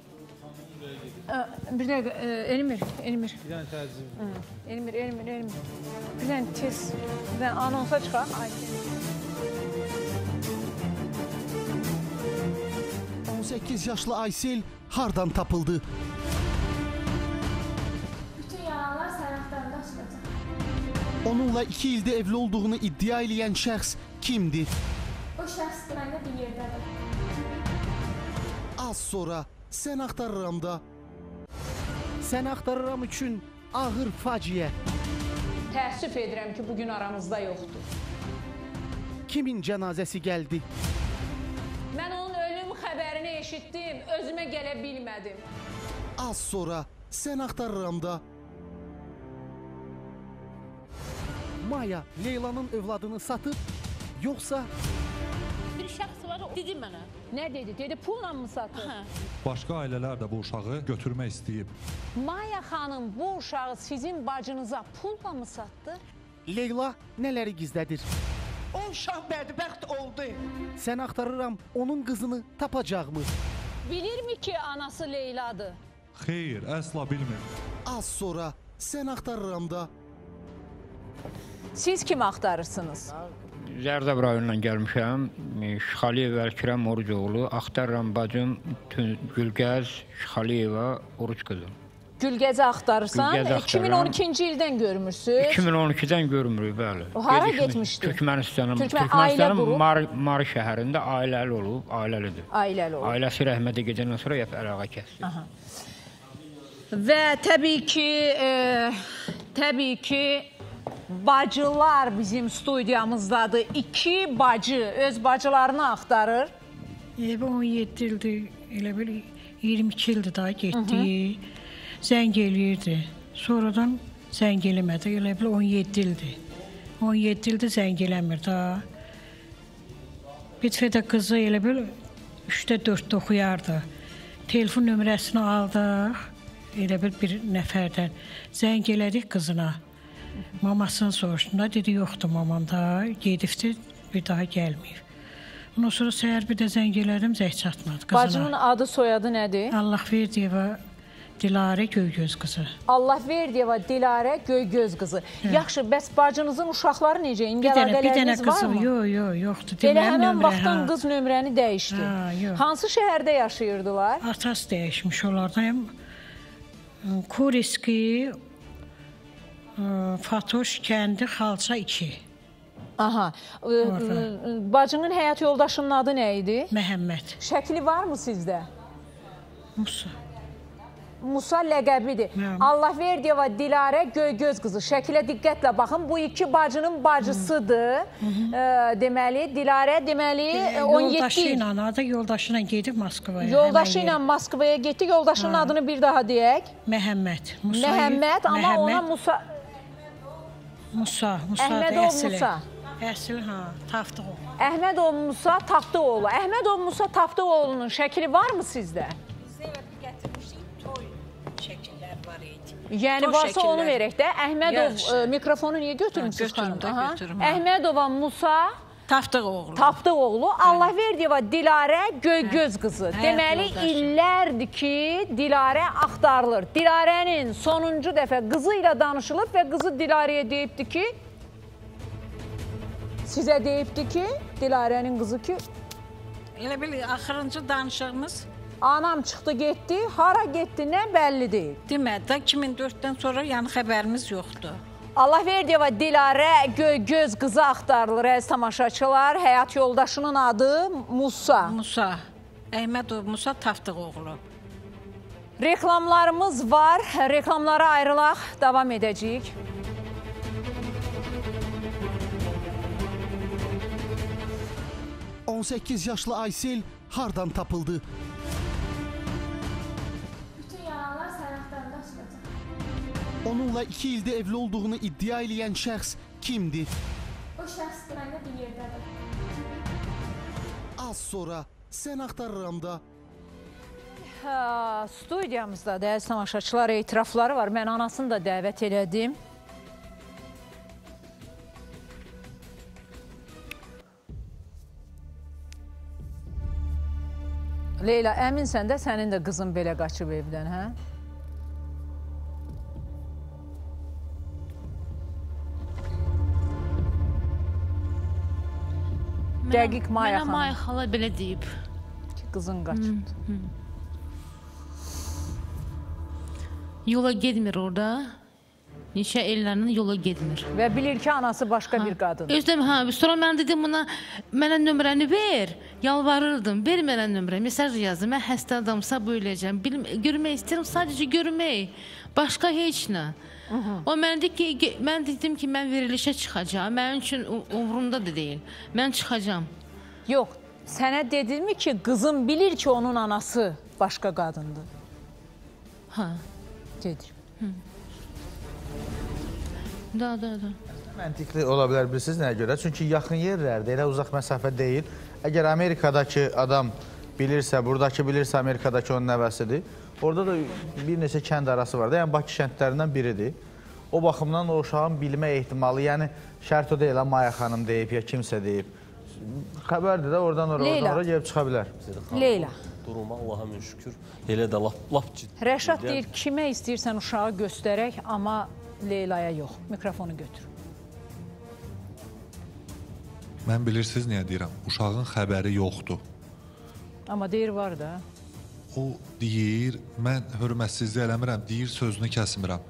Bir dəqiqə, Elmir, Elmir. Bir dənə təzim. Elmir, Elmir, Elmir. Bir dənə tez, bir dənə anonsa çıxar. on səkkiz yaşlı Aysel hardan tapıldı? Onunla iki ildə evli olduğunu iddia eləyən şəxs kimdir? O şəxs məndə bir yerdədir. Az sonra Sən Axtarıramda. Sən Axtarıram üçün ağır faciə. Təəssüf edirəm ki, bugün aramızda yoxdur. Kimin cənazəsi gəldi? Mən onun ölüm xəbərini eşitdim, özümə gələ bilmədim. Az sonra Sən Axtarıramda. Maya Leylanın övladını satıb, yoxsa... Bir şəxs var, dedi mənə. Nə dedi? Dedi, pulla mı satıb? Başqa ailələr də bu uşağı götürmək istəyib. Maya xanım bu uşağı sizin bacınıza pulla mı satdı? Leyla nələri gizlədir? O uşaq bədbəxt oldu. Sən Axtarıram onun qızını tapacaqmı? Bilirmi ki, anası Leyladır? Xeyr, əsla bilmir. Az sonra Sən Axtarıramda. Siz kimi axtarırsınız? Zərdəb rayonundan gəlmişəm. Şıxaliyev Əlkirəm Orucoğlu. Axtarıram bacım Gülgəz Şıxaliyeva Oruc qızım. Gülgəzi axtarırsan, iki min on ikinci ildən görmürsünüz. iki min on ikidən görmürük, bəli. Hara getmişdir? Türkmənistanım. Türkmənistanım Mari şəhərində ailəli olub, ailəlidir. Ailəli olub. Ailəsi rəhmətə gedəndən sonra yəp əlaqa kəsdir. Və təbii ki, təbii ki, bacılar bizim studiyamızdadır. İki bacı öz bacılarını axtarır. on yeddi ildir, elə bil iyirmi iki ildir daha getdik. Zəng eləyirdi. Sonradan zəng eləmədi. Elə bilə on yeddi ildir. on yeddi ildir zəng eləmir daha. Bitfədə qızı elə bilə üçdə dörddə oxuyardı. Telefon nömrəsini aldıq. Elə bilə bir nəfərdən. Zəng elədik qızına. Mamasını soruşduğunda dedi, yoxdur mamam daha. Gedibdi, bir daha gəlməyib. Ondan sonra səhər bir də zəng elədim, zəng çatmadı qızına. Bacının adı, soyadı nədir? Allahverdiyeva Dilare Göygöz qızı. Allahverdiyeva Dilare Göygöz qızı. Yaxşı, bəs bacınızın uşaqları necə? İndi əlaqələriniz varmı? Yox, yox, yoxdur. Elə həmən vaxtdan qız nömrəni dəyişdi. Hansı şəhərdə yaşayırdılar? Atası dəyişmiş onlardan. Kuriski, Fatoş, kəndi, Xalça iki. Aha. Bacının həyat yoldaşının adı nə idi? Məhəmməd. Şəkli varmı sizdə? Musa. Musa ləqəbidir. Allahverdiyeva Dilare Göygöz qızı. Şəkilə diqqətlə baxın. Bu iki bacının bacısıdır. Deməli, Dilare deməli on yeddi... Yoldaşı ilə gedib Moskvaya. Yoldaşı ilə Moskvaya getdi. Yoldaşının adını bir daha deyək. Məhəmməd. Məhəmməd, amma ona Musa... Musa. Əhmədov Musa. Əsl, hə, Taftıoğlu. Əhmədov Musa Taftıoğlu. Əhmədov Musa Taftıoğlunun şəkili varmı sizdə? Yəni, varsa onu verək də. Əhmədov, mikrofonu niyə götürmüşsünüz? Götürüm də, götürüm. Əhmədova Musa Taftıoğlu, Allahverdiyeva Dilare Göygöz qızı. Deməli, illərdir ki, Dilare axtarılır. Dilarenin sonuncu dəfə qızı ilə danışılıb və qızı Dilareyə deyibdir ki, sizə deyibdir ki, Dilarenin qızı ki... Elə bil, axırıncı danışığımız... Anam çıxdı, getdi, hara getdi, nə bəlli deyil. Deməli, iki min dörddən sonra yəni xəbərimiz yoxdur. Allahverdiyeva Dilare Göygöz qızı axtarılır, əziz tamaşaçılar. Həyat yoldaşının adı Musa. Musa, Əhmədov Musa Taftıoğlu. Reklamlarımız var. Reklamlara ayrılaq, davam edəcəyik. on səkkiz yaşlı Aysel hardan tapıldı? Onunla iki ildə evli olduğunu iddia edən şəxs kimdir? O şəxs mənə bir yerdədir. Az sonra Sən Axtarıramda. Ha, studiyamızda dəyərli tamaşaçılar etirafları var. Mən anasını da dəvət elədim. Leyla, əminsən də sənin də qızın belə qaçıb evdən, hə? Dəqiq Maya xanım. Mənə Maya xala belə deyib. Ki, qızın qaçıbdır. Yola gedmir orada. Neçə ellərinin yola gedmir. Və bilir ki, anası başqa ha, bir qadın. Özləm, hə. Sonra mən dedim buna, mənə nömrəni ver. Yalvarırdım, ver mənə nömrəni. Mesaj yazdım, mən həstə adamsa böyləyəcəm. Görmək istəyirəm, sadəcə görmək. Başqa heç nə. O mən dedim ki, mən dedim ki, mən verilişə çıxacağım. Mənim üçün umurumda da deyil. Mən çıxacağım. Yox, sənə dedimmi ki, qızım bilir ki, onun anası başqa qadındır. Ha. Dedim. Da, da, da. Məntiqli ola bilər bilirsiniz nəyə görə? Çünki yaxın yerlərdə, elə uzaq məsafə deyil. Əgər Amerikadakı adam bilirsə, buradakı bilirsə, Amerikadakı onun nəvəsidir. Orada da bir neçə kənd arası var da, yəni Bakı kəndlərindən biridir. O baxımdan o uşağın bilmə ehtimalı, yəni şərt o deyil, Maya xanım deyib, ya kimsə deyib. Xəbərdir də, oradan oraya, oradan oraya gəlib çıxa bilər. Leyla. Duruma Allaha min şükür, elə də lap, lap ciddi. Rəşad deyir, kimə istəyirsən uşağı göstərək, amma Leyla'ya yox. Mikrofonu götür. Mən bilirsiniz niyə deyirəm, uşağın xəbəri yoxdur. Amma deyir var da. O deyir, mən hörmətsizlik eləmirəm, deyir sözünü kəsmirəm.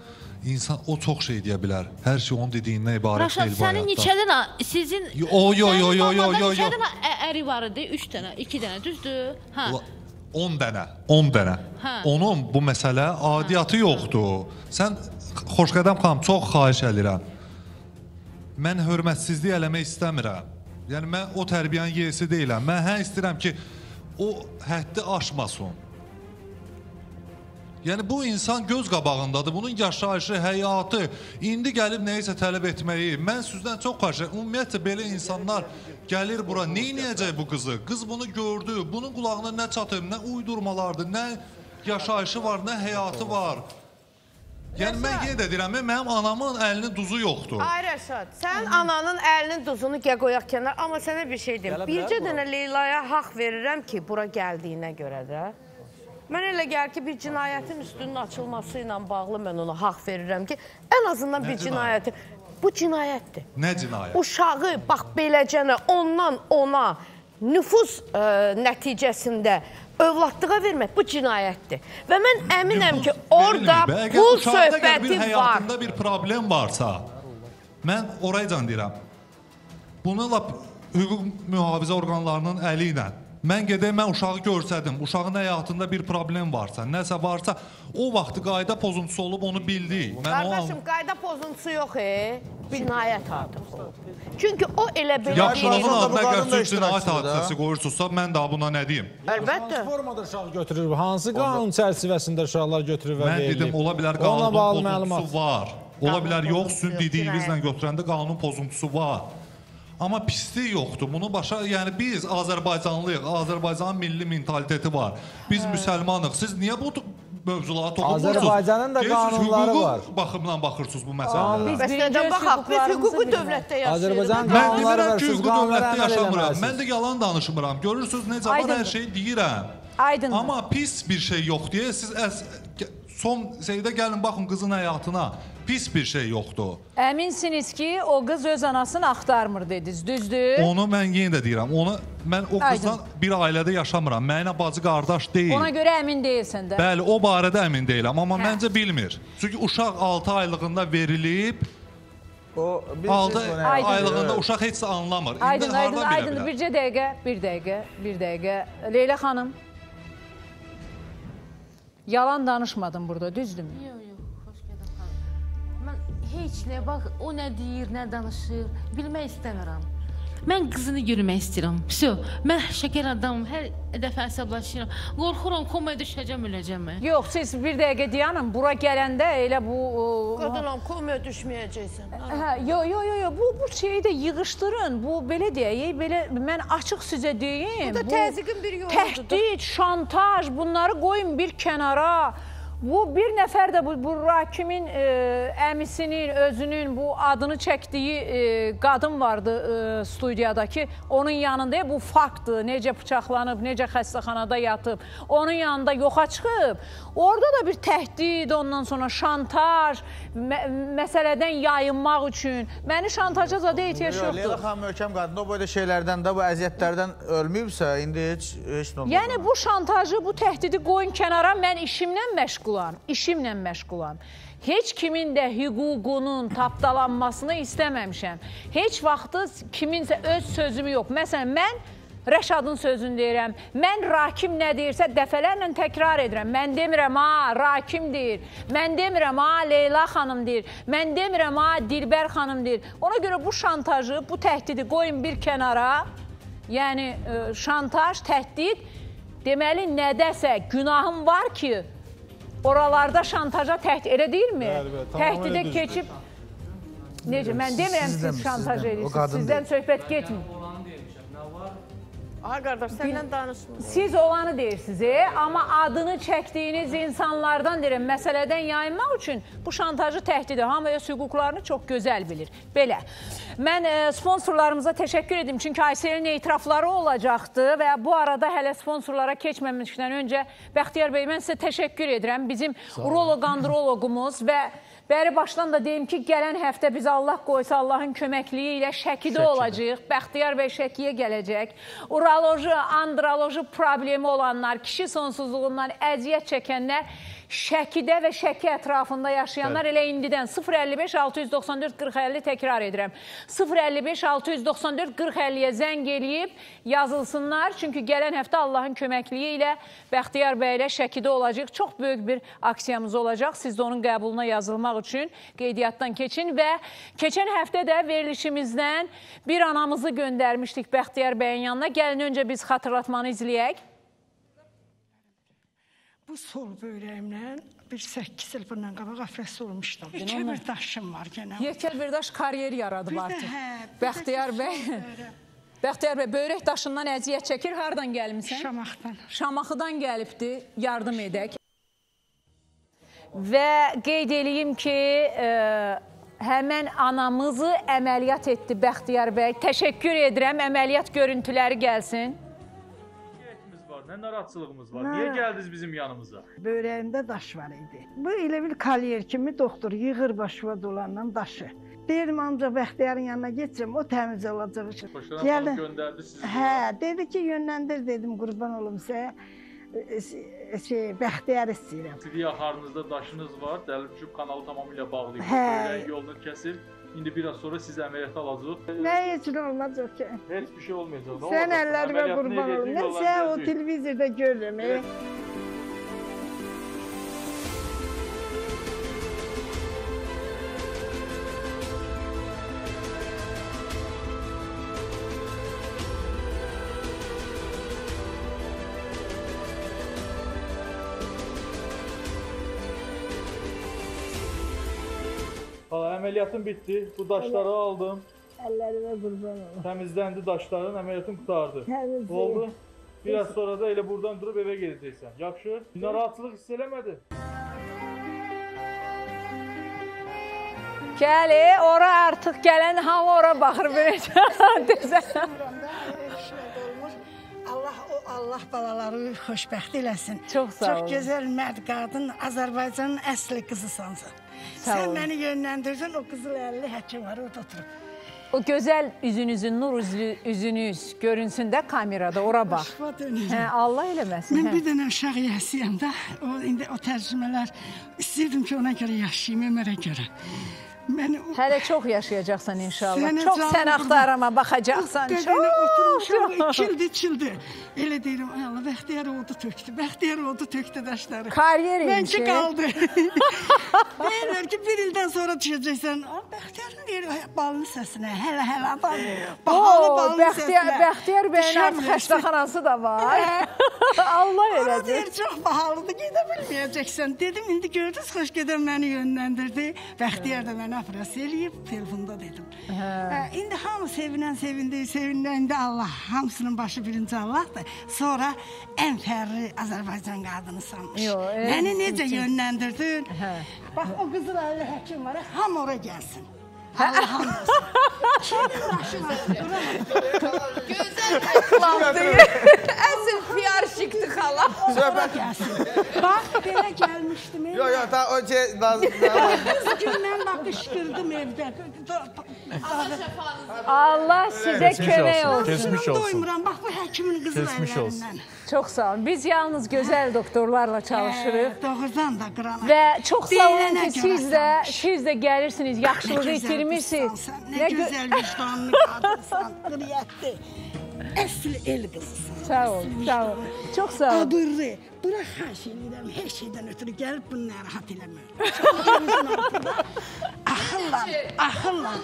İnsan o çox şey deyə bilər. Hər şey onun dediyindən ibarət Raşad, deyil bu həyatda. Rəşad, sənin neçədən, sizin... O, yo, yo, yo, yo, yo, yo. Əri var idi, üç dənə, iki dənə, düzdür. Ha. On dənə, on dənə. Ha. Onun bu məsələ adiyyatı yoxdur. Sən, Xoşqədəm xanım, çox xahiş edirəm. Mən hörmətsizlik eləmək istəmirəm. Yəni, mən o tərbiyyənin yeyisi deyiləm. Mən hə istəyirəm ki, o həddi aşmasın. Yəni, bu insan göz qabağındadır, bunun yaşayışı, həyatı, indi gəlib nəyisə tələb etməyi, mən sizdən çox qarşıyam. Ümumiyyətlə, belə insanlar gəlir bura, neynəyəcək bu qızı? Qız bunu gördü, bunun qulağına nə çatıb, nə uydurmalardır, nə yaşayışı var, nə həyatı var. Yəni, mən yenə də deyirəm, mənim anamın əlinin duzu yoxdur. Ay Rəşad, sən ananın əlinin duzunu qoyaq kənar, amma sənə bir şey deyim. Bircə dənə Leyla'ya haqq verirəm ki, bura gəldiyinə görə də. Mən elə gəlir ki, bir cinayətin üstünün açılması ilə bağlı mən ona haqq verirəm ki, ən azından bir cinayəti... Bu cinayətdir. Nə cinayət? Uşağı, bax, beləcənə, ondan ona nüfuz nəticəsində övladlığa vermək bu cinayətdir. Və mən əminəm ki, orada pul söhbəti var. Əgər bir həyatında bir problem varsa, mən oraycan deyirəm, bununla hüquq mühafizə orqanlarının əli ilə mən gedək, mən uşağı görsədim, uşağın həyatında bir problem varsa, nəsə varsa, o vaxtı qayda pozuntusu olub, onu bildik. Qardaşım, qayda pozuntusu yox, cinayət artıq olub. Çünkü o elə belə... Yaxşılığın adına qəsd cinayət hadisəsi qoyursunuzsa, mən daha buna nə deyim? Əlbəttə. Hansı formada uşaq götürür, hansı qanun çərçivəsində uşaqlar götürür və verilir? Mən dedim, ola bilər qanun pozuntusu var. Ola bilər yox, sizin dediyinizlə götürəndə qanun pozuntusu var. Amma pisliyi yoxdur. Bunu başa... Yəni, biz Azərbaycanlıyıq. Azərbaycanın milli mentaliteti var. Biz müsəlmanıq. Siz niyə bu mövzulara toxunursunuz? Azərbaycanın da qanunları var. Hüququ baxımdan baxırsınız bu məsələlərə. Bəs nədən baxaq? Biz hüququ dövlətdə yaşayırıq. Azərbaycanın qanunları var. Mən demirəm ki, hüququ dövlətdə yaşamıram. Mən də yalan danışmıram. Görürsünüz, necə var, hər şey deyirəm. Aydındır. Amma pis bir şey yox deyə siz... Son şeydə gəlin, baxın qızın həyatına. Pis bir şey yoxdur. Əminsiniz ki, o qız öz anasını axtarmır dediniz, düzdür? Onu mən yenə də deyirəm. Onu, mən o qızdan bir ailədə yaşamıram. Mənə bacı qardaş deyil. Ona görə əmin deyilsən də. Bəli, o barədə əmin deyiləm, amma məncə bilmir. Çünki uşaq altı aylığında verilib, O aldı aylığında uşaq heç də anlamır. Aydın, aydın, aydın. Bircə dəqiqə, bir dəqiqə, bir dəqiqə. Leyla xanım, yalan danışmadın burada, düzdür mü? Yox, yox, Xoşqədən xanım. Mən heç nə, bax, o nə deyir, nə danışır, bilmək istəmirəm. Mən qızını görmək istəyirəm. Mən şəkər adamım, hər dəfə əsəblaşıram. Qorxuram, komaya düşəcəm, öləcəm. Yox, siz bir dəqiqə deyənim, bura gələndə elə bu... Qadınam, komaya düşməyəcəksən. Yox, yox, yox, bu şeyi də yığışdırın. Bu, belə deyək, mən açıq sizə deyim. Bu da təzyiqin bir yoludur. Təhdid, şantaj, bunları qoyun bir kənara. Bu, bir nəfər də bu rakimin əmisinin, özünün bu adını çəkdiyi qadın vardı studiyadakı. Onun yanında bu faktdır. Necə bıçaqlanıb, necə xəstəxanada yatıb. Onun yanında yoxa çıxıb. Orada da bir təhdid, ondan sonra şantaj, məsələdən yayınmaq üçün. Məni şantaja zada ehtiyac yoxdur. Leyla xanım möhkəm qadında o böyle şeylərdən də, bu əziyyətlərdən ölməyibsə, indi heç... Yəni, bu şantajı, bu təhdidi qoyun kənara, mən işimlə məşğul Məşğulam, işimlə məşğulam. Heç kimin də hüququnun tapdalanmasını istəməmişəm. Heç vaxtı kiminsə öz sözümü yox. Məsələn, mən Rəşadın sözünü deyirəm. Mən Rakim nə deyirsə dəfələrlə təkrar edirəm. Mən demirəm, ha, Rakim deyir. Mən demirəm, ha, Leyla xanım deyir. Mən demirəm, ha, Dilbər xanım deyir. Ona görə bu şantajı, bu təhdidi qoyun bir kənara. Yəni, şantaj, təhdid deməli nədəsə günahım var ki, oralarda şantaja təhdid, elə deyilmi? Təhdidə keçib, necə, mən demirəm siz şantaj edirsiniz, sizdən söhbət getmir. Mən olanı deyirmişəm, nə var? Aha, qardaş, səndən danışmıyorum. Siz olanı deyirsiniz, amma adını çəkdiyiniz insanlardan deyirəm, məsələdən yayınmaq üçün bu şantajı təhdid edir. Hamı öz hüquqlarını çox gözəl bilir. Belə, mən sponsorlarımıza təşəkkür edim, çünki Ayselin etirafları olacaqdı və bu arada hələ sponsorlara keçməmişdən öncə Bəxtiyar bəy, mən sizə təşəkkür edirəm. Bizim uroloq-androloqumuz və bəri başdan da deyim ki, gələn həftə biz Allah qoysa Allahın köməkliyi ilə Şəkidə olacaq. Bəxtiyar bəy Şəkiyə gələcək. Uroloji, androloji problemi olanlar, kişi sonsuzluğundan əziyyət çəkənlər, Şəkidə və Şəki ətrafında yaşayanlar elə indidən sıfır əlli beş altı yüz doxsan dörd qırx əlli təkrar edirəm. sıfır əlli beş altı yüz doxsan dörd qırx əlliyə zəng eləyib yazılsınlar. Çünki gələn həftə Allahın köməkliyi ilə Bəxtiyar bəy ilə Şəkidə olacaq. Çox böyük bir aksiyamız olacaq. Siz də onun qəbuluna yazılmaq üçün qeydiyyatdan keçin və keçən həftə də verilişimizdən bir anamızı göndərmişdik Bəxtiyar bəyin yanına. Gəlin öncə biz xatırlatmanı izləyək. Bu sol böyrəyimlə bir səkkiz il bundan qabaq afrəsi olmuşdum. Yekə bir daşım var genə. Yekə bir daş kariyer yaradıb artıq. Bəxtiyar bəy, Bəxtiyar bəy böyrək daşından əziyyət çəkir. Haradan gəlmişsən? Şamaxıdan. Şamaxıdan gəlibdi, yardım edək. Və qeyd edeyim ki, həmən anamızı əməliyyat etdi Bəxtiyar bəy. Təşəkkür edirəm, əməliyyat görüntüləri gəlsin. Nə narahatçılığımız var, niyə gəldiniz bizim yanımıza? Böyrəyimdə daş var idi. Bu elə bir kariyer kimi doktor yığır başıva dolandan daşı. Deyirəm, amca Bəxtiyarın yanına geçirəm, o təmiz olacaq üçün. Xoşqədən xanım göndərdi sizi. Hə, dedi ki, yönləndir dedim, qurban olum sənə. Bəxtiyar istəyirəm. Siz yaxarınızda daşınız var, dəlib-cüb kanalı tamamilə bağlayıb, böyrəyin yolunu kəsir. İndi biraz sonra siz əməliyyatı alacaq. Nə üçün olmayacaq ki? Heç bir şey olmayacaq. Sən əllərimə qurban olun. Nəsə o televizorda görürəm. Əməliyyatım bitdi, bu daşları aldım. Əllərimə qurban olun. Təmizləndi daşların, əməliyyatım qutardı. Oldu. Biraz sonra da elə buradan durub evə gedəcəksən. Yaxşı. Narahatçılıq hiss eləmədin. Gəli, ora artıq gələn hamı ora baxır böyəcəm desən. Allah balaları xoşbəxt eləsin. Çox sağ olun. Çox gözəl mərd qadın, Azərbaycanın əsli qızısansan. Sən məni yönləndirdin, o qızıl əlli həkim var, orada oturub. O gözəl üzünüzün, nur üzünüz görünsün də kamerada, ora bax. Başıma dönürəm. Allah eləməsin. Mən bir dənə uşaq yəsiyəm də, o tərcümələr istəyirdim ki, ona görə yaşayayım, Ömərə görə. Məni, hələ çox yaşayacaqsan inşallah. Sənə çox sən axtarama, baxacaqsan. Dədənə oturmuşam, kildi, kildi. Elə deyirəm, ay Allah, Bəxtiyar oldu tökdü, Bəxtiyar oldu tökdü daşları. Karyer inci. Mənki qaldı. Deyirlər ki, bir ildən sonra düşəcəksən. Bəxtiyarın deyir, balını səsinə, hələ, hələ, bahalı balını səsinə. Bəxtiyar bəyin artıq xəstəxanası da var. Allah elədir. Ona deyir, çox bahalıdır, gedə bilməyəcəksən. Dedim, indi gördünüz, Xoşqədən məni yönləndirdi. Bəxtiyar da mənə operasiya eləyib, telefonda dedim. İndi hamı sevinən sevindi, sevinən də Allah, hamısının başı birinci Allah'dır. Sonra ən fərri Azərbaycan qadını sanmış. Məni necə yönləndirdin? Bax, o qızın ailə həkim var, hamı oraya gəlsin. Allah'ım olsun. Kimin başı var? Gözəl əklamdı. Əsil piyar şikdi xala. Söhbət gəlsin. Bax, belə gəlmişdim. Yox, yox, da o cəz gündən bax, işgirdim evdə. Allah sizə kömək olsun. Kesmiş olsun. Doymuram, bax, bu həkimin qızın əylərindən. Çox sağ olun. Biz yalnız gözəl doktorlarla çalışırıq. Doğrudan da qıralar. Və çox sağ olun ki, siz də gəlirsiniz, yaxşılığı itirir. Nə gözəl vicdanlı qadınsan, qriyyətli, əsl el qızısan. Sağ ol, sağ ol. Çox sağ ol. Abırlı, bıraq xərş edirəm, hər şeydən ötürü gəlib bunu narahat eləmək. Çoxlarımızın altında axıllar, axıllar.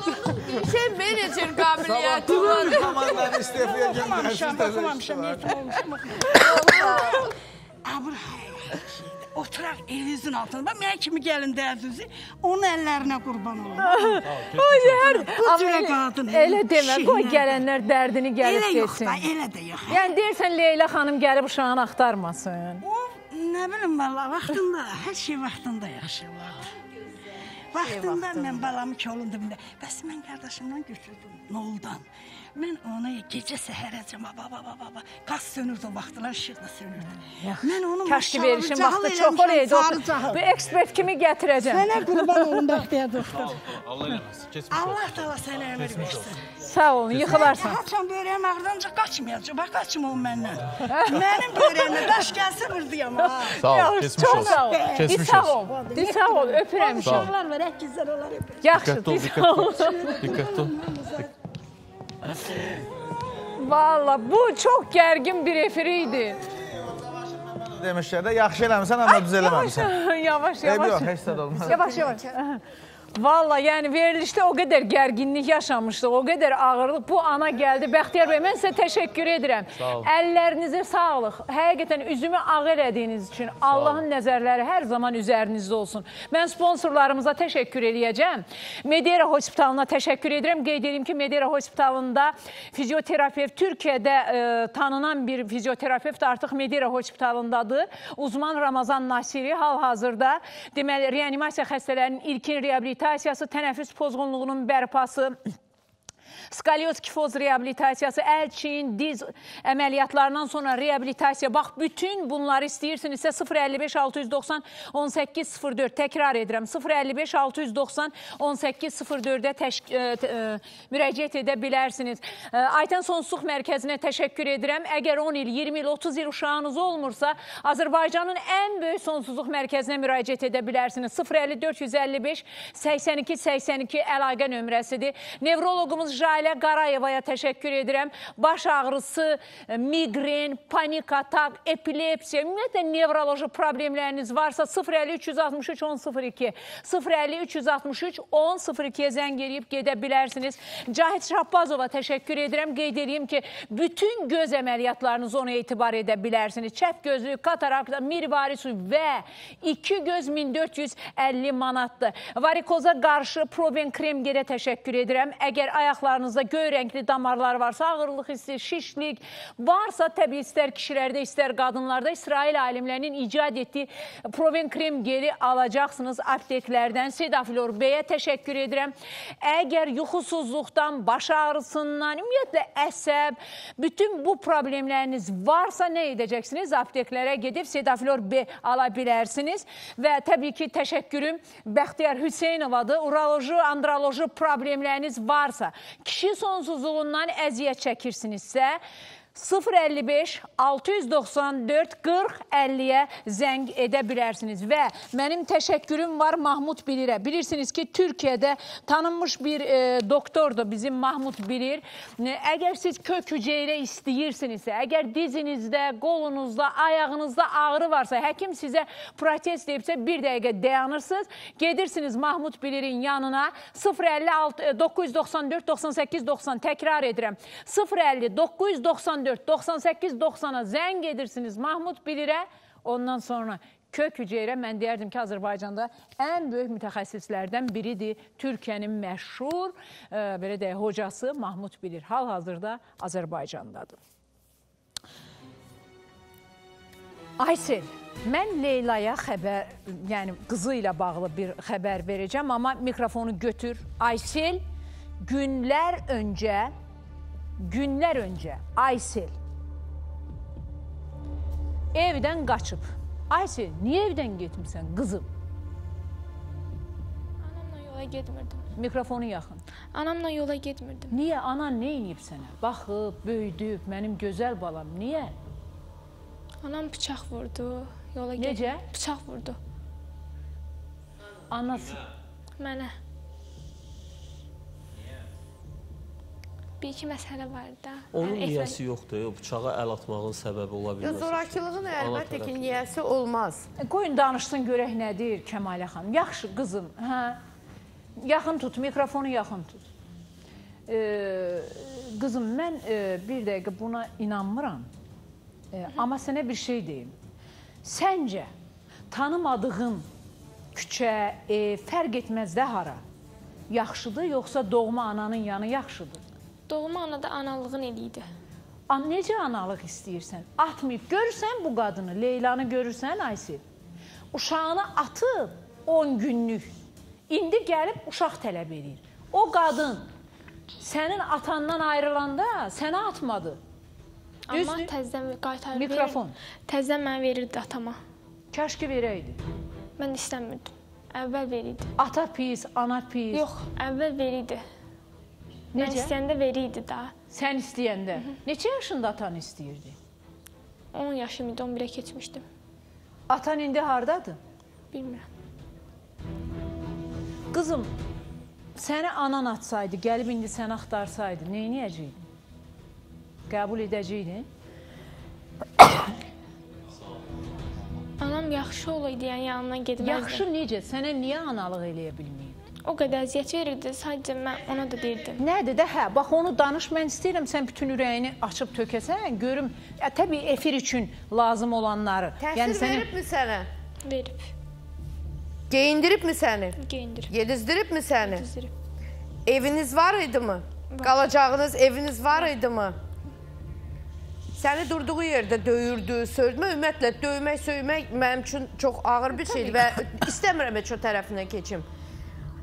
Şey, menecər qabiliyyəti var. Sabah, komandanı istəfiyə göndərəsiz təzə işləmək. Abır xərş edir. Oturaq evinizin altında, mən kimi gəlin dərdinizi, onun əllərinə qurban olun. Bu cürə qadın, elə demə, qoy gələnlər dərdini gəlib desin. Elə yox da, elə də yox. Yəni, deyirsən, Leyla xanım gəlib uşağını axtarmasın. O, nə bilim, valla, vaxtında, hər şey vaxtında yaxşı var. Vaxtında mən balamı kolundum, bəs mən qardaşımdan götürdüm, noldan. Mən ona gecə səhərəcəm, qaz sönürdüm, vaxtılar işıqda sönürdüm. Kəşki verişin vaxtı çox oluydu. Bu ekspert kimi gətirəcəm. Sənə qurban olun, Bəxtiyar doktor. Allah da Allah sənə əmr versin. Sağ olun, yıxılarsan. Haçan böyrəyim ağırdanca qaçmayacaq, bax qaçım o məndən. Mənim böyrəyimlə daş gəlsə vurduyam. Sağ ol, keçmiş olsun. Çox sağ ol, keçmiş olsun. Sağ ol, öpürəm. Uşaqlar var, əkizlər olar öpürəm. Yaxşı, valla bu çok gergin bir referi idi. Demişler de yaxşı eləmişsən ama düz eləməmişsən. Yavaş yavaş. Yavaş yavaş. Valla yani verilişte o kadar gerginlik yaşanmışdı, o kadar ağırlık bu ana geldi. Bəxtiyar Bey, mən sizə teşekkür edirəm. Əllərinizə sağlıq. Həqiqətən üzümü ağ elədiyiniz için Allahın nəzərləri hər zaman üzərinizdə olsun. Mən sponsorlarımıza teşekkür edəcəm. Medera Hospitalına teşekkür edirəm. Qeyd edim ki, Medera Hospitalında fizioterapevt, Türkiye'de e, tanınan bir fizioterapevt artıq Medera Hospitalındadır. Uzman Ramazan Nasirli hal-hazırda deməli, reanimasiya xəstələrinin ilkin reabilitasiyası, tənəffüs pozğunluğunun bərpası, skalyoz kifoz reabilitasiyası, əl, çiyin, diz əməliyyatlarından sonra reabilitasiya. Bax, bütün bunları istəyirsinizsə sıfır əlli beş altı yüz doxsan on səkkiz sıfır dörd təkrar edirəm. sıfır əlli beş altı yüz doxsan on səkkiz sıfır dördə müraciət edə bilərsiniz. Aytan Sonsuzluq Mərkəzinə təşəkkür edirəm. Əgər on il, iyirmi il, otuz il uşağınız olmursa, Azərbaycanın ən böyük sonsuzluq mərkəzinə müraciət edə bilərsiniz. sıfır əlli dörd yüz əlli beş səksən iki səksən iki əlaqə nömrəsidir. Nevrologumuz Jail Elə Qarayevaya təşəkkür edirəm. Baş ağrısı, migren, panik atak, epilepsiya, ümumiyyətlə nevroloji problemləriniz varsa sıfır əlli üç altmış üç on sıfır iki sıfır əlli üç altmış üç on sıfır ikiyə zəng eləyib gedə bilərsiniz. Cahit Şapazova təşəkkür edirəm. Qeyd edeyim ki, bütün göz əməliyyatlarınızı ona etibar edə bilərsiniz. Çəp gözlüyü, katarakta, mirvarisi və iki göz min dörd yüz əlli manatdır. Varikoza qarşı Proven krem gerə təşəkkür edirəm. Əgər ayaqlarınız göy rəngli damarlar varsa, ağırlıq hissi, şişlik varsa, təbii istər kişilərdə, istər qadınlarda İsrail alimlərinin icad etdiyi Proven krem geli alacaqsınız apteklərdən. Sedaflor Bey'e təşəkkür edirəm. Əgər yuxusuzluqdan, baş ağrısından, ümumiyyətlə əsəb, bütün bu problemləriniz varsa nə edəcəksiniz? Apteklərə gedib Sedaflor B ala bilərsiniz. Və təbii ki, təşəkkürüm Bəxtiyar Hüseynovadır. Uroloji, androloji problemləriniz varsa, kişi sonsuzluğundan əziyyət çəkirsinizsə, sıfır əlli beş altı yüz doxsan dörd qırx əlliyə zəng edə bilərsiniz. Və mənim təşəkkürüm var Mahmut Bilirə. Bilirsiniz ki, Türkiyədə tanınmış bir e, doktordur bizim Mahmut Bilir. E, əgər siz kök hüceyrə istəyirsinizsə, əgər dizinizdə, qolunuzda, ayağınızda ağrı varsa, həkim sizə protez deyibsə bir dəqiqə dayanırsınız, gedirsiniz Mahmut Bilirin yanına. sıfır əlli altı doqquz yüz doxsan dörd doxsan səkkiz doxsan təkrar edirəm. sıfır əlli doqquz yüz doxsan dörd doxsan səkkiz doxsana zəng edirsiniz Mahmut Bilirə. Ondan sonra kök hüceyrə, mən deyərdim ki, Azərbaycanda ən böyük mütəxəssislərdən biridir. Türkiyənin məşhur e, belə deyək, hocası Mahmut Bilir hal-hazırda Azərbaycandadır. Aysel, mən Leyla'ya xəbər, yəni qızı ilə bağlı bir xəbər verəcəm, amma mikrofonu götür. Aysel, günlər öncə Günlər öncə Aysel evdən qaçıb. Aysel, niyə evdən getmirsən qızım? Anamla yola getmirdim. Mikrofonu yaxın. Anamla yola getmirdim. Niyə? Anan nə edib sənə? Baxıb, böyüdüb, mənim gözəl balam. Niyə? Anam bıçaq vurdu. Yola getmirdim. Necə? Bıçaq vurdu. Anası? Mənə. Bir-iki məsələ var da. Onun yəni, niyəsi yoxdur, bıçağa əl atmağın səbəbi ola bilməz. Zorakılığın əlbəttə ki, niyəsi olmaz. Qoyun danışsın, görək nədir Kəmalə xanım. Yaxşı qızım, hə? Yaxın tut, mikrofonu yaxın tut. Ee, qızım, mən e, bir dəqiqə buna inanmıram. E, amma sənə bir şey deyim. Səncə tanımadığın küçə, e, fərq etməz də hara? Yaxşıdır, yoxsa doğma ananın yanı yaxşıdır? Doğma anada analığın eliydi. An, necə analıq istəyirsən? Atmayıb. Görürsən bu qadını, Leylanı görürsən Aysel. Uşağını atıb on günlük. İndi gəlib uşaq tələb edir. O qadın sənin atandan ayrılanda sənə atmadı. Amma təzdən qaytarıb mikrofon. Təzdən mənə verirdi atama. Kaş ki verəydi. Mən istəmirdim. Əvvəl verirdi. Ata pis, ana pis. Yox, əvvəl verirdi. Necə? Mən istəyəndə veriydi da. Sən istəyəndə? Hı -hı. Neçə yaşında atan istəyirdi? on yaşım idi, on birə keçmişdim. Atan indi hardadır? Bilmirəm. Qızım, səni anan atsaydı, gəlib indi səni axtarsaydı, neyniyəcəkdin? Qəbul edəcəkdin? Anam yaxşı olaydı, yəni yanına gedməzdi. Yaxşı necə? Sənə niyə analıq eləyə bilməyib? O qədər əziyyət verirdi, sadəcə mən ona da deyirdim. Nədir də, hə, bax onu danış, mən istəyirəm, sən bütün ürəyini açıb tökəsən, görüm, ə, təbii efir üçün lazım olanları. Təsir yəni, səni... veribmi sənə? Verib. Geyindiribmi səni? Geyindirib. Yedizdiribmi səni? Yedizdirib. Eviniz var idi mi? Var. Qalacağınız eviniz var idi mi? Səni durduğu yerdə döyürdü, sövdmə, ümumiyyətlə, döymək, söymək mənim üçün çox ağır bir şeydir və istəmirəm heç o tərəfinə keçim.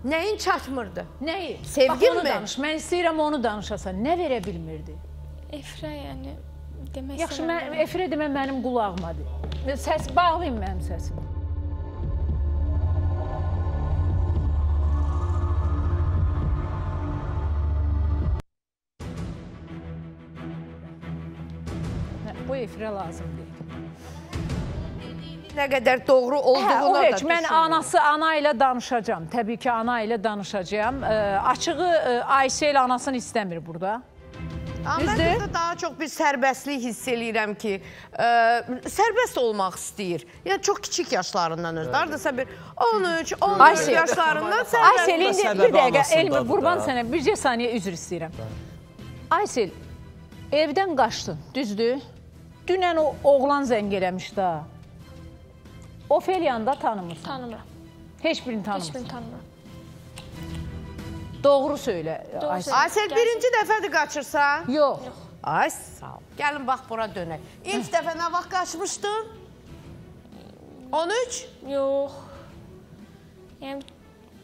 Nəyin çatmırdı? Nəyi? Sevgin mi? Danış. Mən istəyirəm onu danışasan. Nə verə bilmirdi? Efrə, yəni, demək istəyirəm. Yaxşı, mən, efrə demək mənim qulağımadır. Səs, bağlayayım mənim səsimi. Bu efrə lazım deyil. Nə qədər doğru olduğunu da düşünürəm. Mən anası, ana ilə danışacağım. Təbii ki, ana ilə danışacağım. E, açığı e, Aysel anasını istəmir burada. Mən burada daha çox bir sərbəstlik hiss eləyirəm ki, e, sərbəst olmaq istəyir. Yəni, çox kiçik yaşlarından özü. Haradasa bir on üç on dörd yaşlarından sərbəst. Aysel, indi bir dəqiqə, Elmir, qurban sənə, bircə saniyə üzr istəyirəm. Aysel, evdən qaçdın, düzdür? Dünən o oğlan zəng eləmiş daha. Ofeliyanı da tanımırsın. Tanımıram. Heç birini tanımırsın. Heç birini tanımıram. Doğru söylə. Aysel, Aysel birinci dəfədir qaçırsan? Yox. Yox. Ay, sağ ol. Gəlin, bax, bura dönək. İlk dəfə nə vaxt qaçmışdın? on üç? Yox. Yəni,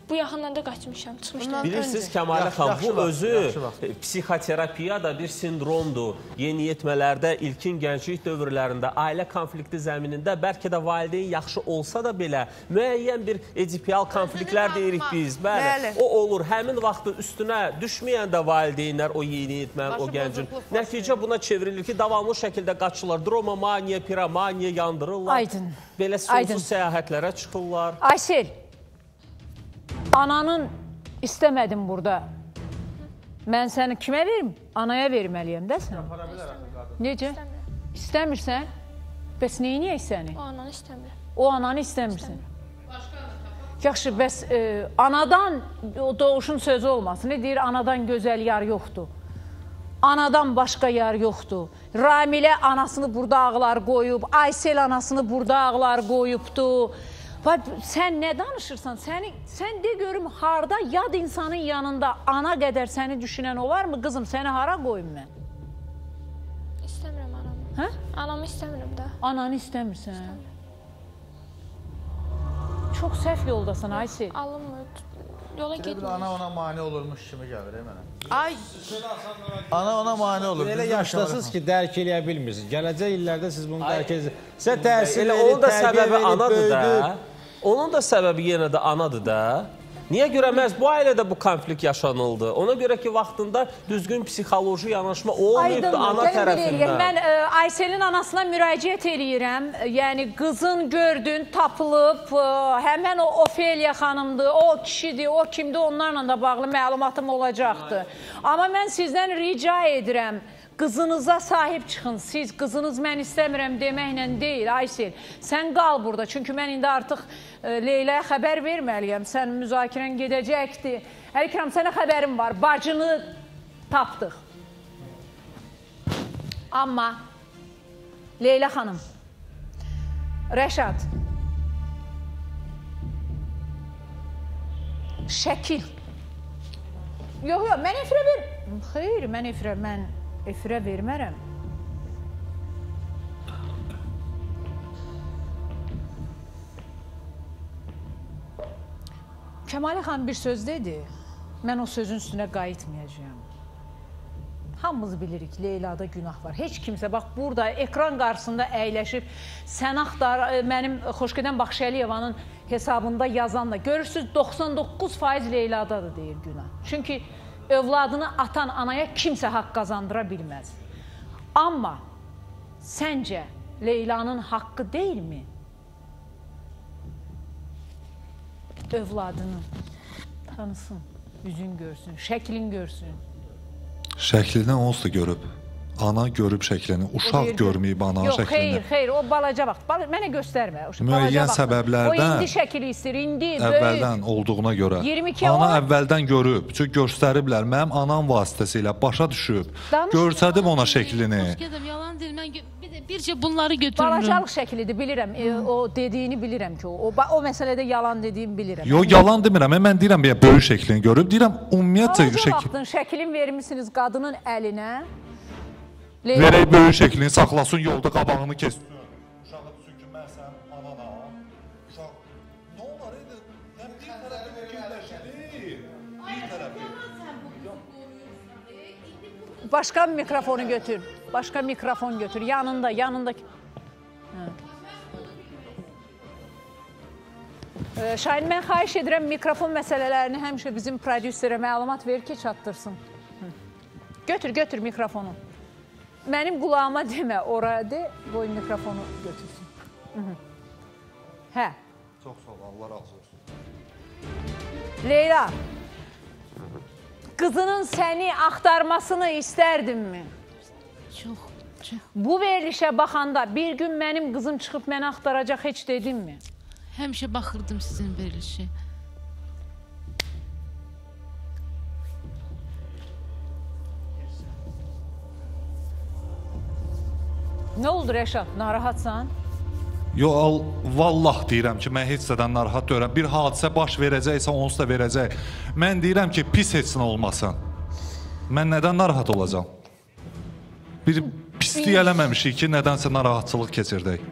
Bu yaxınlarda qaçmışam, çıxmışam. Bilirsiniz Kəmalə xanım, bu özü yaxşı, yaxşı psixoterapiya da bir sindromdur. Yeniyetmələrdə ilkin gənclik dövrlərində, ailə konflikti zəminində, bəlkə də valideyn yaxşı olsa da belə müəyyən bir edipial konfliktlər deyirik biz. Bəli, bəli, o olur. Həmin vaxtı üstünə düşməyəndə valideynlər o yeniyetmənin, o gəncin. Nəticə buna çevrilir ki, davamlı şəkildə qaçırlar. Droma maniya, piramaniya yandırırlar. Aydın. Belə sonsuz səyahətlərə çıxırlar. Aysel, ananın istəmədim burada. Mən səni kimə verim? Anaya verməliyəm də sən. Necə? İstəmirsən? Bəs neyi niyə səni? O ananı istəmirəm. O ananı istəmirsən. Yaxşı, bəs e, anadan doğuşun sözü olmasın. Ne deyir? Anadan gözəl yar yoxdur. Anadan başqa yar yoxdur. Ramilə anasını burada ağlar qoyub, Aysel anasını burada ağlar qoyubdu. Vay, sən nə danışırsan? Səni, sən de görüm, harda yad insanın yanında ana qədər səni düşünən o var mı? Qızım, səni hara qoyum mən? İstəmirəm anamı. Hə? Anamı istəmirəm də. Ananı istəmirsən? İstəmirəm. Çox səhv yoldasan Aysel. Alınmır, yola getmir. Ana ona mani olurmuş kimi gəlir, ey mənə. Ay. Ana ona mani olur. Elə yaşdasınız ki, dərk eləyə bilmirsiniz. Gələcək illərdə siz bunu dərk edəcəksiniz. Sizə təhsil verib, tərbiyə verib, böyüdüb. Onun da səbəbi yenə də anadır da. Niyə görə məhz bu ailədə bu konflikt yaşanıldı? Ona görə ki, vaxtında düzgün psixoloji yanaşma olmayıbdır ana tərəfindən. Mən Ayselin anasına müraciət eləyirəm. Yəni, qızın gördün, tapılıb, həmən o Ofeliya xanımdır, o kişidir, o kimdir, onlarla da bağlı məlumatım olacaqdır. Amma mən sizdən rica edirəm, qızınıza sahib çıxın. Siz qızınız mən istəmirəm deməklə deyil Aysel. Sən qal burada. Çünki mən indi artıq Leyla'ya xəbər verməliyəm. Sən müzakirən gedəcəkdir. Əlikram, sənə xəbərim var. Bacını tapdıq. Amma Leyla xanım, Rəşad, şəkil. Yox, yox, mən efirə ver. Xeyr, mən efirə, mən... Efirə vermərəm. Kəmalə xan bir söz dedi. Mən o sözün üstünə qayıtmayacağım. Hamımız bilirik, Leyla'da günah var. Heç kimsə, bax burada, ekran qarşısında əyləşib, Səni Axtarıram, mənim Xoşqədən Baxşəriyevanın hesabında yazanla. Görürsünüz, doxsan doqquz faiz Leyla'dadır deyir günah. Çünki övladını atan anaya kimsə haqq qazandıra bilməz. Amma səncə Leylanın haqqı deyilmi? Övladını tanısın, üzün görsün, şəklin görsün. Şəklinə onsuz da görüb. Ana görüb şəklini, uşaq görməyib ana şəklini. Yox, xeyr, xeyr, o balaca vaxt. Mənə göstərmə. Müəyyən səbəblərdən, o indi şəkili istəyir, indi əvvəldən olduğuna görə. Ana əvvəldən görüb, çünki göstəriblər. Mənim anam vasitəsilə başa düşüb, görsədib ona şəklini. Xoşqədəm, yalan deyil, mən bircə bunları götürürüm. Balacalıq şəklidir, bilirəm, o dediyini bilirəm ki, o məsələdə yalan dediyimi bilirəm. Yox, yalan demirəm, mən deyirəm, böyük şəklini görüb, deyirəm, ümumiyyətlə verək böyük şəklini, saxlasın yolda, qabağını kesin. Uşağı düşün ki, mən sən anana, uşaq... Nə olar idi? Nə bir tərəfi birləşilir? Bir tərəfi. Başqa mikrofonu götür. Başqa mikrofon götür. Yanında, yanındaki... Şahin, mən xahiş edirəm, mikrofon məsələlərini həmişə bizim prodüserə məlumat ver ki, çatdırsın. Götür, götür mikrofonu. Mənim qulağıma demə, oraya de, qoy mikrofonu götürsün. Hə. Çox sağ ol, Allah razı olsun. Leyla, qızının səni axtarmasını istərdinmi? Çox, çox. Bu verilişə baxanda bir gün mənim qızım çıxıb məni axtaracaq heç dedinmi? Həmişə baxırdım sizin verilişi. Nə oldu Rəşad? Narahatsan? Yox, vallah deyirəm ki, mən hissədən narahat deyirəm. Bir hadisə baş verəcəksə, onsuz da verəcək. Mən deyirəm ki, pis heç nə olmasın. Mən nədən narahat olacam? Bir pislik eləməmişik ki, nədənsə narahatçılıq keçirdik.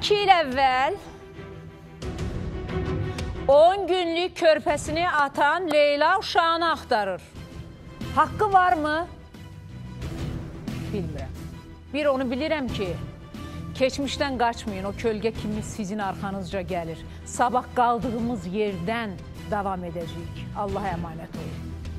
iki il əvvəl on günlük körpəsini atan Leyla uşağını axtarır. Haqqı varmı? Bilmirəm. Bir onu bilirəm ki, keçmişdən qaçmayın, o kölgə kimi sizin arxanızca gəlir. Sabah qaldığımız yerdən davam edəcəyik. Allaha əmanət olun.